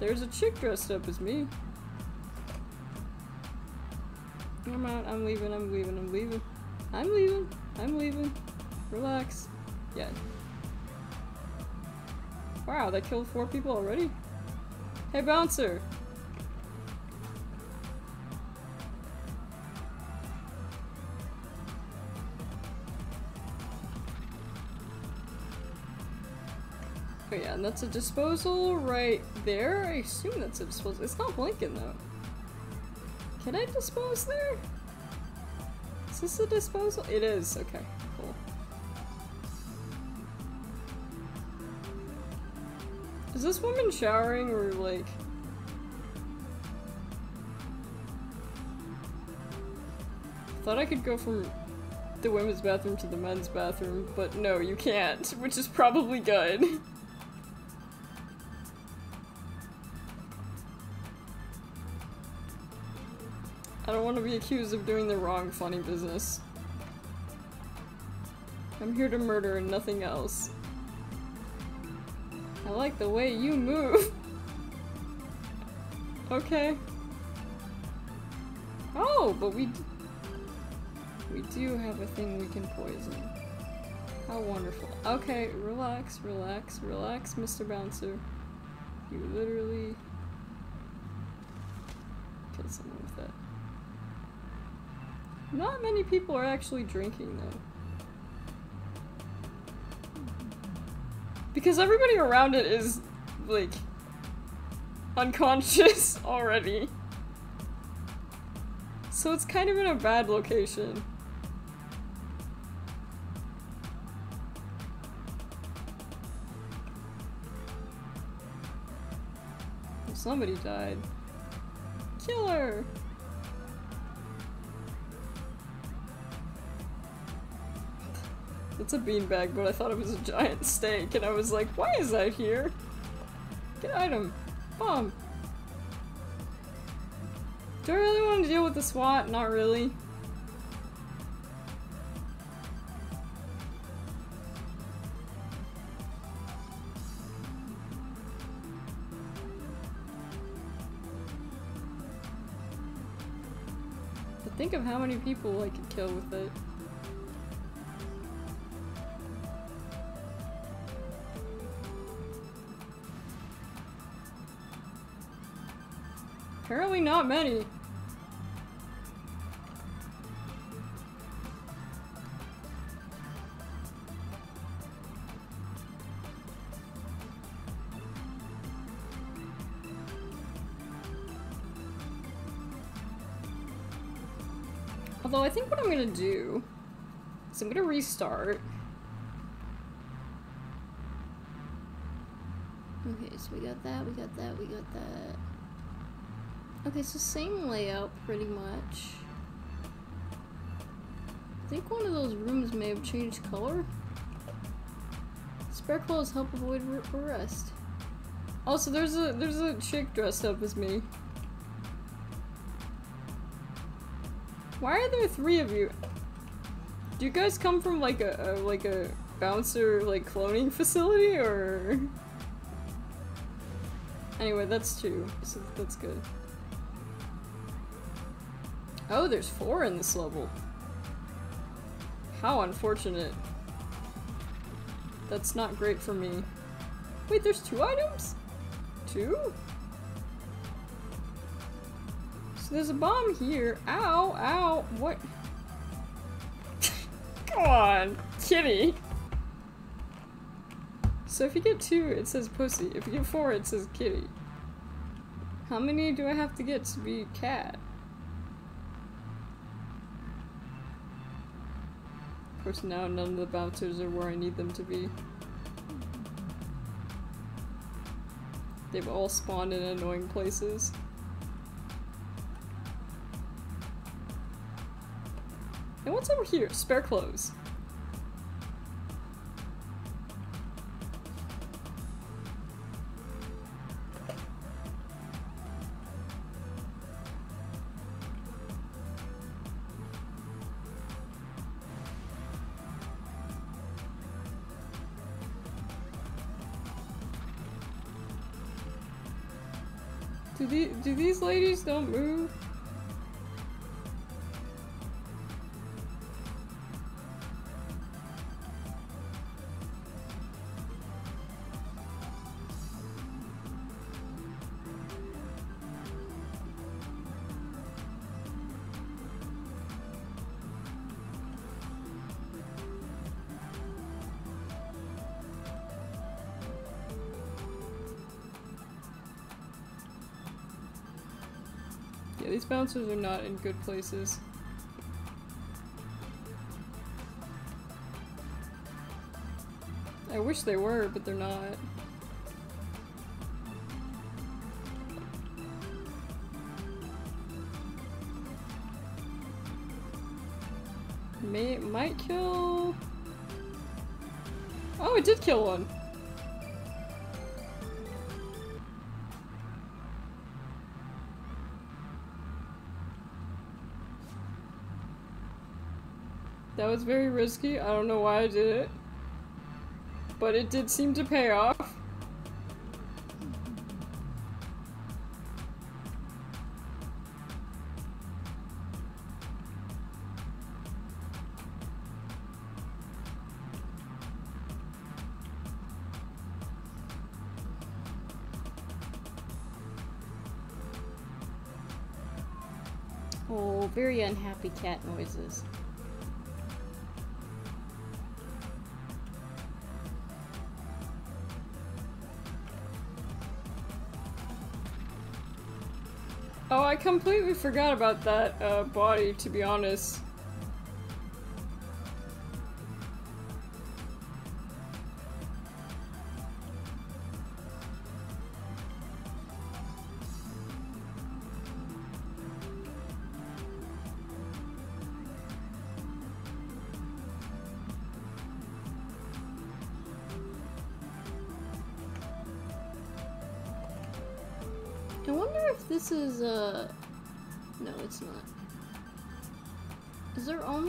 There's a chick dressed up as me. I'm out, I'm leaving, I'm leaving, I'm leaving. I'm leaving, I'm leaving. Relax. Yeah. Wow, that killed four people already? Hey, bouncer! Oh yeah, and that's a disposal right there. I assume that's a disposal. It's not blinking, though. Can I dispose there? Is this a disposal? It is. Okay, cool. Is this woman showering or like... I thought I could go from the women's bathroom to the men's bathroom, but no, you can't, which is probably good. I don't want to be accused of doing the wrong funny business. I'm here to murder and nothing else. I like the way you move. Okay. Oh, but we d we do have a thing we can poison. How wonderful. Okay, relax, relax, relax, Mister Bouncer. You literally killed someone with that. Not many people are actually drinking, though. Because everybody around it is, like, unconscious already. So it's kind of in a bad location. Somebody died. Killer! It's a beanbag, but I thought it was a giant steak, and I was like, why is that here? Get item. Bomb. Do I really want to deal with the SWAT? Not really. But think of how many people I could kill with it. Apparently not many. Although I think what I'm gonna do is I'm gonna restart. Okay, so we got that, we got that, we got that. Okay, so same layout, pretty much. I think one of those rooms may have changed color. Spare clothes help avoid arrest. Also, there's a there's a chick dressed up as me. Why are there three of you? Do you guys come from like a, a like a bouncer like cloning facility or? Anyway, that's two, so that's good. Oh, there's four in this level. How unfortunate. That's not great for me. Wait, there's two items? Two? So there's a bomb here. Ow, ow, what? Come on, kitty. So if you get two, it says pussy. If you get four, it says kitty. How many do I have to get to be cat? Of course, now none of the bouncers are where I need them to be. They've all spawned in annoying places. And what's over here? Spare clothes. Do, the, do these ladies don't move? These bouncers are not in good places. I wish they were, but they're not. May- might kill... Oh, it did kill one! That was very risky. I don't know why I did it, but it did seem to pay off. Oh, very unhappy cat noises. Oh, I completely forgot about that uh, body, to be honest. I wonder if this is, uh, no, it's not. Is there only...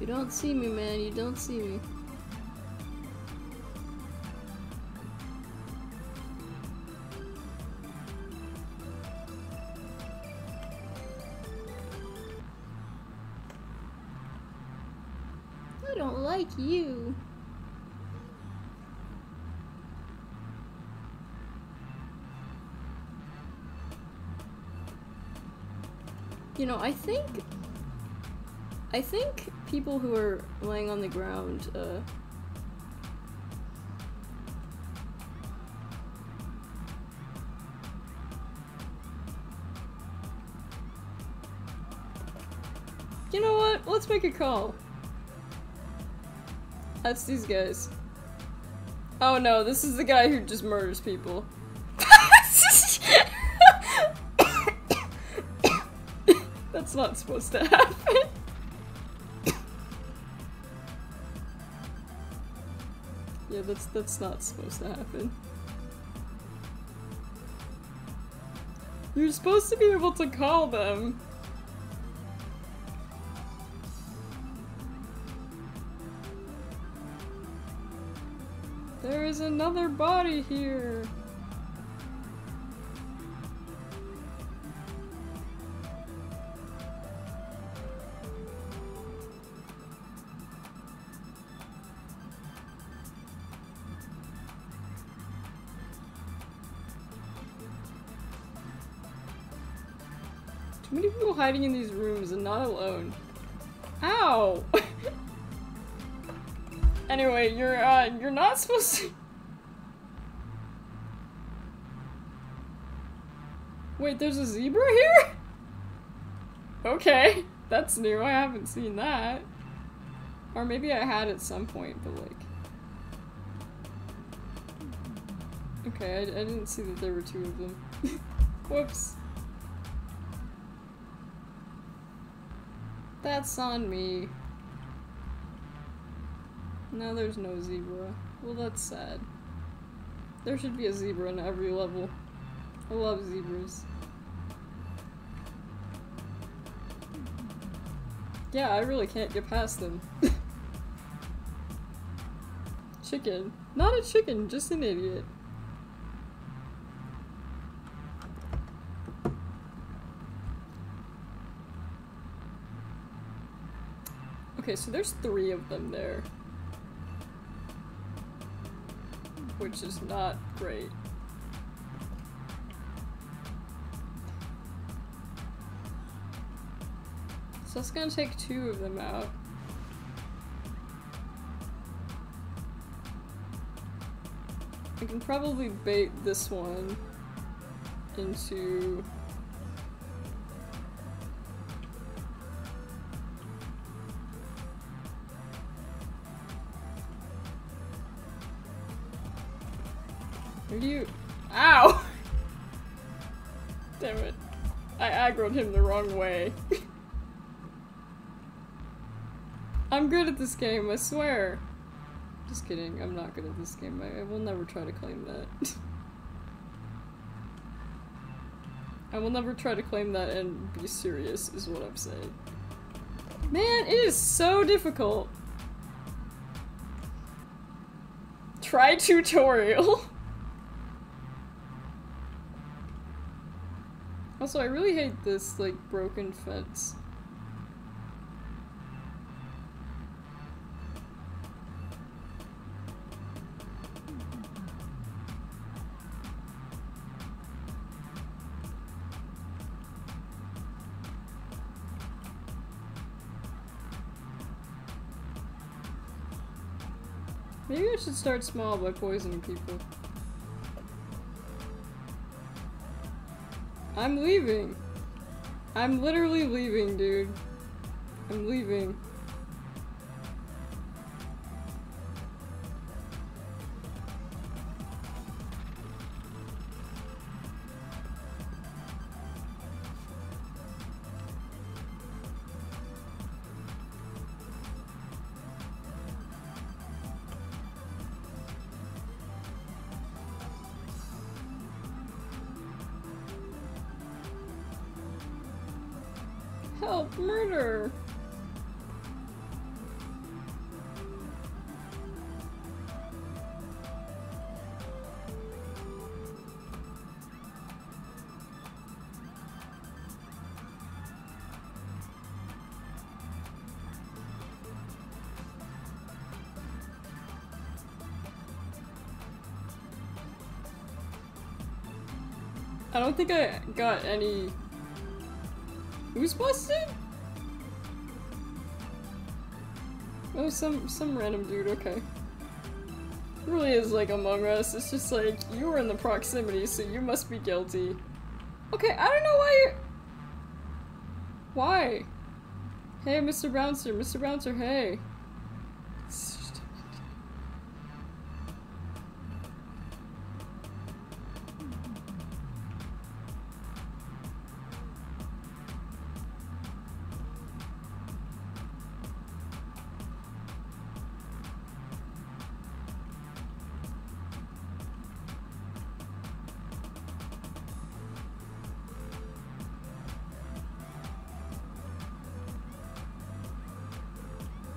You don't see me, man, you don't see me. I don't like you. You know, I think... I think people who are laying on the ground, uh... You know what? Let's make a call. That's these guys. Oh no, this is the guy who just murders people. That's not supposed to happen. Yeah, that's that's not supposed to happen. You're supposed to be able to call them. There's another body here! Too many people hiding in these rooms and not alone. Ow! Anyway, you're, uh, you're not supposed to- Wait, there's a zebra here? Okay, that's new, I haven't seen that. Or maybe I had at some point, but like... Okay, I, I didn't see that there were two of them. Whoops. That's on me. No, there's no zebra. Well, that's sad. There should be a zebra in every level. I love zebras. Yeah, I really can't get past them. Chicken. Not a chicken, just an idiot. Okay, so there's three of them there. Which is not great. So it's gonna take two of them out. I can probably bait this one into... Where do you- Ow! Damn it. I aggroed him the wrong way. I'm good at this game, I swear! Just kidding, I'm not good at this game. I, I will never try to claim that. I will never try to claim that and be serious, is what I'm saying. Man, it is so difficult! Try tutorial! Also, I really hate this, like, broken fence. Maybe I should start small by poisoning people. I'm leaving. I'm literally leaving, dude. I'm leaving. Help! Murder! I don't think I got any... Who's busted? Oh, some some random dude, okay. It really is like Among Us, it's just like, you were in the proximity, so you must be guilty. Okay, I don't know why you're- Why? Hey, Mister Bouncer, Mister Bouncer, hey.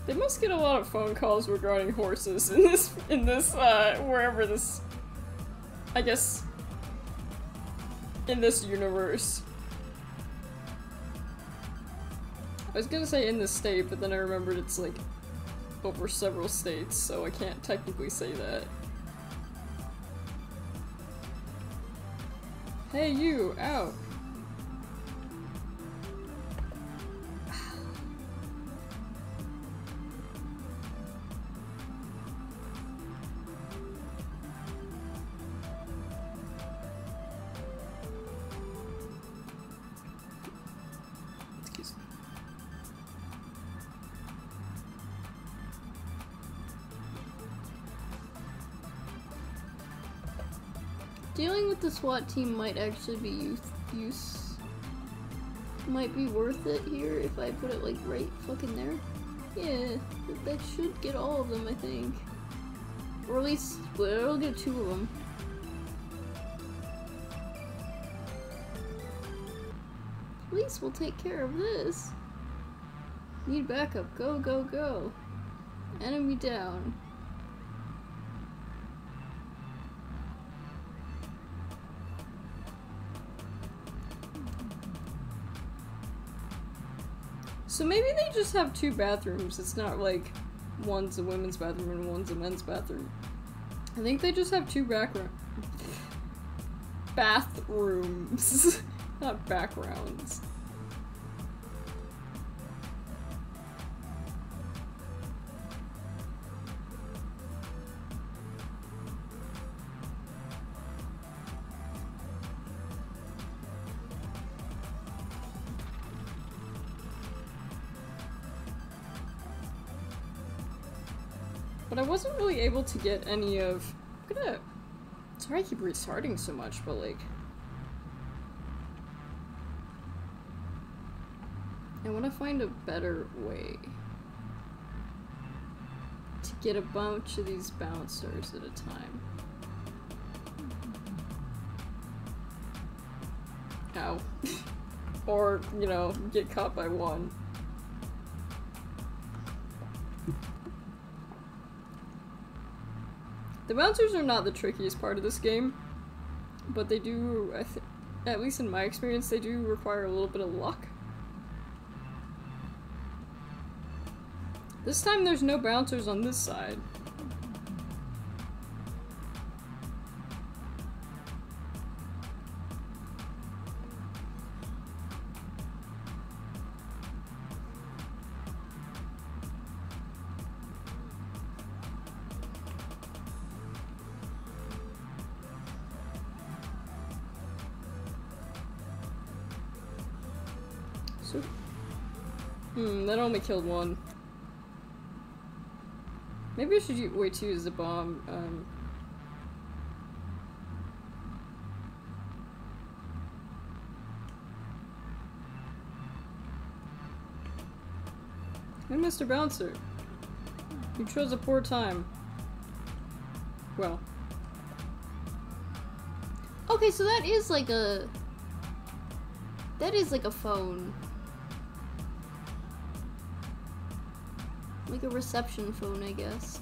They must get a lot of phone calls regarding horses in this, in this, uh, wherever this, I guess, in this universe. I was gonna say in this state, but then I remembered it's like over several states, so I can't technically say that. Hey you, ow. Dealing with the SWAT team might actually be use, use might be worth it here if I put it like right fucking there. Yeah, that should get all of them, I think. Or at least, well, it'll get two of them. Police will take care of this. Need backup. Go, go, go. Enemy down. So maybe they just have two bathrooms. It's not like one's a women's bathroom and one's a men's bathroom. I think they just have two background bathrooms, not backgrounds. I wasn't really able to get any of... I'm gonna... Sorry I keep restarting so much, but like... I want to find a better way to get a bunch of these bouncers at a time. Ow. Or, you know, get caught by one. The bouncers are not the trickiest part of this game, but they do, I th at least in my experience, they do require a little bit of luck. This time there's no bouncers on this side. Hmm, that only killed one. Maybe I should wait to use the bomb. Um, and Mister Bouncer, you chose a poor time. Well. Okay, so that is like a... That is like a phone. Like a reception phone, I guess.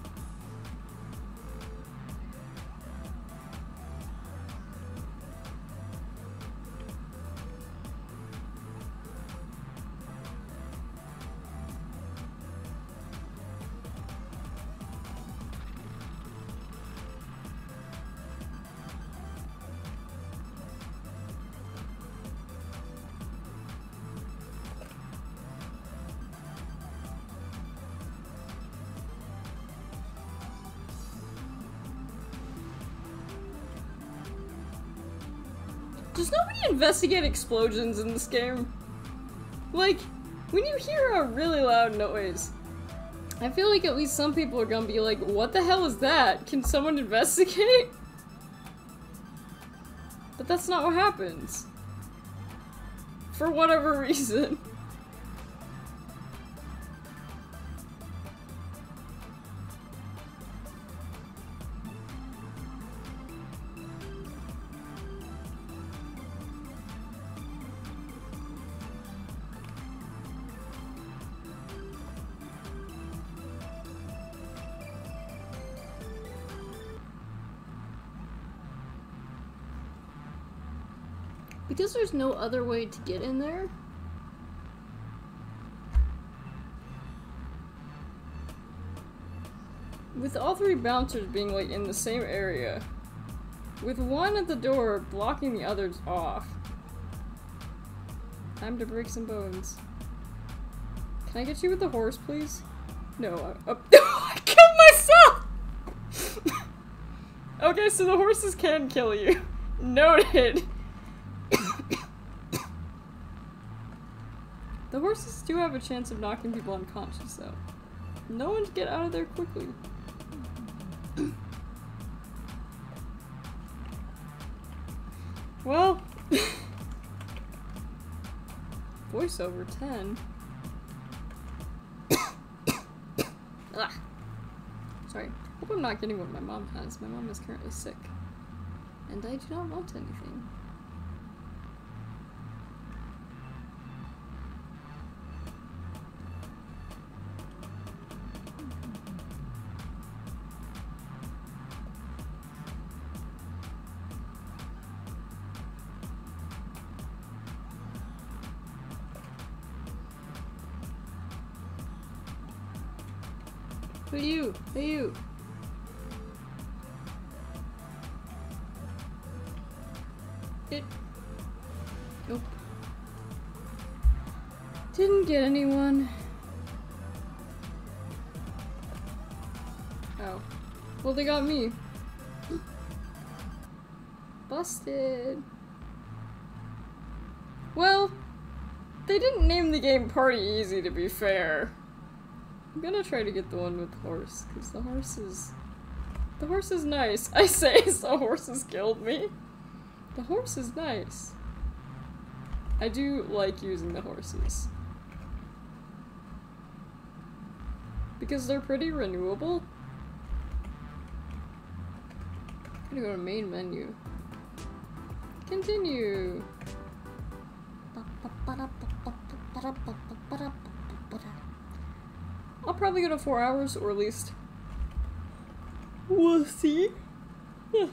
Does nobody investigate explosions in this game? Like, when you hear a really loud noise, I feel like at least some people are gonna be like, what the hell is that? Can someone investigate? But that's not what happens. For whatever reason. Because there's no other way to get in there. With all three bouncers being like in the same area, with one at the door blocking the others off. Time to break some bones. Can I get you with the horse, please? No, I, oh, I killed myself! Okay, so the horses can kill you. Noted. The horses do have a chance of knocking people unconscious, though. No one to get out of there quickly. Well, voiceover ten. Ah. Sorry. Hope I'm not getting what my mom has. My mom is currently sick, and I do not want anything. Who you? Who you? It. Nope. Didn't get anyone. Oh. Well, they got me. Busted. Well, they didn't name the game Party Easy, to be fair. I'm gonna try to get the one with the horse, because the horse is... The horse is nice. I say the horse has killed me. The horse is nice. I do like using the horses. Because they're pretty renewable. I'm gonna go to main menu. Continue. I'll probably go to four hours, or at least we'll see. Yeah.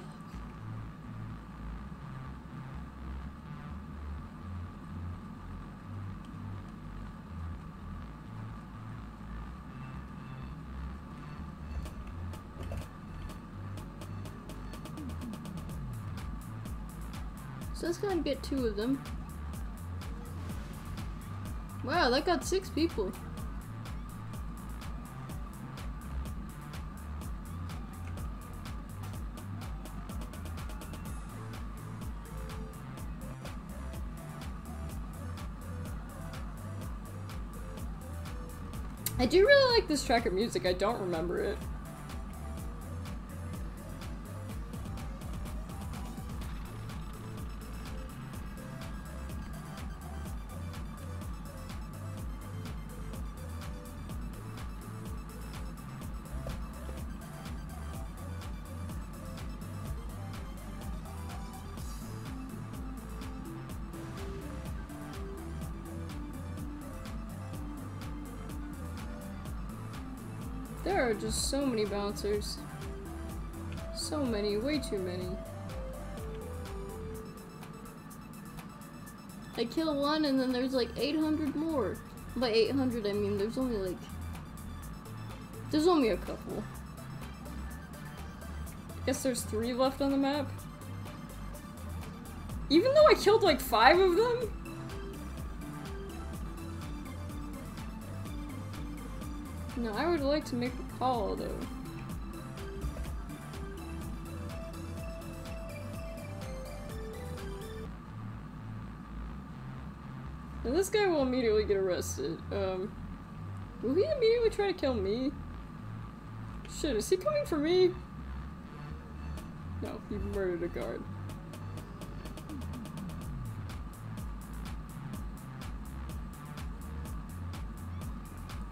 So that's gonna get two of them. Wow, that got six people. I do really like this track of music, I don't remember it. There are just so many bouncers. So many, way too many. I kill one and then there's like eight hundred more. By eight hundred I mean there's only like... There's only a couple. I guess there's three left on the map. Even though I killed like five of them? No, I would like to make a call, though. Now this guy will immediately get arrested. Um, will he immediately try to kill me? Shit, is he coming for me? No, he murdered a guard.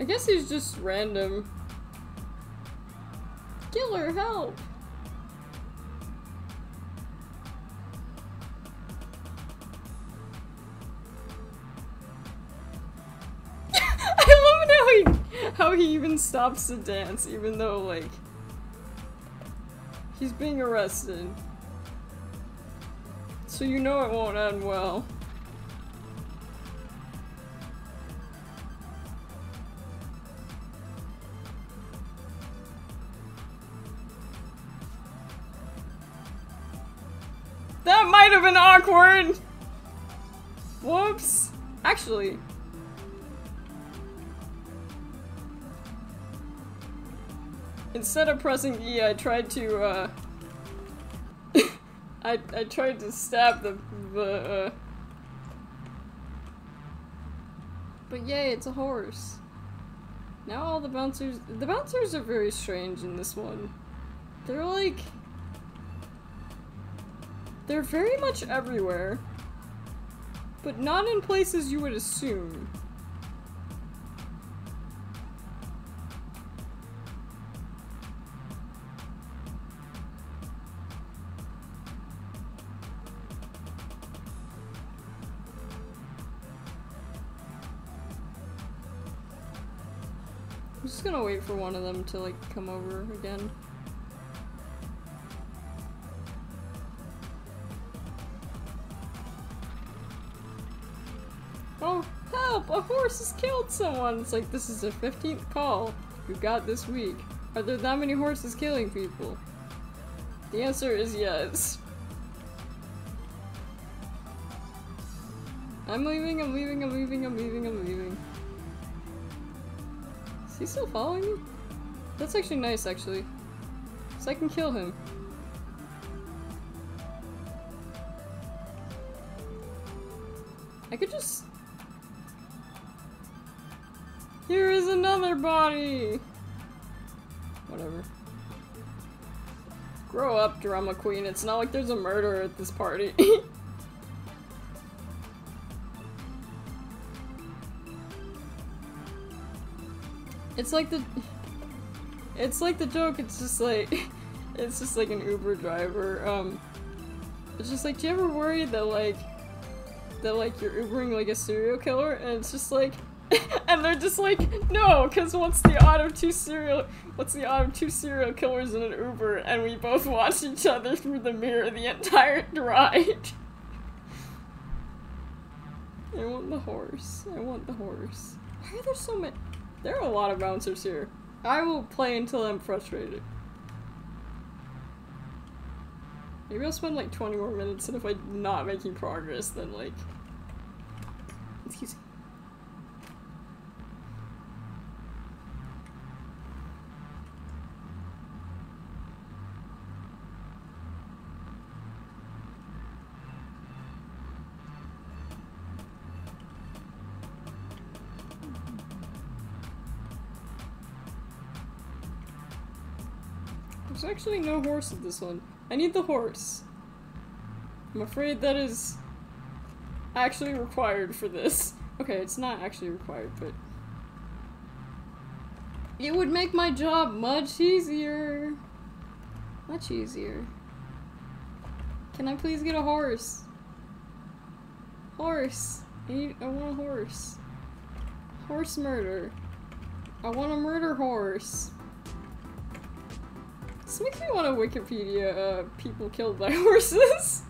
I guess he's just random. Killer, help! I love how he, how he even stops to dance, even though, like, he's being arrested. so you know it won't end well. That might have been awkward! Whoops! Actually... instead of pressing E, I tried to, uh... I, I tried to stab the... the, uh... But yay, it's a horse. Now all the bouncers... The bouncers are very strange in this one. They're like... They're very much everywhere, but not in places you would assume. I'm just gonna wait for one of them to, like, come over again. Oh, help! A horse has killed someone! It's like, this is the fifteenth call we've got this week. Are there that many horses killing people? The answer is yes. I'm leaving, I'm leaving, I'm leaving, I'm leaving, I'm leaving. Is he still following me? That's actually nice, actually. So I can kill him. I could just... Here is another body! Whatever. Grow up, drama queen. It's not like there's a murderer at this party. It's like the... It's like the joke, it's just like... It's just like an Uber driver. Um, it's just like, do you ever worry that like... That like you're Ubering like a serial killer and it's just like... And they're just like, no, because what's the odd of two serial what's the odd of two serial killers in an Uber, and we both watch each other through the mirror the entire ride. I want the horse. I want the horse. Why are there so many? There are a lot of bouncers here. I will play until I'm frustrated. Maybe I'll spend like twenty more minutes, and if I'm not making progress, then like... Excuse me. There's actually no horse in this one. I need the horse. I'm afraid that is actually required for this. Okay, it's not actually required, but... It would make my job much easier. Much easier. Can I please get a horse? Horse. I need- I want a horse. Horse murder. I want a murder horse. This makes me want to Wikipedia, uh, people killed by horses.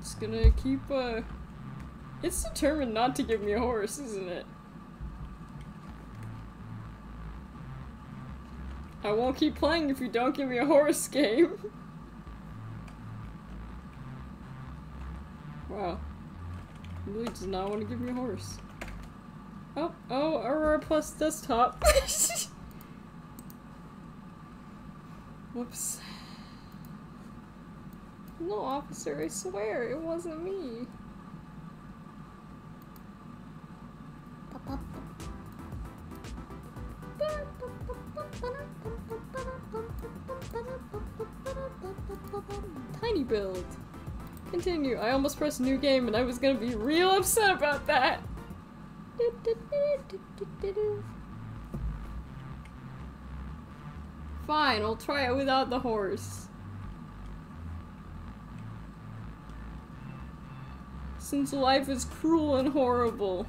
Just gonna keep, uh... It's determined not to give me a horse, isn't it? I won't keep playing if you don't give me a horse game. Wow. It really does not want to give me a horse. Oh, oh, Aurora Plus desktop. Whoops. No, officer, I swear, it wasn't me. Tiny build. Continue. I almost pressed new game and I was gonna be real upset about that. Fine, we'll try it without the horse. Since life is cruel and horrible.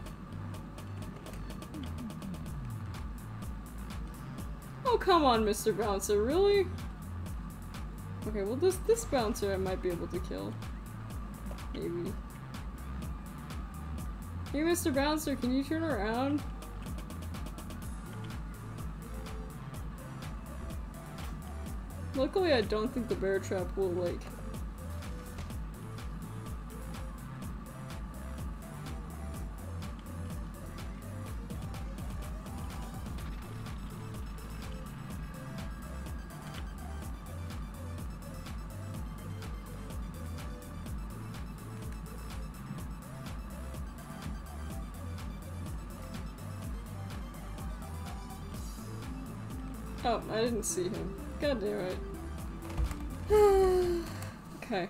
Oh, come on, Mister Bouncer, really? Okay, well this, this bouncer I might be able to kill. Maybe. Hey, Mister Bouncer, can you turn around? Luckily, I don't think the bear trap will, like... Oh, I didn't see him. God damn it. Okay.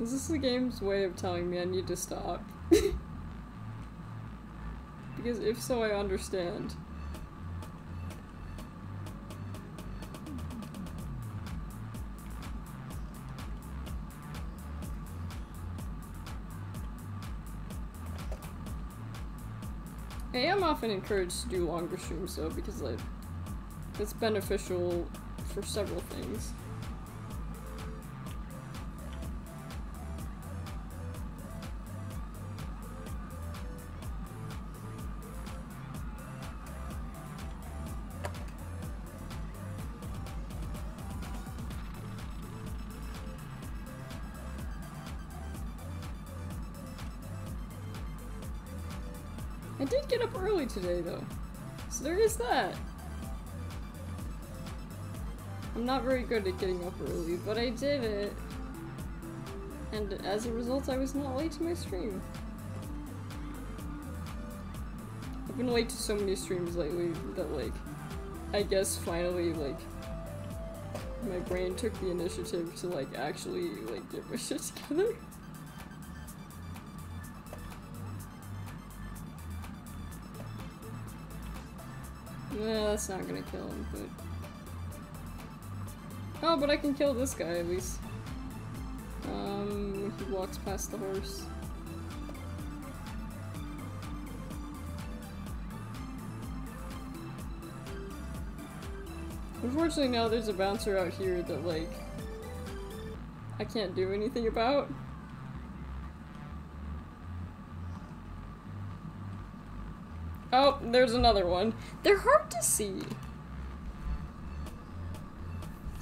Is this the game's way of telling me I need to stop? Because if so, I understand. I am often encouraged to do longer streams though, because like, it's beneficial for several things. I did get up early today, though, so there is that. I'm not very good at getting up early, but I did it, and as a result, I was not late to my stream. I've been late to so many streams lately that, like, I guess finally, like, my brain took the initiative to, like, actually, like, get my shit together. No, that's not gonna kill him, but... Oh, but I can kill this guy, at least. Um, he walks past the horse. Unfortunately, now there's a bouncer out here that, like, I can't do anything about. Oh, there's another one. They're hard to see.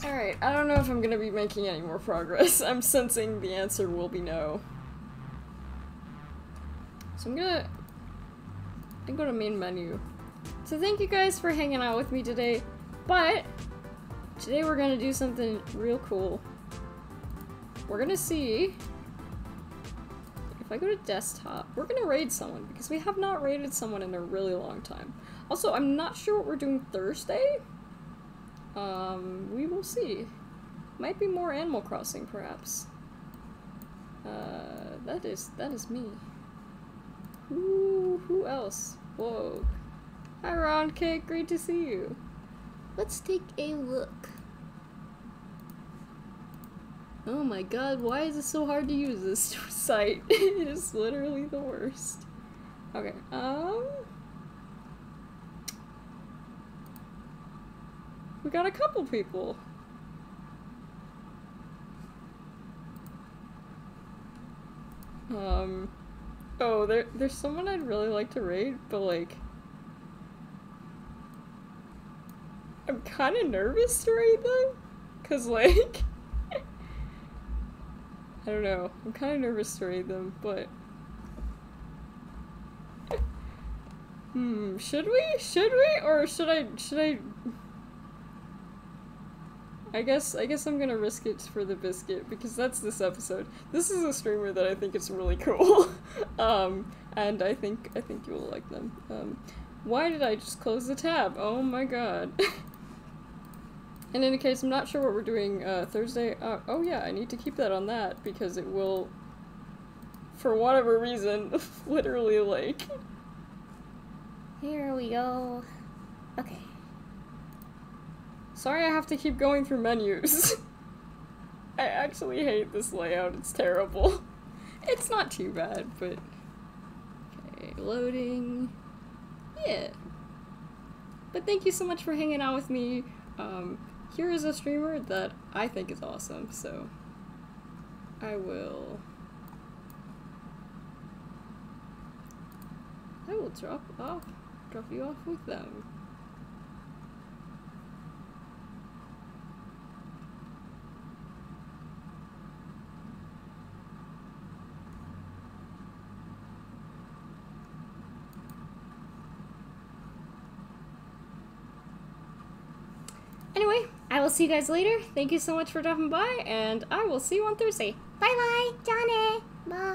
Alright, I don't know if I'm gonna be making any more progress. I'm sensing the answer will be no. So I'm gonna... I go to main menu. So thank you guys for hanging out with me today, but today we're gonna do something real cool. We're gonna see... If I go to desktop, we're gonna raid someone because we have not raided someone in a really long time. Also, I'm not sure what we're doing Thursday. Um, we will see. Might be more Animal Crossing, perhaps. Uh, that is that is me. Who who else? Whoa! Hi, Ron Cake. Great to see you. Let's take a look. Oh my god, why is it so hard to use this site? It is literally the worst. Okay, um... we got a couple people. Um... Oh, there, there's someone I'd really like to raid, but like... I'm kinda nervous to raid them, cause like... I don't know. I'm kind of nervous to raid them, but... hmm, should we? Should we? Or should I- should I- I guess- I guess I'm gonna risk it for the biscuit, because that's this episode. This is a streamer that I think is really cool. um, and I think- I think you'll like them. Um, why did I just close the tab? Oh my god. And in any case, I'm not sure what we're doing uh, Thursday. Uh, oh yeah, I need to keep that on that because it will, for whatever reason, literally like Here we go. Okay. Sorry I have to keep going through menus. I actually hate this layout, it's terrible. It's not too bad, but... Okay, loading... Yeah. But thank you so much for hanging out with me. Um, here is a streamer that I think is awesome, so... I will... I will drop off, drop you off with them. Anyway, I will see you guys later. Thank you so much for dropping by, and I will see you on Thursday. Bye bye, Johnny. Bye.